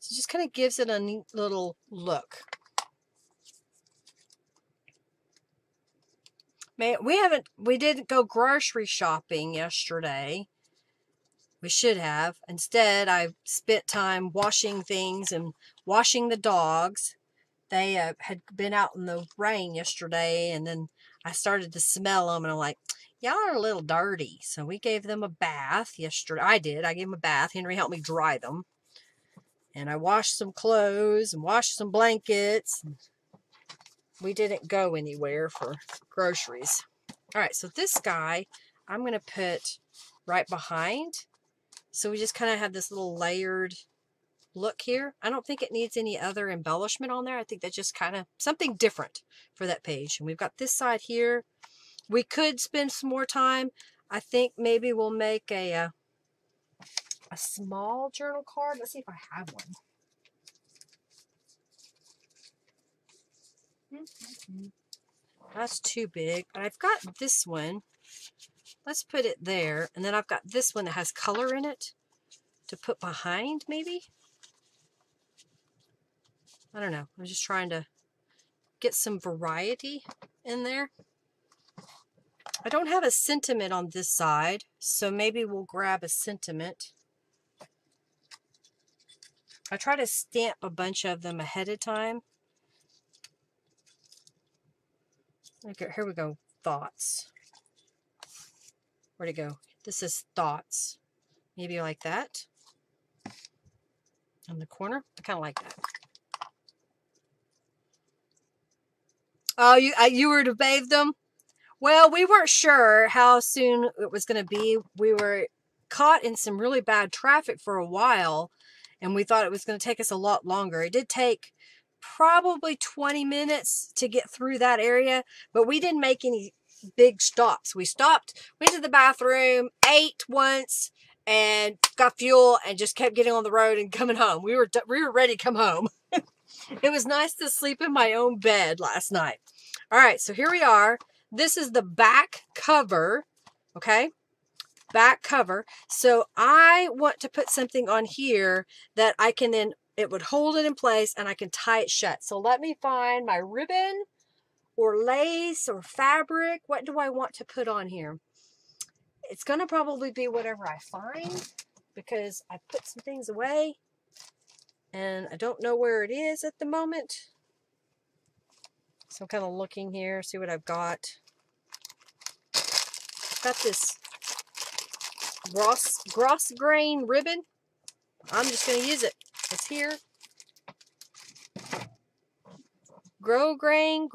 So it just kind of gives it a neat little look. Man, we didn't go grocery shopping yesterday. We should have. Instead, I spent time washing things and washing the dogs. They had been out in the rain yesterday, and then I started to smell them, and I'm like, y'all are a little dirty. So we gave them a bath yesterday. I did. I gave them a bath. Henry helped me dry them. And I washed some clothes and washed some blankets. We didn't go anywhere for groceries. All right, so this guy I'm going to put right behind. So we just kind of have this little layered look here. I don't think it needs any other embellishment on there. I think that's just kind of something different for that page. And we've got this side here. We could spend some more time. I think maybe we'll make a small journal card. Let's see if I have one. That's too big. I've got this one. Let's put it there. And then I've got this one that has color in it to put behind maybe. I don't know. I'm just trying to get some variety in there. I don't have a sentiment on this side, so maybe we'll grab a sentiment. I try to stamp a bunch of them ahead of time. Okay, here we go. Thoughts. Where'd it go? This is thoughts. Maybe like that. On the corner. I kind of like that. Oh, you were to bathe them? Well, we weren't sure how soon it was going to be. We were caught in some really bad traffic for a while, and we thought it was going to take us a lot longer. It did take probably 20 minutes to get through that area, but we didn't make any big stops. We stopped, went to the bathroom, ate once, and got fuel, and just kept getting on the road and coming home. We were ready to come home. It was nice to sleep in my own bed last night. All right, so here we are. This is the back cover, okay? Back cover. So I want to put something on here that I can then, it would hold it in place and I can tie it shut. So let me find my ribbon or lace or fabric. What do I want to put on here? It's going to probably be whatever I find because I put some things away and I don't know where it is at the moment. So I'm kind of looking here, see what I've got. I've got this gross grain ribbon. I'm just going to use it. It's here. Gross grain.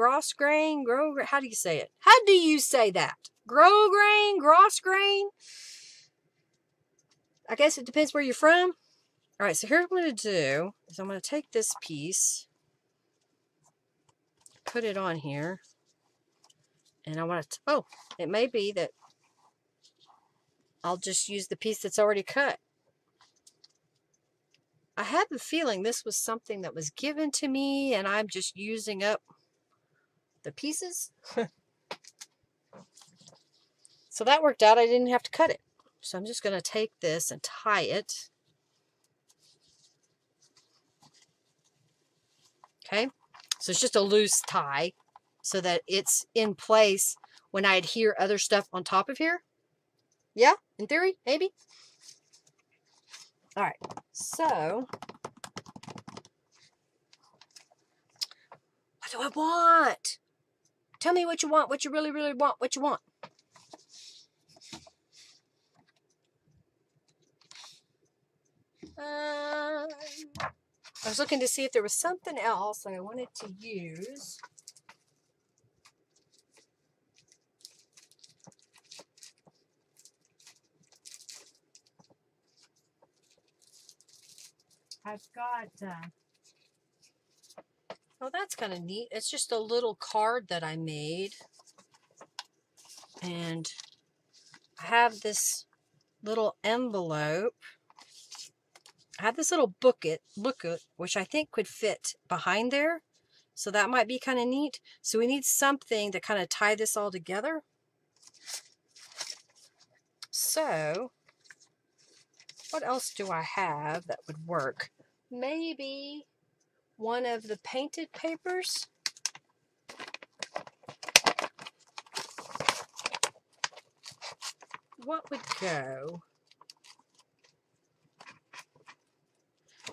How do you say it? How do you say that? Grow grain, gross grain. I guess it depends where you're from. All right, so here's what I'm going to do is I'm going to take this piece, put it on here, and I want to, oh, it may be that I'll just use the piece that's already cut. I have a feeling this was something that was given to me and I'm just using up the pieces. So that worked out. I didn't have to cut it. So I'm just going to take this and tie it. Okay. So it's just a loose tie so that it's in place when I adhere other stuff on top of here. Yeah, in theory, maybe. All right, so what do I want? Tell me what you want, what you really, really want, what you want. I was looking to see if there was something else that I wanted to use. I've got, oh, that's kind of neat. It's just a little card that I made. And I have this little envelope. I have this little booklet, which I think could fit behind there. So that might be kind of neat. So we need something to kind of tie this all together. So what else do I have that would work? Maybe one of the painted papers. What would go?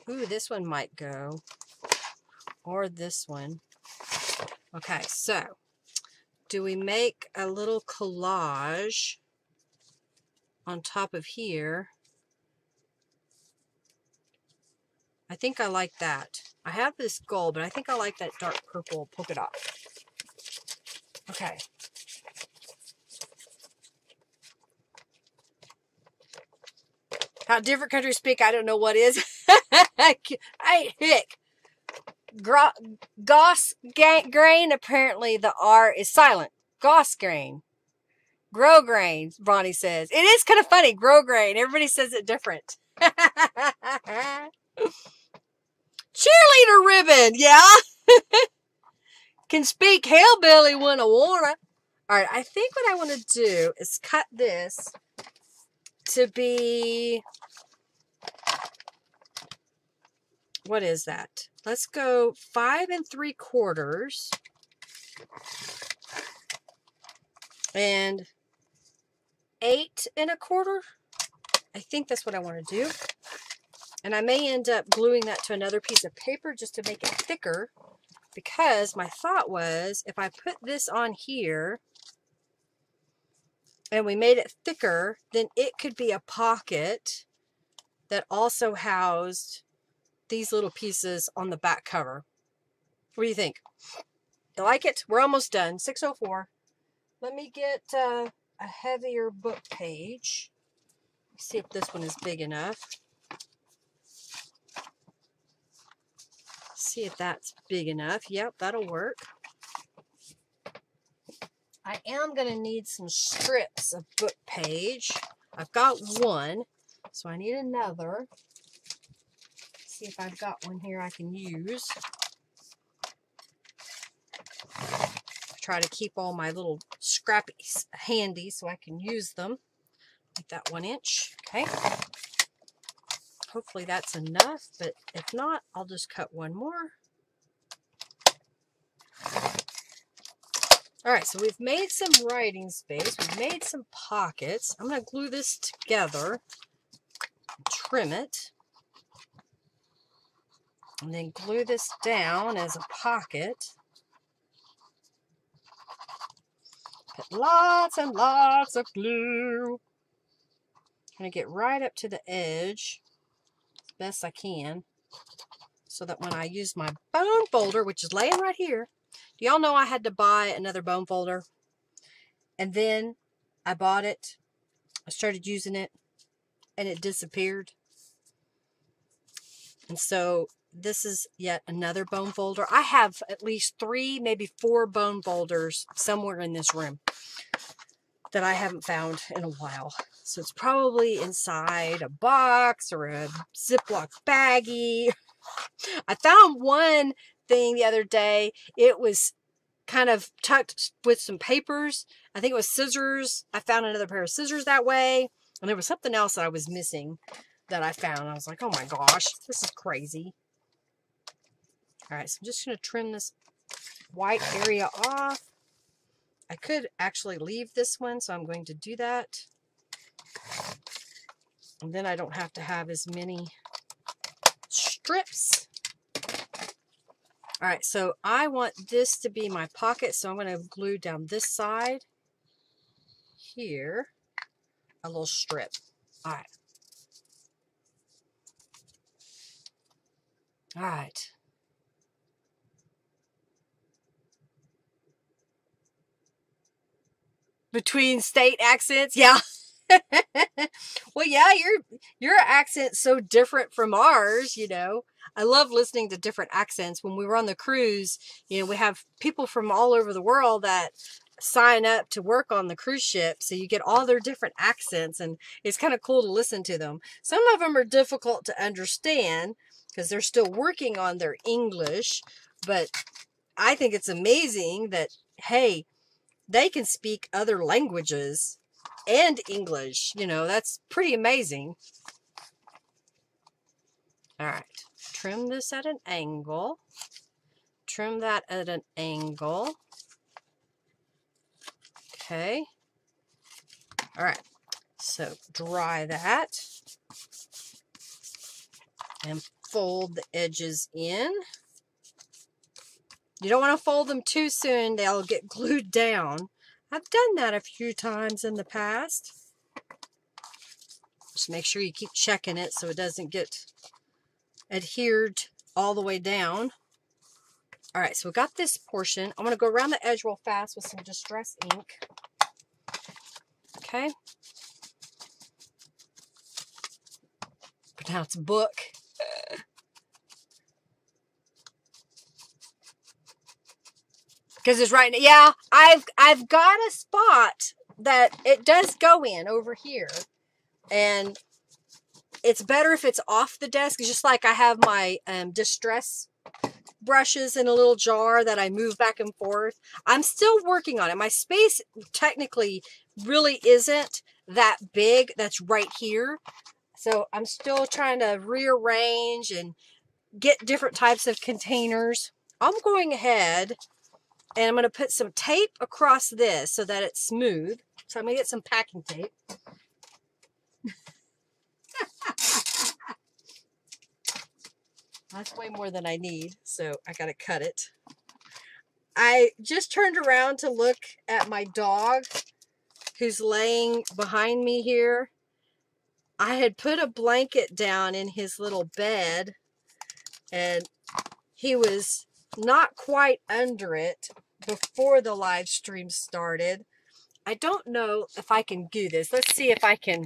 Ooh, this one might go. Or this one. Okay, so do we make a little collage on top of here? I think I like that. I have this gold, but I think I like that dark purple polka dot. Okay. How different countries speak, I don't know what is. I hick. Goss grain, apparently the R is silent. Goss grain. Grow grain, Ronnie says. It is kind of funny, grow grain. Everybody says it different. Cheerleader ribbon, yeah. Can speak hillbilly when I wanna. All right, I think what I want to do is cut this to be, what is that? Let's go 5 3/4. And 8 1/4. I think that's what I want to do. And I may end up gluing that to another piece of paper just to make it thicker, because my thought was if I put this on here and we made it thicker, then it could be a pocket that also housed these little pieces on the back cover. What do you think? You like it? We're almost done. 6:04. Let me get a heavier book page. Let's see if this one is big enough. See if that's big enough. Yep, that'll work. I am going to need some strips of book page. I've got one, so I need another. Let's see if I've got one here I can use. I try to keep all my little scrappies handy so I can use them. Like that 1 inch. Okay. Hopefully that's enough, but if not, I'll just cut one more. All right, so we've made some writing space. We've made some pockets. I'm going to glue this together, trim it, and then glue this down as a pocket. Put lots and lots of glue. I'm going to get right up to the edge. Best I can, so that when I use my bone folder, which is laying right here, do y'all know I had to buy another bone folder? And then I bought it, I started using it, and it disappeared. And so this is yet another bone folder. I have at least 3, maybe 4 bone folders somewhere in this room that I haven't found in a while. So it's probably inside a box or a Ziploc baggie. I found one thing the other day. It was kind of tucked with some papers. I think it was scissors. I found another pair of scissors that way. And there was something else that I was missing that I found. I was like, oh my gosh, this is crazy. All right, so I'm just going to trim this white area off. I could actually leave this one, so I'm going to do that. And then I don't have to have as many strips. All right, so I want this to be my pocket, so I'm going to glue down this side here a little strip. All right. All right. Between state accents, yeah. Well, yeah, your accent's so different from ours, you know. I love listening to different accents. When we were on the cruise, you know, we have people from all over the world that sign up to work on the cruise ship, so you get all their different accents, and it's kind of cool to listen to them. Some of them are difficult to understand because they're still working on their English, but I think it's amazing that, hey, they can speak other languages and English. You know, that's pretty amazing. All right. Trim this at an angle. Trim that at an angle. Okay. All right. So dry that. And fold the edges in. You don't want to fold them too soon. They'll get glued down. I've done that a few times in the past. Just make sure you keep checking it so it doesn't get adhered all the way down. All right, so we got this portion. I'm going to go around the edge real fast with some Distress ink. Okay. Pronounce book. Because it's right now, yeah, I've got a spot that it does go in over here, and it's better if it's off the desk. It's just like I have my Distress brushes in a little jar that I move back and forth. I'm still working on it. My space technically really isn't that big. That's right here. So I'm still trying to rearrange and get different types of containers. I'm going ahead and I'm going to put some tape across this so that it's smooth. So I'm going to get some packing tape. That's way more than I need, so I got to cut it. I just turned around to look at my dog who's laying behind me here. I had put a blanket down in his little bed, and he was not quite under it before the live stream started. I don't know if I can do this. Let's see if I can.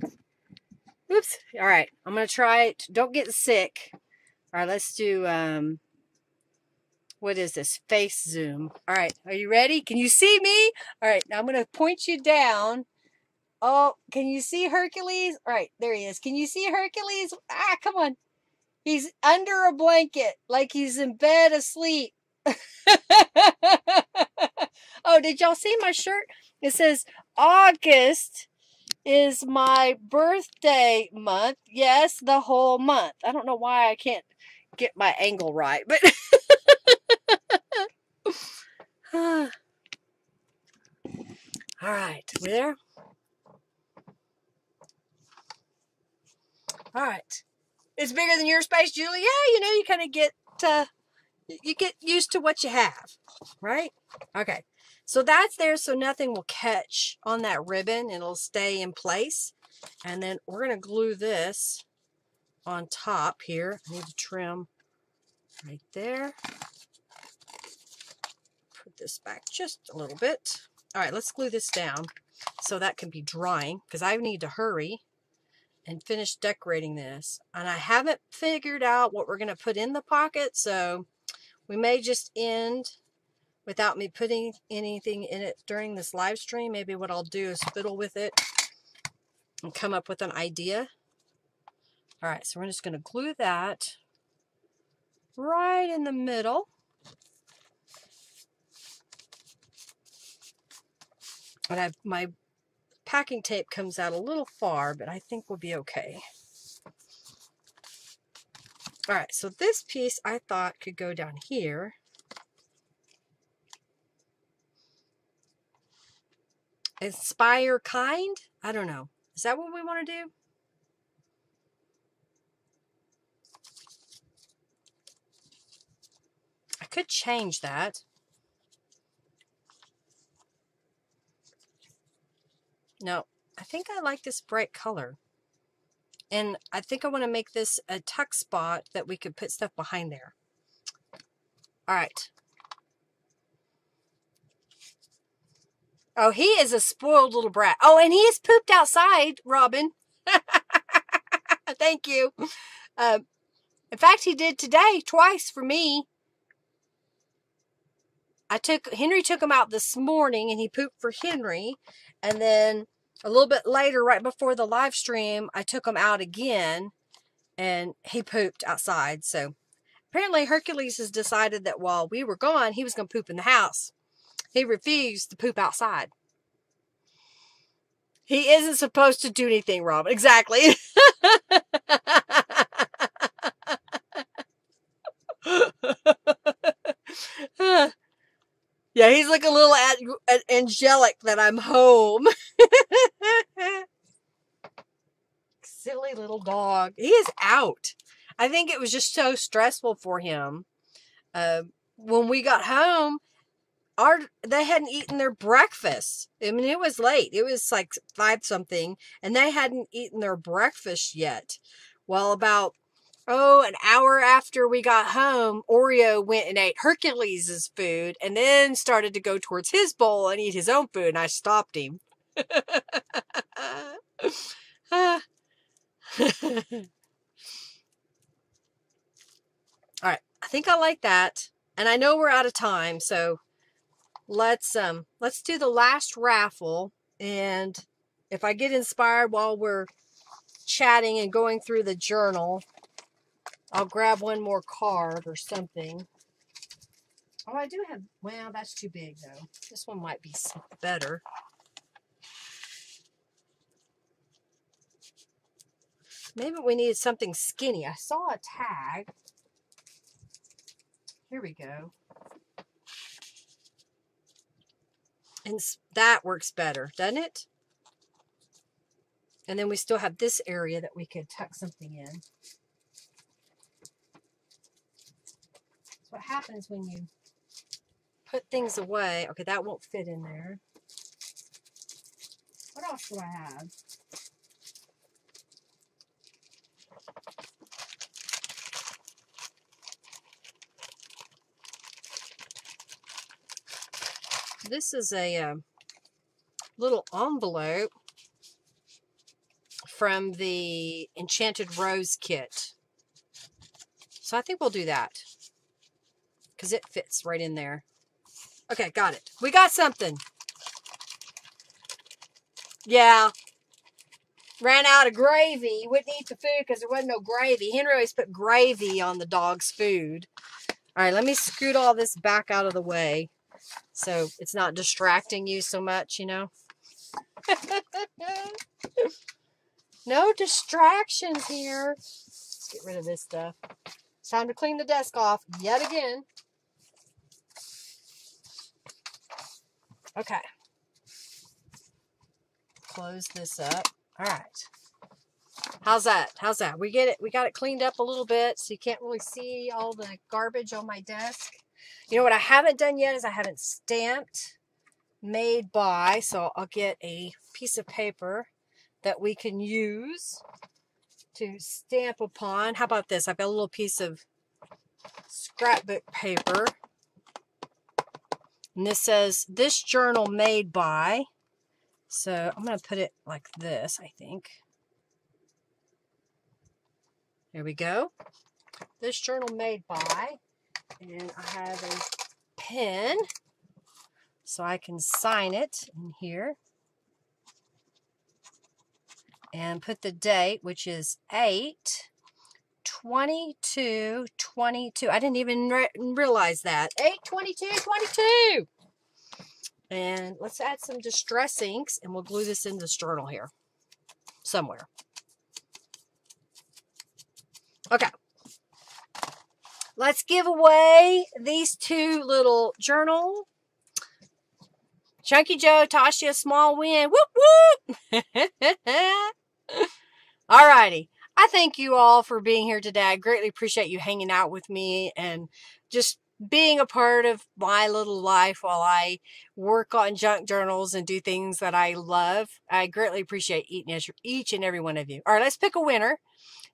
Oops. All right. I'm going to try it. Don't get sick. All right. Let's do, what is this? Face zoom. All right. Are you ready? Can you see me? All right. Now I'm going to point you down. Oh, can you see Hercules? All right. There he is. Can you see Hercules? Ah, come on. He's under a blanket, like he's in bed asleep. Oh, did y'all see my shirt? It says, August is my birthday month. Yes, the whole month. I don't know why I can't get my angle right, but... All right, we there? All right. It's bigger than your space, Julie. Yeah, you know, you kind of get you get used to what you have, right? Okay, so that's there, so nothing will catch on that ribbon. It'll stay in place, and then we're gonna glue this on top here. I need to trim right there. Put this back just a little bit. All right, let's glue this down so that can be drying, because I need to hurry and finish decorating this. And I haven't figured out what we're going to put in the pocket, so we may just end without me putting anything in it during this live stream. Maybe what I'll do is fiddle with it and come up with an idea. All right, so we're just going to glue that right in the middle. And my packing tape comes out a little far, but I think we'll be okay. All right, so this piece I thought could go down here. Inspire kind? I don't know. Is that what we want to do? I could change that. No, I think I like this bright color. And I think I want to make this a tuck spot that we could put stuff behind there. All right. Oh, he is a spoiled little brat. Oh, and he is pooped outside, Robin. Thank you. In fact, he did today, twice for me. Henry took him out this morning, and he pooped for Henry. And then a little bit later, right before the live stream, I took him out again, and he pooped outside. So apparently Hercules has decided that while we were gone, he was going to poop in the house. He refused to poop outside. He isn't supposed to do anything, Rob. Exactly. Yeah, he's like a little angelic that I'm home. Silly little dog. He is out. I think it was just so stressful for him. When we got home, they hadn't eaten their breakfast. I mean, it was late. It was like 5 something, and they hadn't eaten their breakfast yet. Well, about, an hour after we got home, Oreo went and ate Hercules's food and then started to go towards his bowl and eat his own food, and I stopped him. All right. I think I like that. And I know we're out of time, so let's do the last raffle, and if I get inspired while we're chatting and going through the journal, I'll grab one more card or something. Oh, I do have, well, that's too big though. This one might be better. Maybe we needed something skinny. I saw a tag. Here we go. And that works better, doesn't it? And then we still have this area that we could tuck something in. That's what happens when you put things away. Okay, that won't fit in there. What else do I have? This is a little envelope from the Enchanted Rose kit. So I think we'll do that because it fits right in there. Okay, got it. We got something. Yeah. Ran out of gravy. You wouldn't eat the food because there wasn't no gravy. Henry always put gravy on the dog's food. All right, let me scoot all this back out of the way, so it's not distracting you so much, you know. No distractions here. Let's get rid of this stuff. It's time to clean the desk off yet again. Okay. Close this up. All right. How's that? How's that? We get it. We got it cleaned up a little bit, so you can't really see all the garbage on my desk. You know what I haven't done yet is I haven't stamped made by, so I'll get a piece of paper that we can use to stamp upon. How about this? I've got a little piece of scrapbook paper, and this says, "This journal made by," so I'm going to put it like this, I think. There we go. This journal made by. And I have a pen so I can sign it in here and put the date, which is 8/22/22. I didn't even realize that. 8/22/22. And let's add some distress inks, and we'll glue this in this journal here somewhere. Okay. Let's give away these two little journal. Junkie Joe, Tasha, small win. Whoop, whoop. All righty. I thank you all for being here today. I greatly appreciate you hanging out with me and just being a part of my little life while I work on junk journals and do things that I love. I greatly appreciate each and every one of you. All right, let's pick a winner.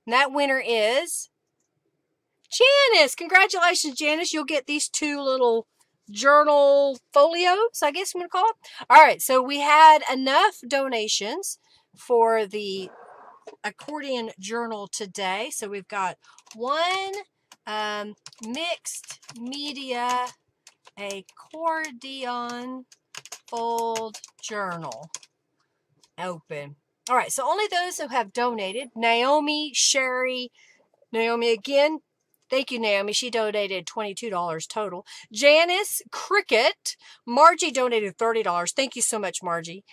And that winner is Janice. Congratulations, Janice. You'll get these two little journal folios, I guess I'm going to call it. All right, so we had enough donations for the accordion journal today. So we've got one mixed media accordion fold journal open. All right, so only those who have donated. Naomi, Sherry, Naomi again. Thank you, Naomi. She donated $22 total. Janice Cricket. Margie donated $30. Thank you so much, Margie.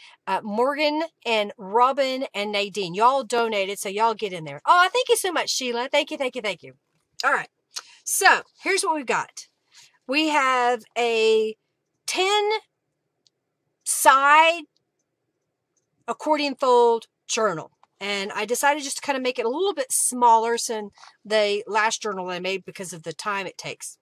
Morgan and Robin and Nadine. Y'all donated, so y'all get in there. Oh, thank you so much, Sheila. Thank you, thank you, thank you. All right. So here's what we've got. We have a 10-side accordion fold journal. And I decided just to kind of make it a little bit smaller than the last journal I made because of the time it takes.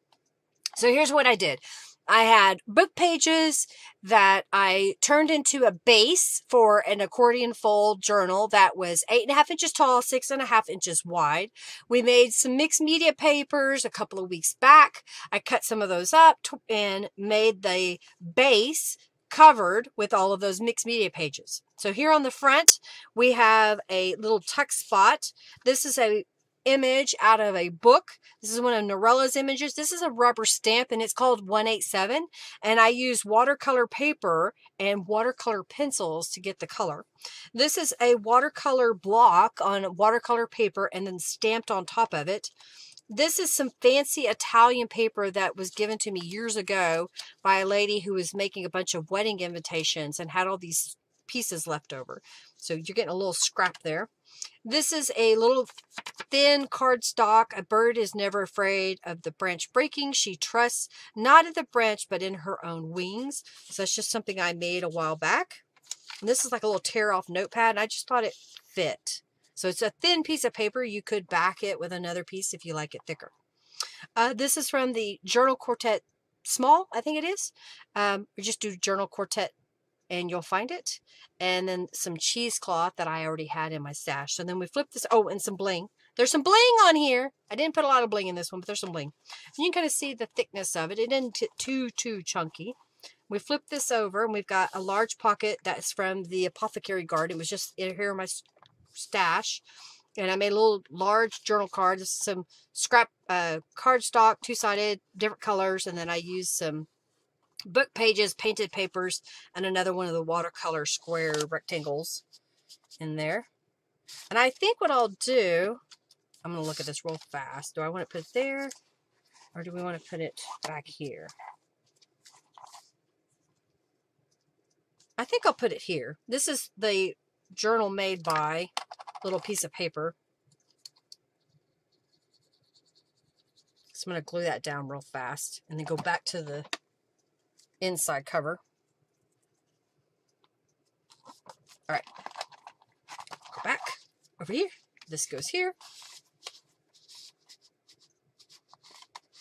So here's what I did. I had book pages that I turned into a base for an accordion fold journal that was 8.5 inches tall, 6.5 inches wide. We made some mixed media papers a couple of weeks back. I cut some of those up and made the base covered with all of those mixed media pages. So here on the front, we have a little tuck spot. This is an image out of a book. This is one of Norella's images. This is a rubber stamp, and it's called 187. And I use watercolor paper and watercolor pencils to get the color. This is a watercolor block on watercolor paper and then stamped on top of it. This is some fancy Italian paper that was given to me years ago by a lady who was making a bunch of wedding invitations and had all these pieces left over. So you're getting a little scrap there. This is a little thin cardstock. A bird is never afraid of the branch breaking. She trusts not in the branch, but in her own wings. So that's just something I made a while back. And this is like a little tear-off notepad, and I just thought it fit. So it's a thin piece of paper. You could back it with another piece if you like it thicker. This is from the Journal Quartet Small, I think it is. We just do Journal Quartet and you'll find it. And then some cheesecloth that I already had in my stash. So then we flip this. Oh, and some bling. There's some bling on here. I didn't put a lot of bling in this one, but there's some bling. You can kind of see the thickness of it. It isn't too chunky. We flip this over and we've got a large pocket that's from the Apothecary Garden. It was just here in my stash, and I made a little large journal card. This is some scrap cardstock, two-sided, different colors, and then I used some book pages, painted papers, and another one of the watercolor square rectangles in there. And I think what I'll do, I'm going to look at this real fast. Do I want to put it there, or do we want to put it back here? I think I'll put it here. This is the journal made by little piece of paper. So I'm going to glue that down real fast and then go back to the inside cover. All right. Go back over here. This goes here.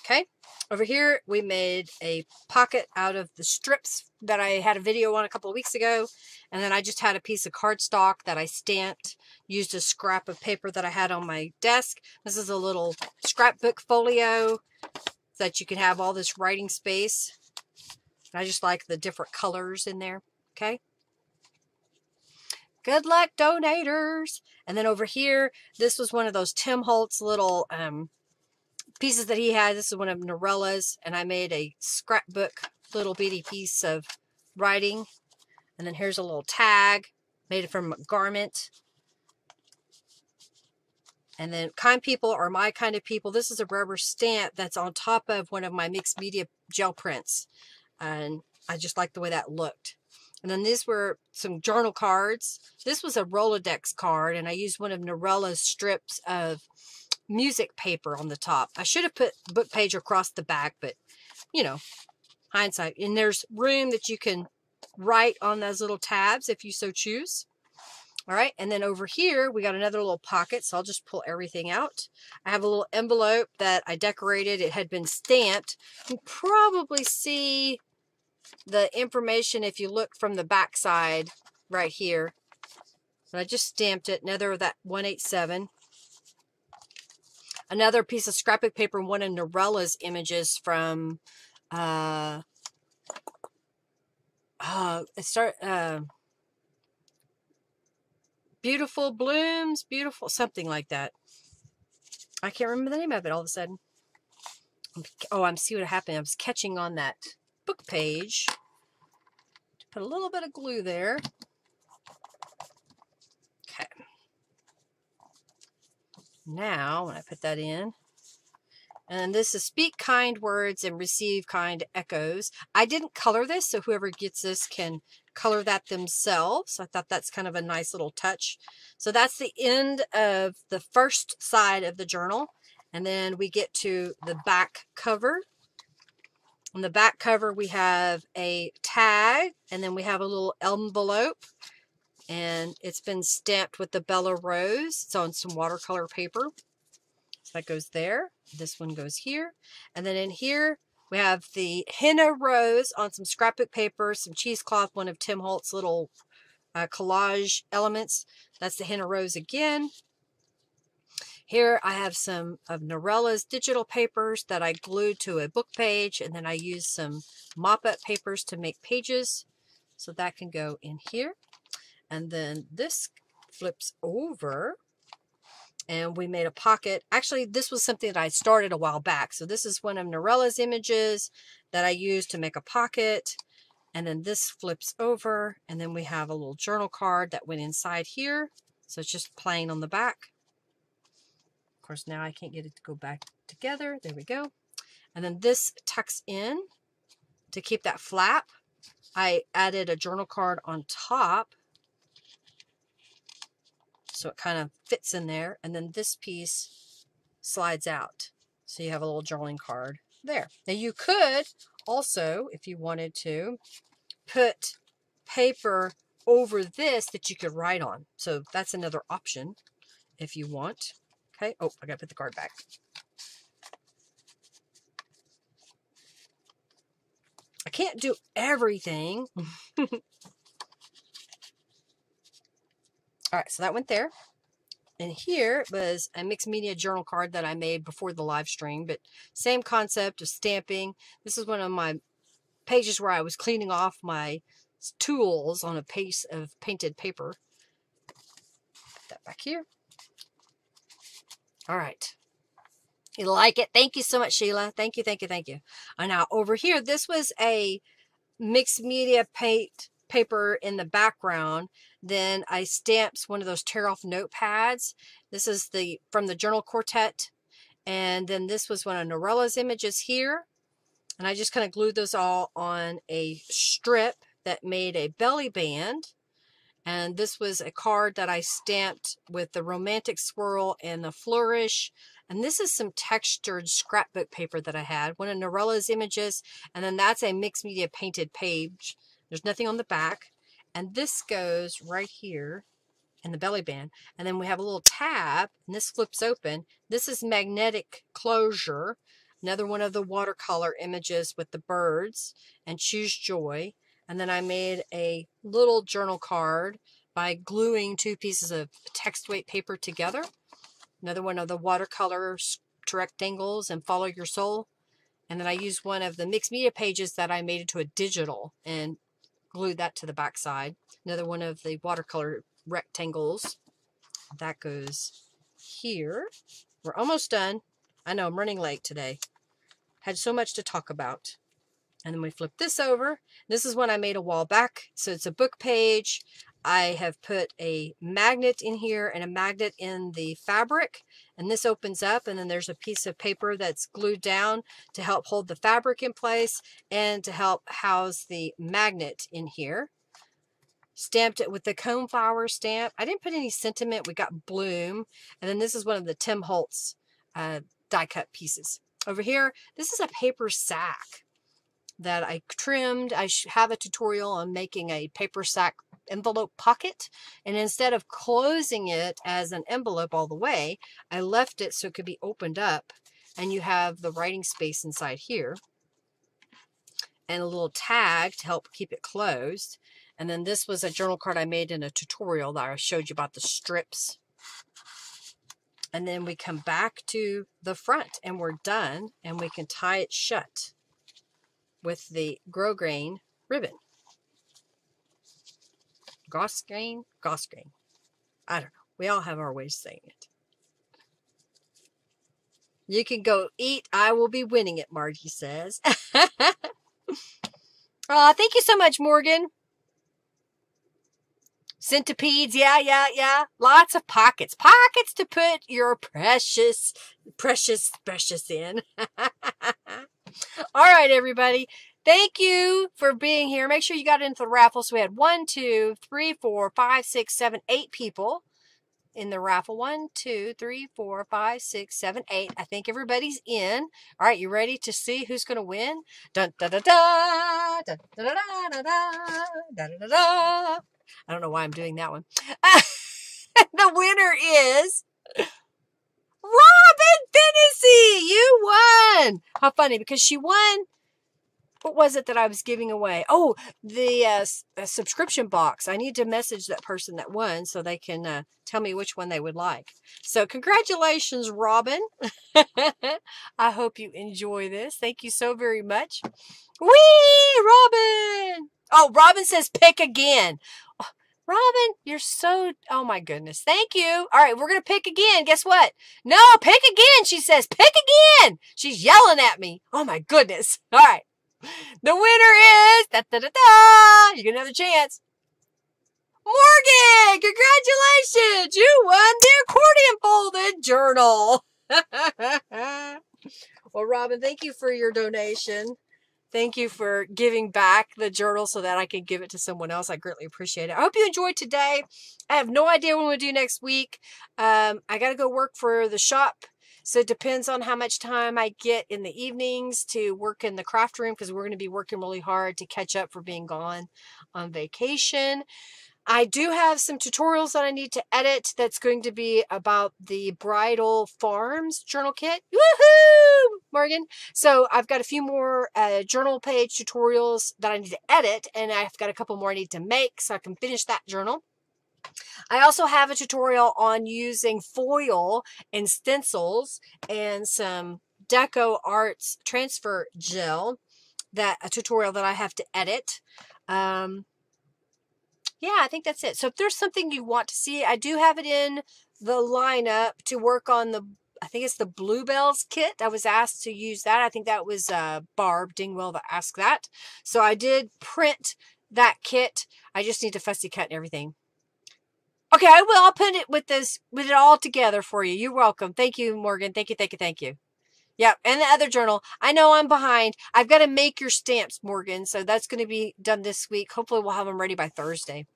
Okay. Over here, we made a pocket out of the strips that I had a video on a couple of weeks ago. And then I just had a piece of cardstock that I stamped, used a scrap of paper that I had on my desk. This is a little scrapbook folio so that you can have all this writing space. And I just like the different colors in there. Okay. Good luck, donators. And then over here, this was one of those Tim Holtz little pieces that he had. This is one of Norella's, and I made a scrapbook little bitty piece of writing. And then here's a little tag, made it from a garment. And then kind people are my kind of people. This is a rubber stamp that's on top of one of my mixed media gel prints. And I just like the way that looked. And then these were some journal cards. This was a Rolodex card, and I used one of Norella's strips of music paper on the top. I should have put book page across the back, but, you know, hindsight. And there's room that you can write on those little tabs if you so choose. All right, and then over here, we got another little pocket, so I'll just pull everything out. I have a little envelope that I decorated. It had been stamped. You can probably see the information if you look from the back side right here. And I just stamped it, another of that 187. Another piece of scrapbook paper, one of Norella's images from, Beautiful Blooms, Beautiful, something like that. I can't remember the name of it all of a sudden. Oh, I'm see what happened. I was catching on that book page. Put a little bit of glue there. Okay. Now, when I put that in, and this is Speak Kind Words and Receive Kind Echoes. I didn't color this, so whoever gets this can color that themselves. I thought that's kind of a nice little touch. So that's the end of the first side of the journal. And then we get to the back cover. On the back cover, we have a tag, and then we have a little envelope. And it's been stamped with the Bella Rose. It's on some watercolor paper. That goes there. This one goes here. And then in here, we have the henna rose on some scrapbook paper, some cheesecloth, one of Tim Holtz's little collage elements. That's the henna rose again. Here I have some of Norella's digital papers that I glued to a book page, and then I used some mop-up papers to make pages. So that can go in here. And then this flips over. And we made a pocket. Actually, this was something that I started a while back. So this is one of Norella's images that I used to make a pocket. And then this flips over. And then we have a little journal card that went inside here. So it's just plain on the back. Of course, now I can't get it to go back together. There we go. And then this tucks in to keep that flap. I added a journal card on top, so it kind of fits in there. And then this piece slides out. So you have a little journaling card there. Now you could also, if you wanted to, put paper over this that you could write on. So that's another option if you want. Okay. Oh, I got to put the card back. I can't do everything. All right, so that went there. And here was a mixed media journal card that I made before the live stream, but same concept of stamping. This is one of my pages where I was cleaning off my tools on a piece of painted paper. Put that back here. All right. You like it? Thank you so much, Sheila. Thank you, thank you, thank you. And now over here, this was a mixed media paper in the background. Then I stamped one of those tear off notepads. This is the from the journal quartet. And then this was one of Norella's images here. And I just kind of glued those all on a strip that made a belly band. And this was a card that I stamped with the romantic swirl and the flourish. And this is some textured scrapbook paper that I had, one of Norella's images. And then that's a mixed media painted page. There's nothing on the back. And this goes right here in the belly band. And then we have a little tab, and this flips open. This is magnetic closure, another one of the watercolor images with the birds, and Choose Joy. And then I made a little journal card by gluing two pieces of text weight paper together. Another one of the watercolor rectangles and Follow Your Soul. And then I used one of the mixed media pages that I made into a digital and glued that to the back side. Another one of the watercolor rectangles. That goes here. We're almost done. I know I'm running late today. Had so much to talk about. And then we flip this over. This is one I made a while back. So it's a book page. I have put a magnet in here and a magnet in the fabric. And this opens up, and then there's a piece of paper that's glued down to help hold the fabric in place and to help house the magnet in here. Stamped it with the cone flower stamp. I didn't put any sentiment. We got Bloom. And then this is one of the Tim Holtz die cut pieces. Over here, this is a paper sack that I trimmed. I have a tutorial on making a paper sack envelope pocket, and instead of closing it as an envelope all the way, I left it so it could be opened up, and you have the writing space inside here and a little tag to help keep it closed. And then this was a journal card I made in a tutorial that I showed you about the strips. And then we come back to the front and we're done, and we can tie it shut with the grosgrain ribbon. Goss grain? Goss grain. I don't know. We all have our ways of saying it. You can go eat. I will be winning it, Margie says. Thank you so much, Morgan. Centipedes, yeah. Lots of pockets. Pockets to put your precious in. All right, everybody. Thank you for being here. Make sure you got into the raffle. So we had 1, 2, 3, 4, 5, 6, 7, 8 people in the raffle. 1, 2, 3, 4, 5, 6, 7, 8. I think everybody's in. All right, you ready to see who's going to win? Dun, da, da, da, da, da, da, da, da, da, da, da. I don't know why I'm doing that one. The winner is Robin Tennessee. You won. How funny, because she won. What was it that I was giving away? Oh, the subscription box. I need to message that person that won so they can tell me which one they would like. So congratulations, Robin. I hope you enjoy this. Thank you so very much. Whee, Robin. Oh, Robin says pick again. Oh, Robin, you're so, oh my goodness. Thank you. All right, we're going to pick again. Guess what? No, pick again. She says pick again. She's yelling at me. Oh my goodness. All right. The winner is, da, da, da, da. You get another chance. Morgan, congratulations. You won the accordion folded journal. Well, Robin, thank you for your donation. Thank you for giving back the journal so that I can give it to someone else. I greatly appreciate it. I hope you enjoyed today. I have no idea what we'll do next week. I got to go work for the shop. So it depends on how much time I get in the evenings to work in the craft room, because we're going to be working really hard to catch up for being gone on vacation. I do have some tutorials that I need to edit. That's going to be about the Bridal Farms journal kit. Woohoo, Morgan! So I've got a few more journal page tutorials that I need to edit, and I've got a couple more I need to make so I can finish that journal. I also have a tutorial on using foil and stencils and some Deco Arts transfer gel, that a tutorial that I have to edit. Yeah, I think that's it. So if there's something you want to see, I do have it in the lineup to work on the, I think it's the Bluebells kit. I was asked to use that. I think that was Barb Dingwell that asked that. So I did print that kit. I just need to fussy cut and everything. Okay, I will. I'll put it with this, with it all together for you. You're welcome. Thank you, Morgan. Thank you. Yep, and the other journal. I know I'm behind. I've got to make your stamps, Morgan. So that's going to be done this week. Hopefully, we'll have them ready by Thursday.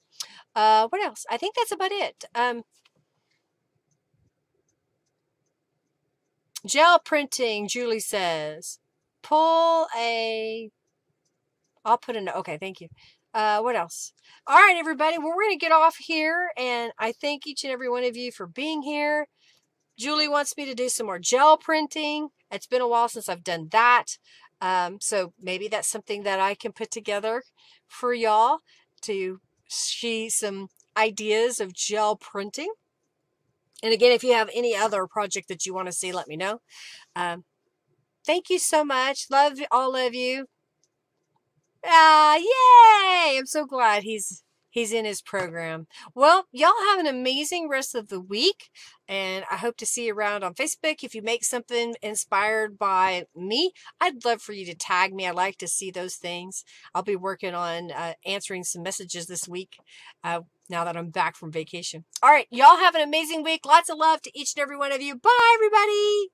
What else? I think that's about it. Gel printing, Julie says. Pull a... I'll put in... Okay, thank you. What else? All right, everybody. Well, we're going to get off here, and I thank each and every one of you for being here. Julie wants me to do some more gel printing. It's been a while since I've done that. So maybe that's something that I can put together for y'all to see some ideas of gel printing. And again, if you have any other project that you want to see, let me know. Thank you so much. Love all of you. Yay! I'm so glad he's in his program. Well, y'all have an amazing rest of the week, and I hope to see you around on Facebook. If you make something inspired by me, I'd love for you to tag me. I like to see those things. I'll be working on answering some messages this week now that I'm back from vacation. All right, y'all have an amazing week. Lots of love to each and every one of you. Bye, everybody!